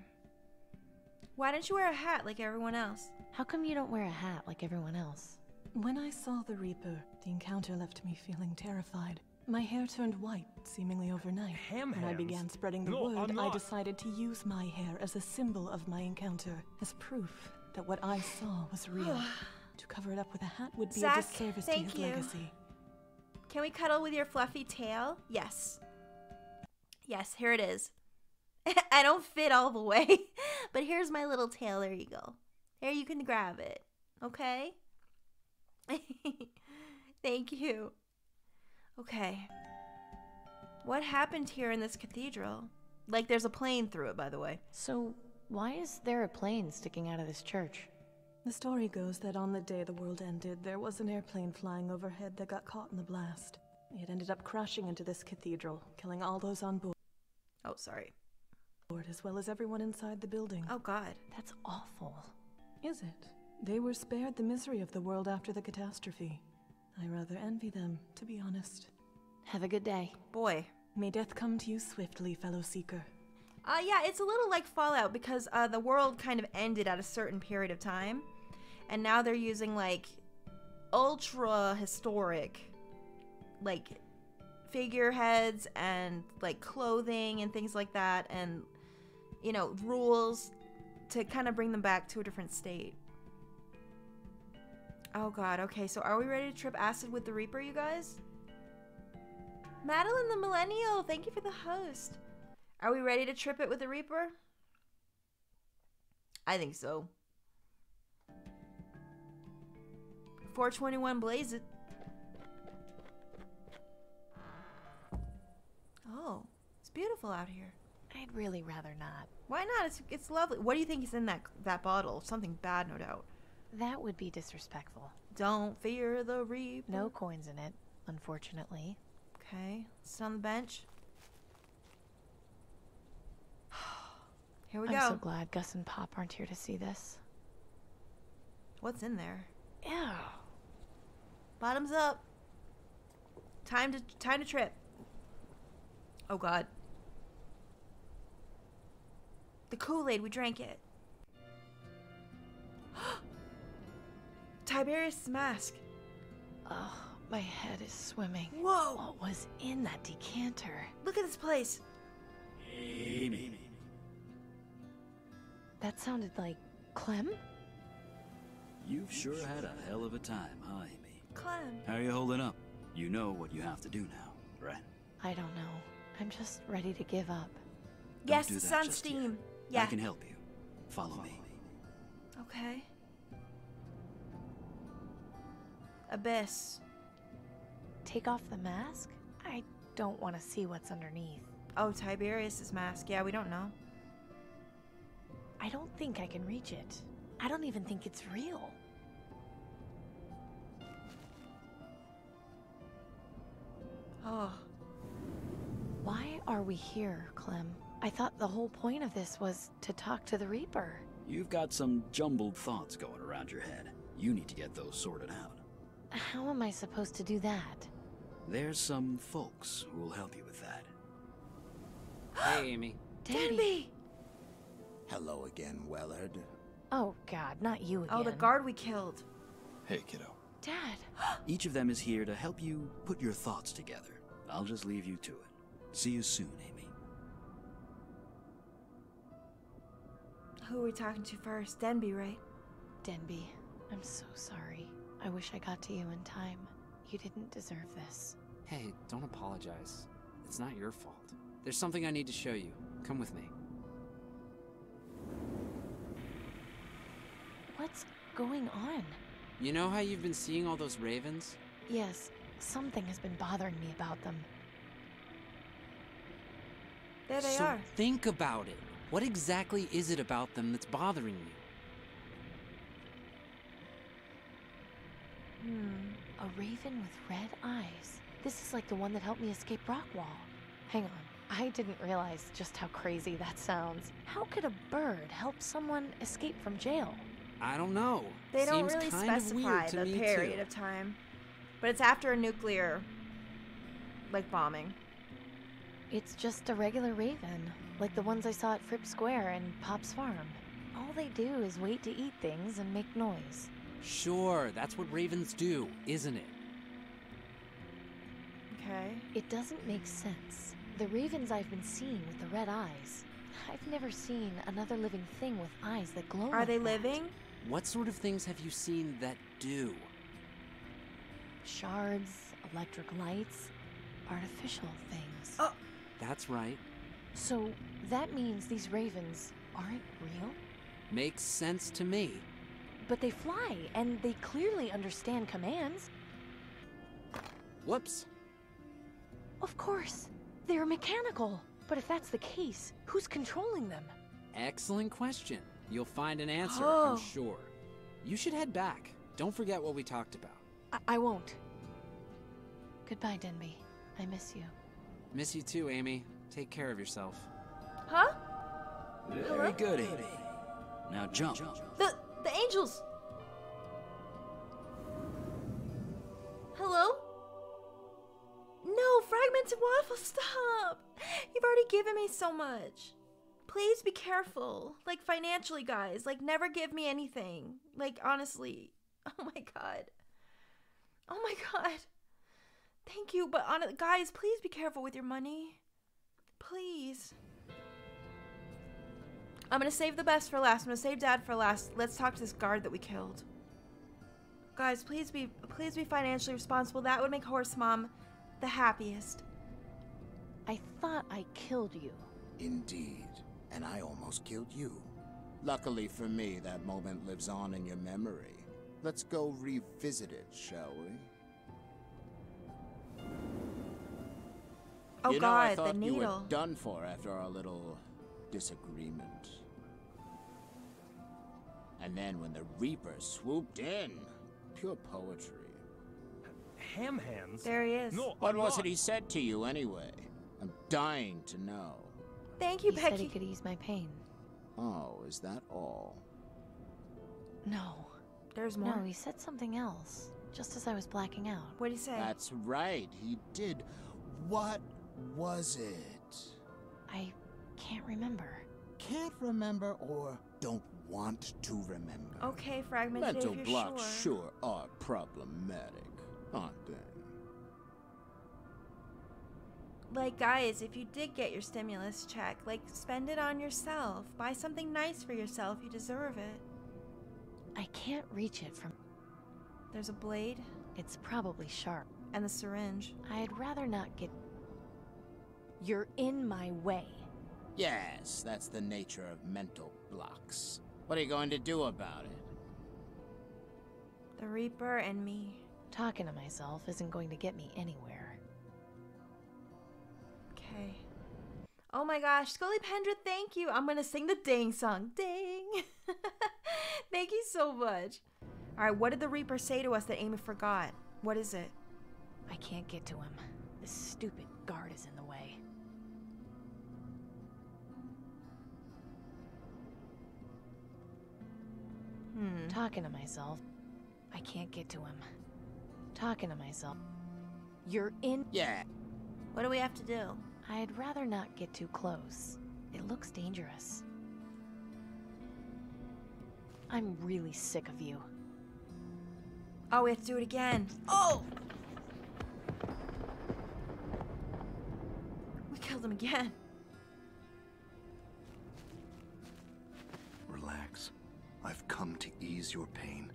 Why didn't you wear a hat like everyone else? How come you don't wear a hat like everyone else? When I saw the Reaper, the encounter left me feeling terrified. My hair turned white, seemingly overnight. Ham when I began spreading the no, word, I decided to use my hair as a symbol of my encounter, as proof that what I saw was real. To cover it up with a hat would be Zach, a disservice to his you. legacy. Can we cuddle with your fluffy tail? Yes. Yes, here it is. I don't fit all the way, but here's my little tail. There you go. There, you can grab it. Okay? Thank you. Okay. What happened here in this cathedral? Like, there's a plane through it, by the way. So, why is there a plane sticking out of this church? The story goes that on the day the world ended, there was an airplane flying overhead that got caught in the blast. It ended up crashing into this cathedral, killing all those on board. Oh, sorry. As well as everyone inside the building. Oh, God. That's awful. Is it? They were spared the misery of the world after the catastrophe. I rather envy them, to be honest. Have a good day. Boy. May death come to you swiftly, fellow seeker. Uh, yeah, it's a little like Fallout because uh, the world kind of ended at a certain period of time. And now they're using, like, ultra-historic, like, figureheads and, like, clothing and things like that. And, you know, rules to kind of bring them back to a different state. Oh god, okay, so are we ready to trip acid with the Reaper, you guys? Madeline the Millennial, thank you for the host. Are we ready to trip it with the Reaper? I think so. four twenty-one blaze it. Oh, it's beautiful out here. I'd really rather not. Why not? It's, it's lovely. What do you think is in that, that bottle? Something bad, no doubt. That would be disrespectful. Don't fear the Reaper. No coins in it, unfortunately. Okay, sit on the bench. Here we I'm go. I'm so glad Gus and Pop aren't here to see this. What's in there? Ew. Bottoms up. Time to time to trip. Oh God. The Kool-Aid, we drank it. Tiberius' mask. Oh, my head is swimming. Whoa! What was in that decanter? Look at this place. Amy. That sounded like Clem. You've sure had a hell of a time, huh, Amy? Clem. How are you holding up? You know what you have to do now, right? I don't know. I'm just ready to give up. Don't yes, the sun's steam. Yeah. I can help you. Follow, Follow me. me. Okay. Abyss. Take off the mask? I don't want to see what's underneath. Oh, Tiberius's mask. Yeah, we don't know. I don't think I can reach it. I don't even think it's real. Oh. Why are we here, Clem? I thought the whole point of this was to talk to the Reaper. You've got some jumbled thoughts going around your head. You need to get those sorted out. How am I supposed to do that? There's some folks who will help you with that. Hey, Amy. Denby! Hello again, Wellard. Oh, God, not you again. Oh, the guard we killed. Hey, kiddo. Dad. Each of them is here to help you put your thoughts together. I'll just leave you to it. See you soon, Amy. Who are we talking to first? Denby, right? Denby, I'm so sorry. I wish I got to you in time. You didn't deserve this. Hey, don't apologize. It's not your fault. There's something I need to show you. Come with me. What's going on? You know how you've been seeing all those ravens? Yes, something has been bothering me about them. There they so are. So think about it. What exactly is it about them that's bothering you? Hmm. A raven with red eyes. This is like the one that helped me escape Rockwall. Hang on. I didn't realize just how crazy that sounds. How could a bird help someone escape from jail? I don't know. They don't really specify the period of time. But it's after a nuclear, like, bombing. It's just a regular raven, like the ones I saw at Fripp Square and Pop's farm. All they do is wait to eat things and make noise. Sure, that's what ravens do, isn't it? Okay. It doesn't make sense. The ravens I've been seeing with the red eyes. I've never seen another living thing with eyes that glow. Are they living? What sort of things have you seen that do? Shards, electric lights, artificial things. Oh! That's right. So that means these ravens aren't real? Makes sense to me. But they fly, and they clearly understand commands. Whoops. Of course. They're mechanical. But if that's the case, who's controlling them? Excellent question. You'll find an answer, oh. I'm sure. You should head back. Don't forget what we talked about. I, I won't. Goodbye, Denby. I miss you. Miss you too, Amy. Take care of yourself. Huh? Very Hello? Good, Amy. Now jump. The, the angels! Hello? No, fragmented waffle, stop! You've already given me so much. Please be careful. Like, financially, guys. Like, never give me anything. Like, honestly. Oh my god. Oh my god. Thank you, but on guys, please be careful with your money. Please. I'm gonna save the best for last. I'm gonna save Dad for last. Let's talk to this guard that we killed. Guys, please be please be financially responsible. That would make Horse Mom the happiest. I thought I killed you. Indeed, and I almost killed you. Luckily for me, that moment lives on in your memory. Let's go revisit it, shall we? Oh you God, know, I the needle. You were done for after our little disagreement. And then when the Reaper swooped in, pure poetry. Ham hands? There he is. No, what was it he said to you anyway? I'm dying to know. Thank you, he Becky. Said he could ease my pain. Oh, is that all? No. There's more. No, he said something else, just as I was blacking out. What'd he say? That's right, he did. What was it? I can't remember. Can't remember or don't want to remember. Okay, fragmented if you're sure. Mental blocks sure are problematic. Aren't they? Like, guys, if you did get your stimulus check, like, spend it on yourself. Buy something nice for yourself. You deserve it. I can't reach it from... There's a blade. It's probably sharp. And the syringe. I'd rather not get... You're in my way. Yes, that's the nature of mental blocks. What are you going to do about it? The Reaper and me. Talking to myself isn't going to get me anywhere. Okay. Oh my gosh, Scully Pendra, thank you. I'm gonna sing the dang song. Dang. Thank you so much. Alright, what did the Reaper say to us that Amy forgot? What is it? I can't get to him. This stupid guard is in the way. Hmm. Talking to myself. I can't get to him. Talking to myself. You're in. Yeah. What do we have to do? I'd rather not get too close. It looks dangerous. I'm really sick of you. Oh, we have to do it again. Oh! We killed him again. Relax. I've come to ease your pain.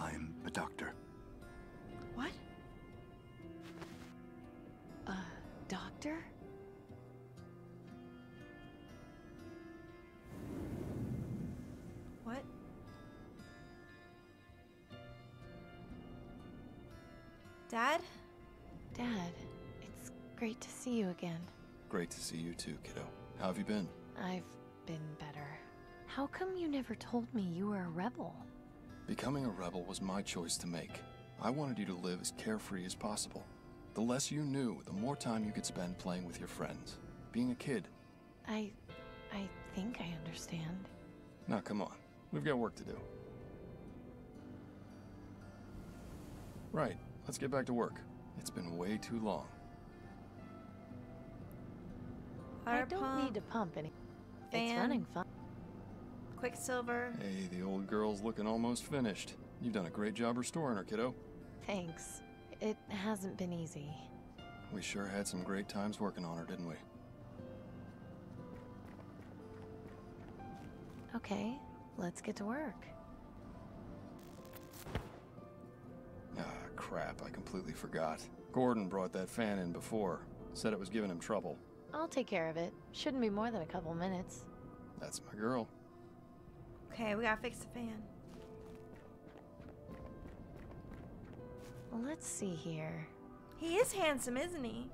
I'm a doctor. What? A doctor? What? Dad? Dad, it's great to see you again. Great to see you too, kiddo. How have you been? I've been better. How come you never told me you were a rebel? Becoming a rebel was my choice to make. I wanted you to live as carefree as possible. The less you knew, the more time you could spend playing with your friends. Being a kid. I... I think I understand. Now, come on. We've got work to do. Right. Let's get back to work. It's been way too long. I don't pump. need to pump any... Fan. It's running fun. Quicksilver. Hey, the old girl's looking almost finished. You've done a great job restoring her, kiddo. Thanks. It hasn't been easy. We sure had some great times working on her, didn't we? Okay, let's get to work. Ah, crap, I completely forgot. Gordon brought that fan in before. Said it was giving him trouble. I'll take care of it. Shouldn't be more than a couple minutes. That's my girl. Okay, we gotta fix the fan. Let's see here. He is handsome, isn't he?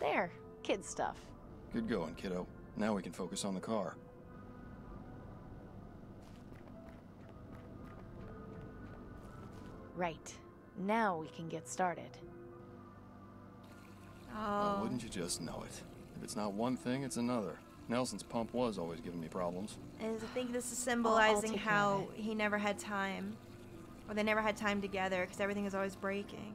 There. Kid stuff. Good going, kiddo. Now we can focus on the car. Right. Now we can get started. Oh. Well, wouldn't you just know it? If it's not one thing, it's another. Nelson's pump was always giving me problems. And I think this is symbolizing oh, how he never had time. Or they never had time together, because everything is always breaking.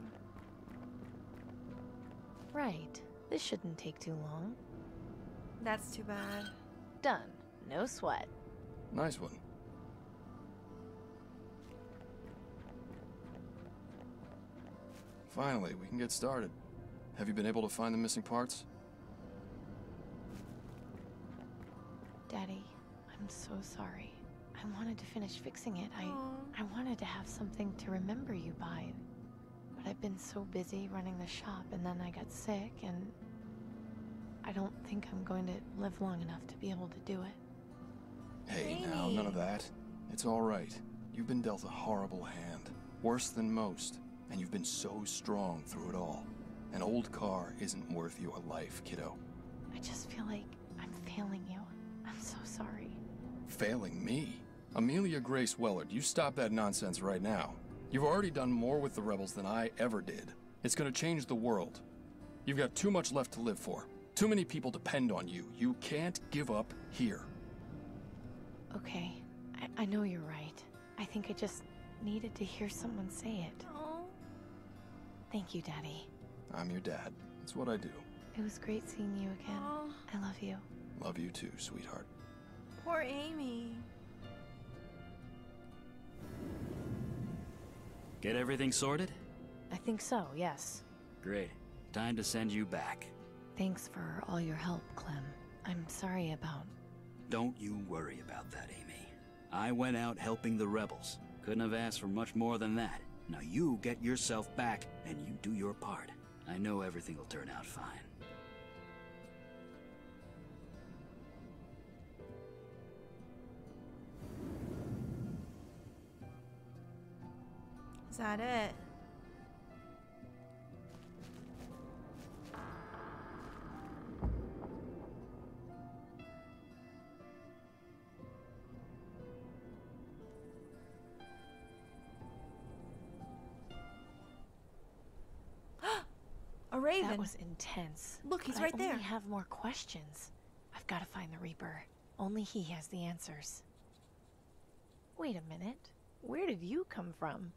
Right. This shouldn't take too long. That's too bad. Done. No sweat. Nice one. Finally, we can get started. Have you been able to find the missing parts? Daddy, I'm so sorry. I wanted to finish fixing it. I, I wanted to have something to remember you by. But I've been so busy running the shop, and then I got sick, and... I don't think I'm going to live long enough to be able to do it. Hey, Amy. Now, none of that. It's all right. You've been dealt a horrible hand. Worse than most. And you've been so strong through it all. An old car isn't worth you a life, kiddo. I just feel like I'm failing you. I'm so sorry. Failing me? Amelia Grace Wellard, you stop that nonsense right now. You've already done more with the rebels than I ever did. It's gonna change the world. You've got too much left to live for. Too many people depend on you. You can't give up here. Okay. I, I know you're right. I think I just needed to hear someone say it. Oh. Thank you, Daddy. I'm your dad. It's what I do. It was great seeing you again. Aww. I love you. Love you too, sweetheart. Poor Amy. Get everything sorted? I think so, yes. Great. Time to send you back. Thanks for all your help, Clem. I'm sorry about... Don't you worry about that, Amy. I went out helping the rebels. Couldn't have asked for much more than that. Now you get yourself back, and you do your part. I know everything will turn out fine. Is that it? A raven. That was intense. Look, he's right there. I only have more questions. I've got to find the Reaper. Only he has the answers. Wait a minute. Where did you come from?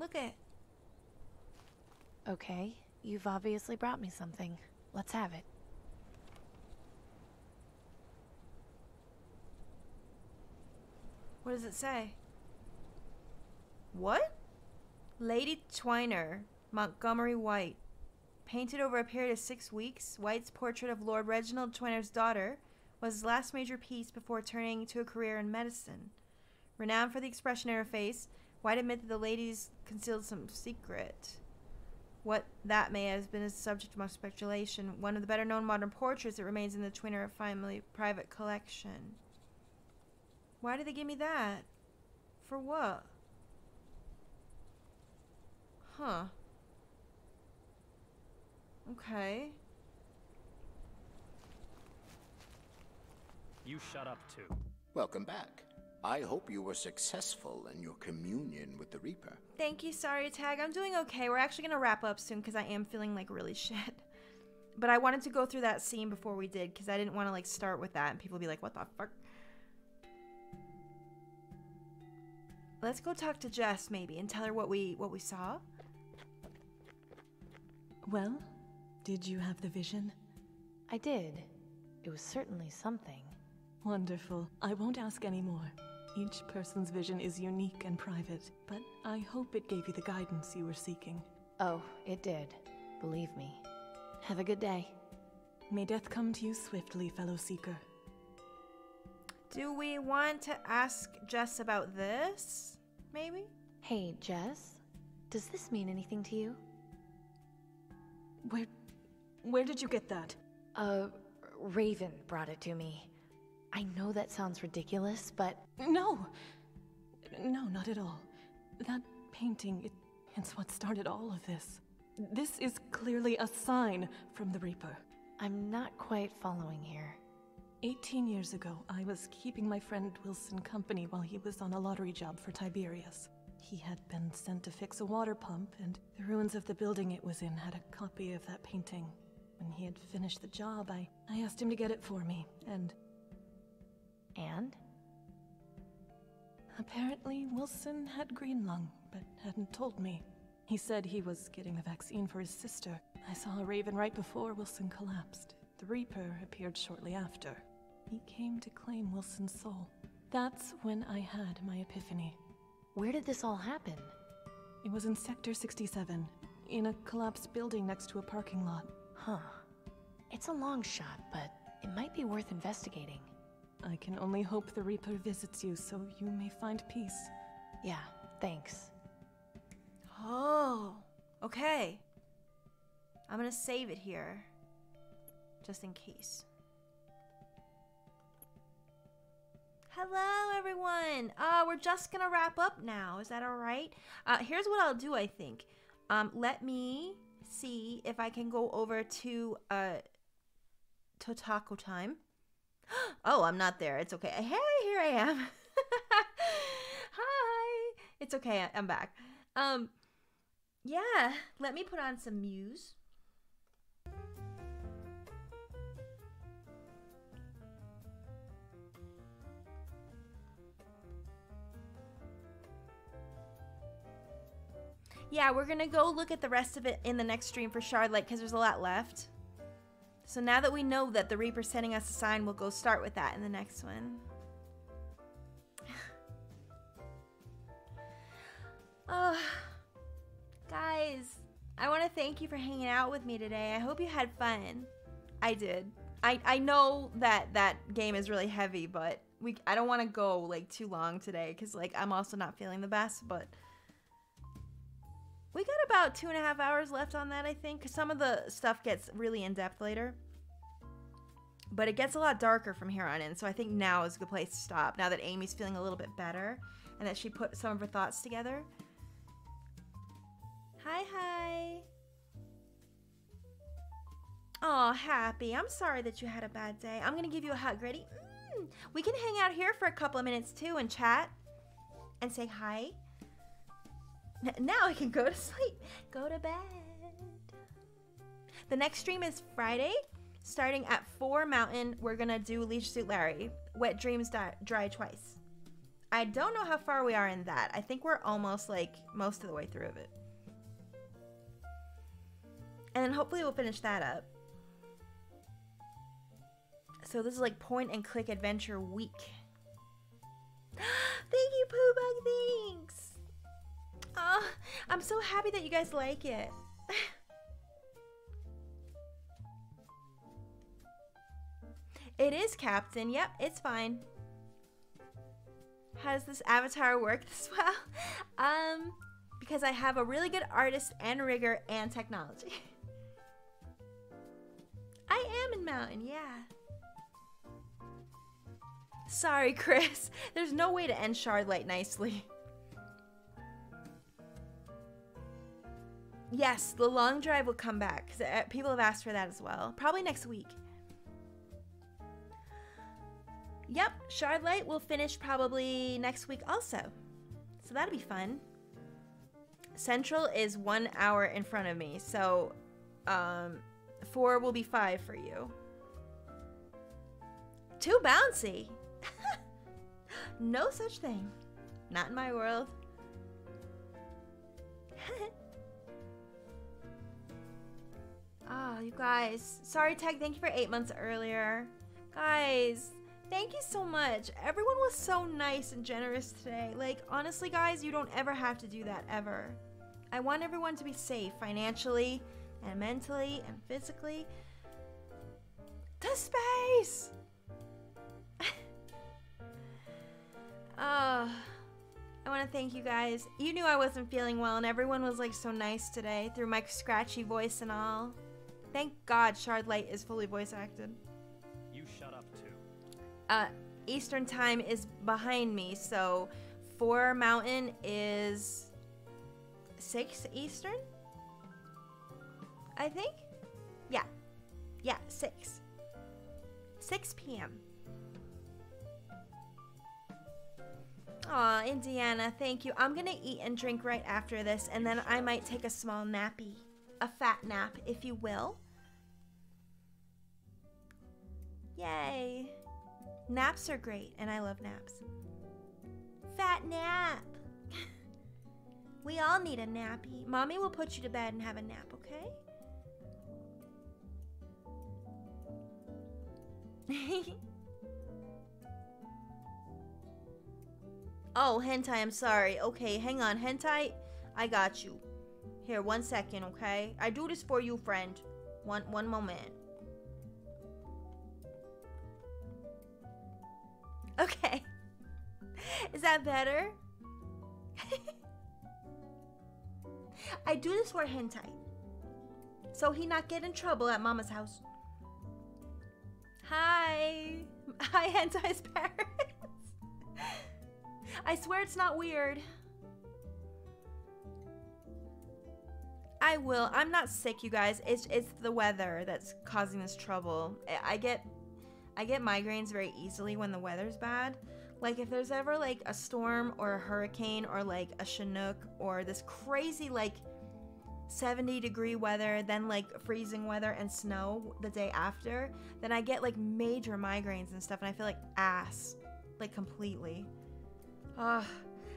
Look at. Okay, you've obviously brought me something. Let's have it. What does it say? What? Lady Twiner, Montgomery White. Painted over a period of six weeks, White's portrait of Lord Reginald Twiner's daughter was his last major piece before turning to a career in medicine. Renowned for the expression in her face, White admitted that the ladies concealed some secret. What that may have been is a subject of much speculation. One of the better-known modern portraits that remains in the Twiner family private collection. Why did they give me that? For what? Huh. Okay. You shut up, too. Welcome back. I hope you were successful in your communion with the Reaper. Thank you, sorry, Tag. I'm doing okay. We're actually going to wrap up soon because I am feeling like really shit. But I wanted to go through that scene before we did because I didn't want to like start with that and people be like, what the fuck? Let's go talk to Jess maybe and tell her what we what we saw. Well, did you have the vision? I did. It was certainly something. Wonderful. I won't ask any more. Each person's vision is unique and private, but I hope it gave you the guidance you were seeking. Oh, it did. Believe me. Have a good day. May death come to you swiftly, fellow seeker. Do we want to ask Jess about this, maybe? Hey, Jess, does this mean anything to you? Where... where did you get that? Uh, Raven brought it to me. I know that sounds ridiculous, but... No! No, not at all. That painting, it, it's what started all of this. This is clearly a sign from the Reaper. I'm not quite following here. Eighteen years ago, I was keeping my friend Wilson company while he was on a lottery job for Tiberius. He had been sent to fix a water pump, and the ruins of the building it was in had a copy of that painting. When he had finished the job, I, I asked him to get it for me, and... And? Apparently, Wilson had green lung, but hadn't told me. He said he was getting the vaccine for his sister. I saw a raven right before Wilson collapsed. The Reaper appeared shortly after. He came to claim Wilson's soul. That's when I had my epiphany. Where did this all happen? It was in Sector sixty-seven, in a collapsed building next to a parking lot. Huh. It's a long shot, but it might be worth investigating. I can only hope the Reaper visits you so you may find peace. Yeah, thanks. Oh, okay. I'm gonna save it here, just in case. Hello, everyone. Uh, we're just gonna wrap up now. Is that all right? Uh, here's what I'll do, I think. Um, let me see if I can go over to uh, Totako time. Oh, I'm not there. It's okay. Hey, here I am. Hi. It's okay. I'm back. Um, yeah. Let me put on some muse. Yeah, we're going to go look at the rest of it in the next stream for Shardlight because there's a lot left. So now that we know that the Reaper's sending us a sign, we'll go start with that in the next one. Oh, guys, I want to thank you for hanging out with me today. I hope you had fun. I did. I, I know that that game is really heavy, but we I don't want to go like too long today because like I'm also not feeling the best, but... We got about two and a half hours left on that, I think, because some of the stuff gets really in-depth later. But it gets a lot darker from here on in, so I think now is a good place to stop, now that Amy's feeling a little bit better and that she put some of her thoughts together. Hi, hi. Aw, Happy. I'm sorry that you had a bad day. I'm going to give you a hug, ready? Mm. We can hang out here for a couple of minutes, too, and chat and say hi. Now I can go to sleep. Go to bed. The next stream is Friday, starting at four Mountain. We're going to do Leisure Suit Larry. Wet Dreams Di Dry Twice. I don't know how far we are in that. I think we're almost like most of the way through of it. And then hopefully we'll finish that up. So this is like point and click adventure week. Thank you, Pooh Bug. Thanks. Oh, I'm so happy that you guys like it. It is Captain. Yep, it's fine. How does this avatar work this well? Um, because I have a really good artist and rigor and technology. I am in Mountain, yeah. Sorry, Chris. There's no way to end Shardlight nicely. Yes, the long drive will come back because people have asked for that as well. Probably next week. Yep, Shardlight will finish probably next week also. So that'll be fun. Central is one hour in front of me, so um, four will be five for you. Too bouncy. No such thing. Not in my world. Oh, you guys. Sorry, Tech. Thank you for eight months earlier. Guys, thank you so much. Everyone was so nice and generous today. Like, honestly, guys, you don't ever have to do that, ever. I want everyone to be safe financially and mentally and physically. To space! Oh, I want to thank you guys. You knew I wasn't feeling well, and everyone was like so nice today through my scratchy voice and all. Thank God Shardlight is fully voice acted. You shut up too. Uh, Eastern time is behind me, so four Mountain is six Eastern, I think. Yeah, yeah, six. six p m Aw, Indiana, thank you. I'm gonna eat and drink right after this, and then I might take a small nappy. A fat nap, if you will. Yay. Naps are great, and I love naps. Fat nap! We all need a nappy. Mommy will put you to bed and have a nap, okay? Oh, hentai, I'm sorry. Okay, hang on. Hentai, I got you. Here, one second, okay? I do this for you, friend. One one moment. Okay. Is that better? I do this for hentai. So he not get in trouble at mama's house. Hi. Hi, hentai's parents. I swear it's not weird. I will. I'm not sick, you guys. It's it's the weather that's causing this trouble. I get I get migraines very easily when the weather's bad. Like if there's ever like a storm or a hurricane or like a Chinook or this crazy like seventy degree weather, then like freezing weather and snow the day after, then I get like major migraines and stuff and I feel like ass, like completely. Ugh,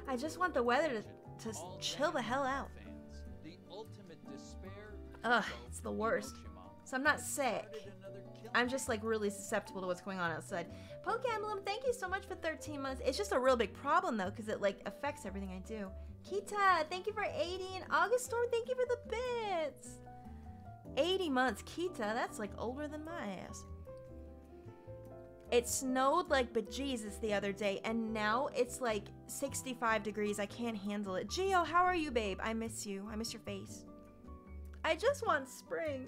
I just want the weather to, to chill the hell out. Ugh, it's the worst. So I'm not sick. I'm just like really susceptible to what's going on outside. Poke Emblem, thank you so much for thirteen months. It's just a real big problem though, because it like affects everything I do. Kita, thank you for eighty. And August Storm, thank you for the bits. eighty months, Kita, that's like older than my ass. It snowed like bejesus the other day, and now it's like sixty-five degrees. I can't handle it. Gio, how are you, babe? I miss you. I miss your face. I just want spring.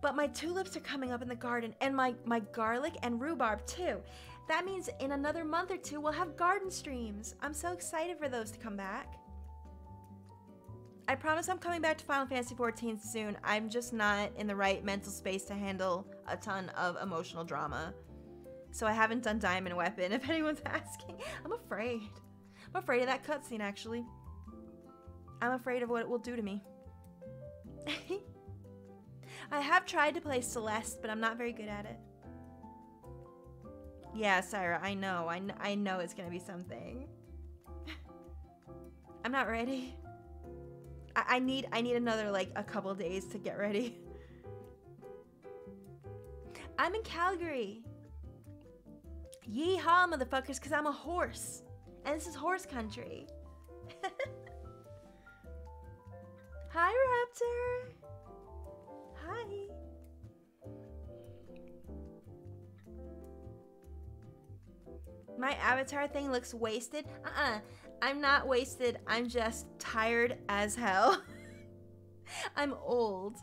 But my tulips are coming up in the garden, and my, my garlic and rhubarb, too. That means in another month or two, we'll have garden streams. I'm so excited for those to come back. I promise I'm coming back to Final Fantasy fourteen soon. I'm just not in the right mental space to handle a ton of emotional drama. So I haven't done Diamond Weapon, if anyone's asking. I'm afraid. I'm afraid of that cutscene, actually. I'm afraid of what it will do to me. I have tried to play Celeste, but I'm not very good at it. Yeah, Syra, I know. I, kn I know it's gonna be something. I'm not ready. I, I need I need another, like, a couple days to get ready. I'm in Calgary. Yeehaw, motherfuckers, because I'm a horse. And this is horse country. Hi, Raptor. Hi. My avatar thing looks wasted. Uh-uh. I'm not wasted. I'm just tired as hell. I'm old.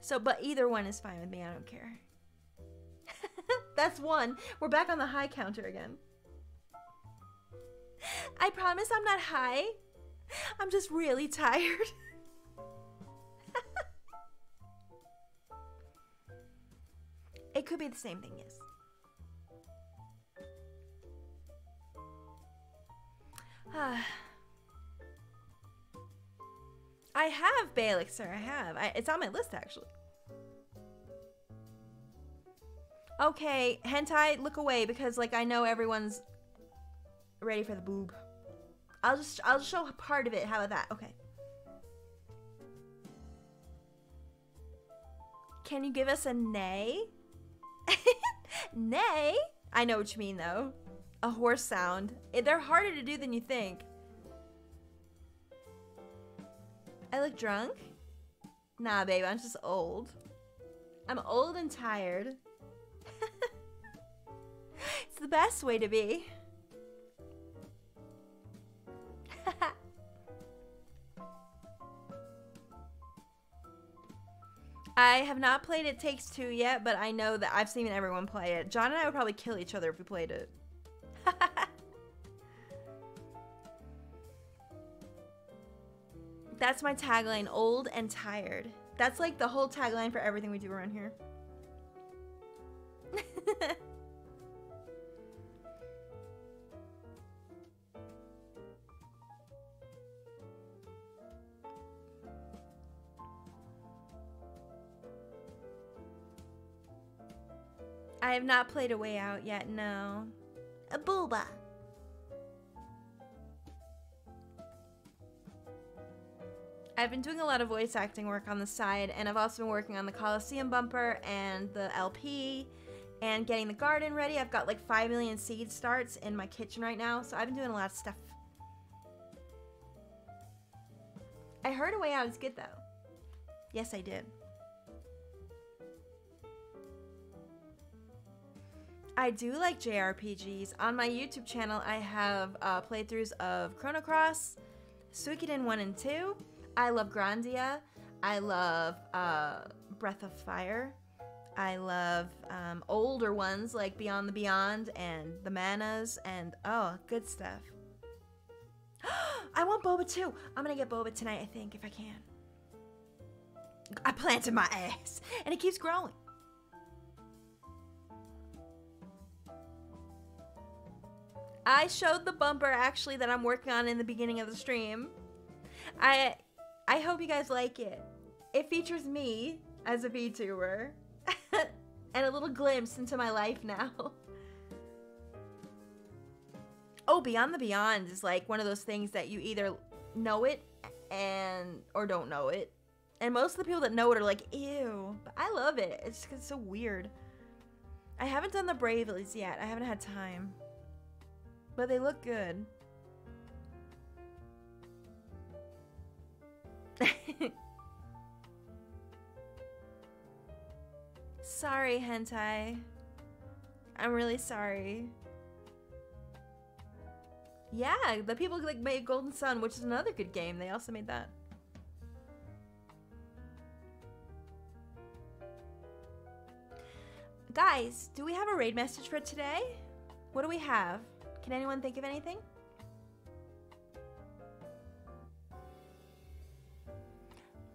So, but either one is fine with me. I don't care. That's one. We're back on the high counter again. I promise I'm not high. I'm just really tired. It could be the same thing, yes. Ah. I have Bay Elixir, I have. I, it's on my list, actually. Okay, hentai, look away, because, like, I know everyone's ready for the boob. I'll just, I'll show part of it, how about that? Okay. Can you give us a neigh? Neigh? I know what you mean, though. A horse sound. They're harder to do than you think. I look drunk? Nah, babe, I'm just old. I'm old and tired. It's the best way to be. I have not played It Takes Two yet, but I know that I've seen everyone play it. John and I would probably kill each other if we played it. That's my tagline, old and tired. That's like the whole tagline for everything we do around here. I have not played A Way Out yet, no. A booba. I've been doing a lot of voice acting work on the side, and I've also been working on the Coliseum bumper and the L P and getting the garden ready. I've got like five million seed starts in my kitchen right now, so I've been doing a lot of stuff. I heard A Way Out is good, though. Yes, I did. I do like J R P Gs. On my YouTube channel, I have uh, playthroughs of Chrono Cross, Suikoden one and two. I love Grandia. I love uh, Breath of Fire. I love um, older ones like Beyond the Beyond and the Manas and oh, good stuff. I want boba too. I'm gonna get boba tonight, I think, if I can. I planted my ass and it keeps growing. I showed the bumper actually that I'm working on in the beginning of the stream. I I hope you guys like it. It features me as a VTuber and a little glimpse into my life now. Oh, Beyond the Beyond is like one of those things that you either know it and or don't know it. And most of the people that know it are like, ew. But I love it. It's just 'cause it's so weird. I haven't done the Bravelies yet. I haven't had time. But they look good. Sorry, hentai. I'm really sorry. Yeah, the people like made Golden Sun, which is another good game. They also made that. Guys, do we have a raid message for today? What do we have? Can anyone think of anything?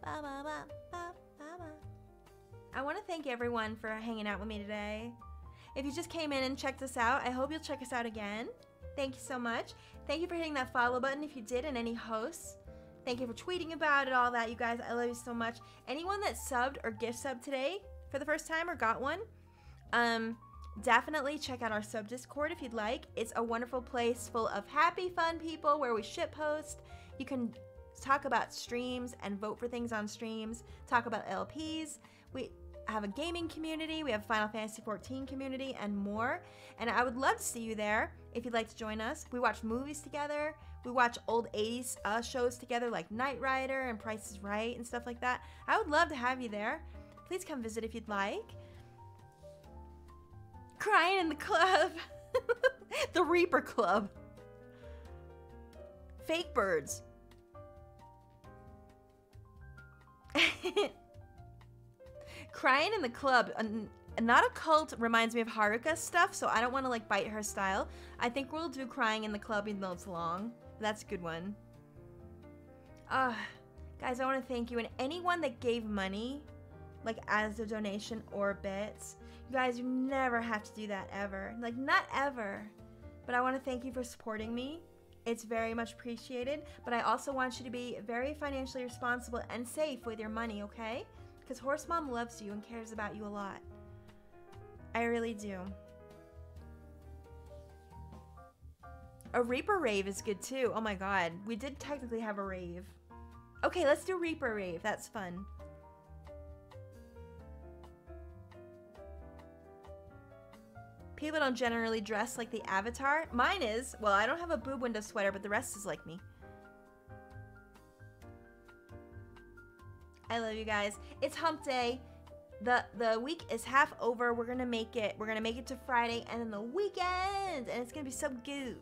Ba, ba, ba, ba, ba, ba. I want to thank everyone for hanging out with me today. If you just came in and checked us out, I hope you'll check us out again. Thank you so much. Thank you for hitting that follow button if you did, and any hosts. Thank you for tweeting about it, all that, you guys. I love you so much. Anyone that subbed or gift subbed today for the first time or got one, um... definitely check out our sub Discord if you'd like. It's a wonderful place full of happy, fun people where we shitpost. You can talk about streams and vote for things on streams, talk about L Ps. We have a gaming community, we have Final Fantasy fourteen community, and more. And I would love to see you there if you'd like to join us. We watch movies together. We watch old eighties uh, shows together like Knight Rider and Price is Right and stuff like that. I would love to have you there. Please come visit if you'd like. Crying in the club. The Reaper Club. Fake birds. Crying in the club. A, not a cult reminds me of Haruka's stuff, so I don't want to like bite her style. I think we'll do Crying in the Club even though it's long. That's a good one. Ah, uh, guys, I want to thank you and anyone that gave money, like as a donation or bits. guys, you never have to do that ever. Like, not ever. But I want to thank you for supporting me. It's very much appreciated. But I also want you to be very financially responsible and safe with your money, okay? Because Horse Mom loves you and cares about you a lot. I really do. A Reaper rave is good too. Oh my god. We did technically have a rave. Okay, let's do Reaper rave. That's fun. People don't generally dress like the Avatar. Mine is. Well, I don't have a boob window sweater, but the rest is like me. I love you guys. It's hump day. The the week is half over. We're gonna make it. We're gonna make it to Friday and then the weekend, and it's gonna be so good.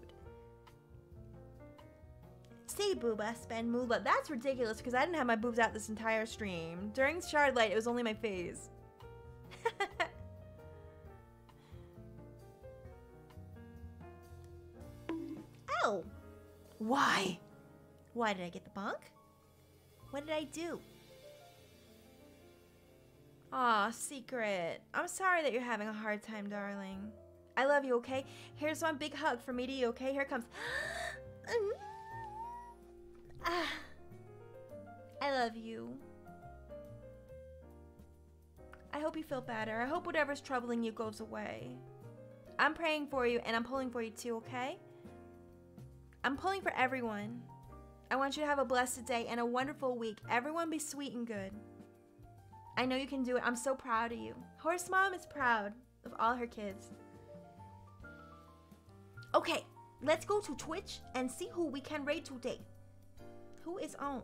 Say booba, spend moolah. That's ridiculous because I didn't have my boobs out this entire stream. During Shardlight, it was only my face. Ow! Why? Why did I get the bunk? What did I do? Aw, Secret. I'm sorry that you're having a hard time, darling. I love you, okay? Here's one big hug from me to you, okay? Here it comes. Ah, I love you. I hope you feel better. I hope whatever's troubling you goes away. I'm praying for you and I'm pulling for you too, okay? I'm pulling for everyone. I want you to have a blessed day and a wonderful week. Everyone be sweet and good. I know you can do it. I'm so proud of you. Horse Mom is proud of all her kids. Okay, let's go to Twitch and see who we can raid today. Who is on?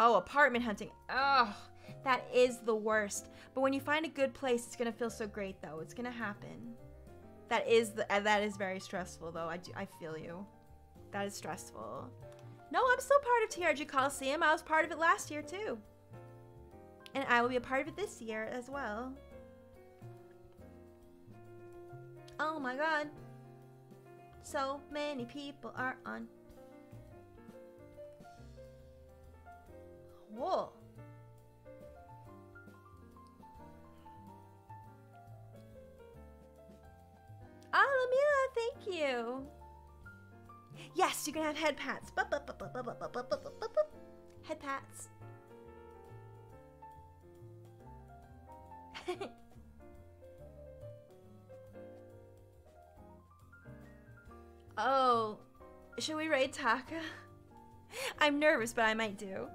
Oh, apartment hunting. Oh, that is the worst. But when you find a good place, it's gonna feel so great, though. It's gonna happen. That is the uh, that is very stressful, though. I do, I feel you. That is stressful. No, I'm still part of T R G Coliseum. I was part of it last year too, and I will be a part of it this year as well. Oh my God! So many people are on. Whoa. Oh, Lamila, thank you. Yes, you can have head pats. Bup, bup, bup, bup, bup, bup, bup, bup, bup, bup, bup. Head pats. Oh, should we raid Taka? I'm nervous, but I might do.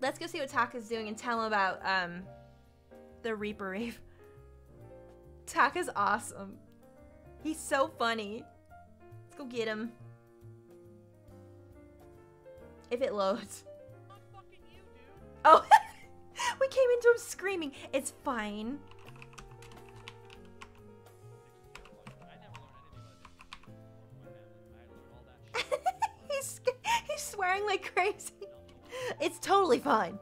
Let's go see what Taka's doing and tell him about um, the Reaper rave. Taka's awesome. He's so funny. Let's go get him. If it loads. Not fucking you, dude. Oh, we came into him screaming. It's fine. he's, he's swearing like crazy. It's totally fine.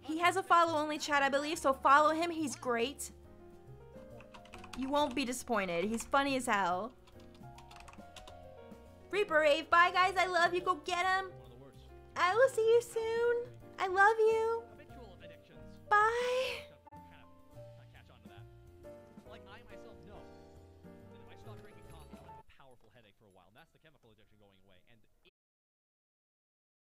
He has a follow-only chat, I believe, so follow him. He's great. You won't be disappointed. He's funny as hell. Reaper rave. Bye, guys. I love you. Go get him. I will see you soon. I love you. Bye.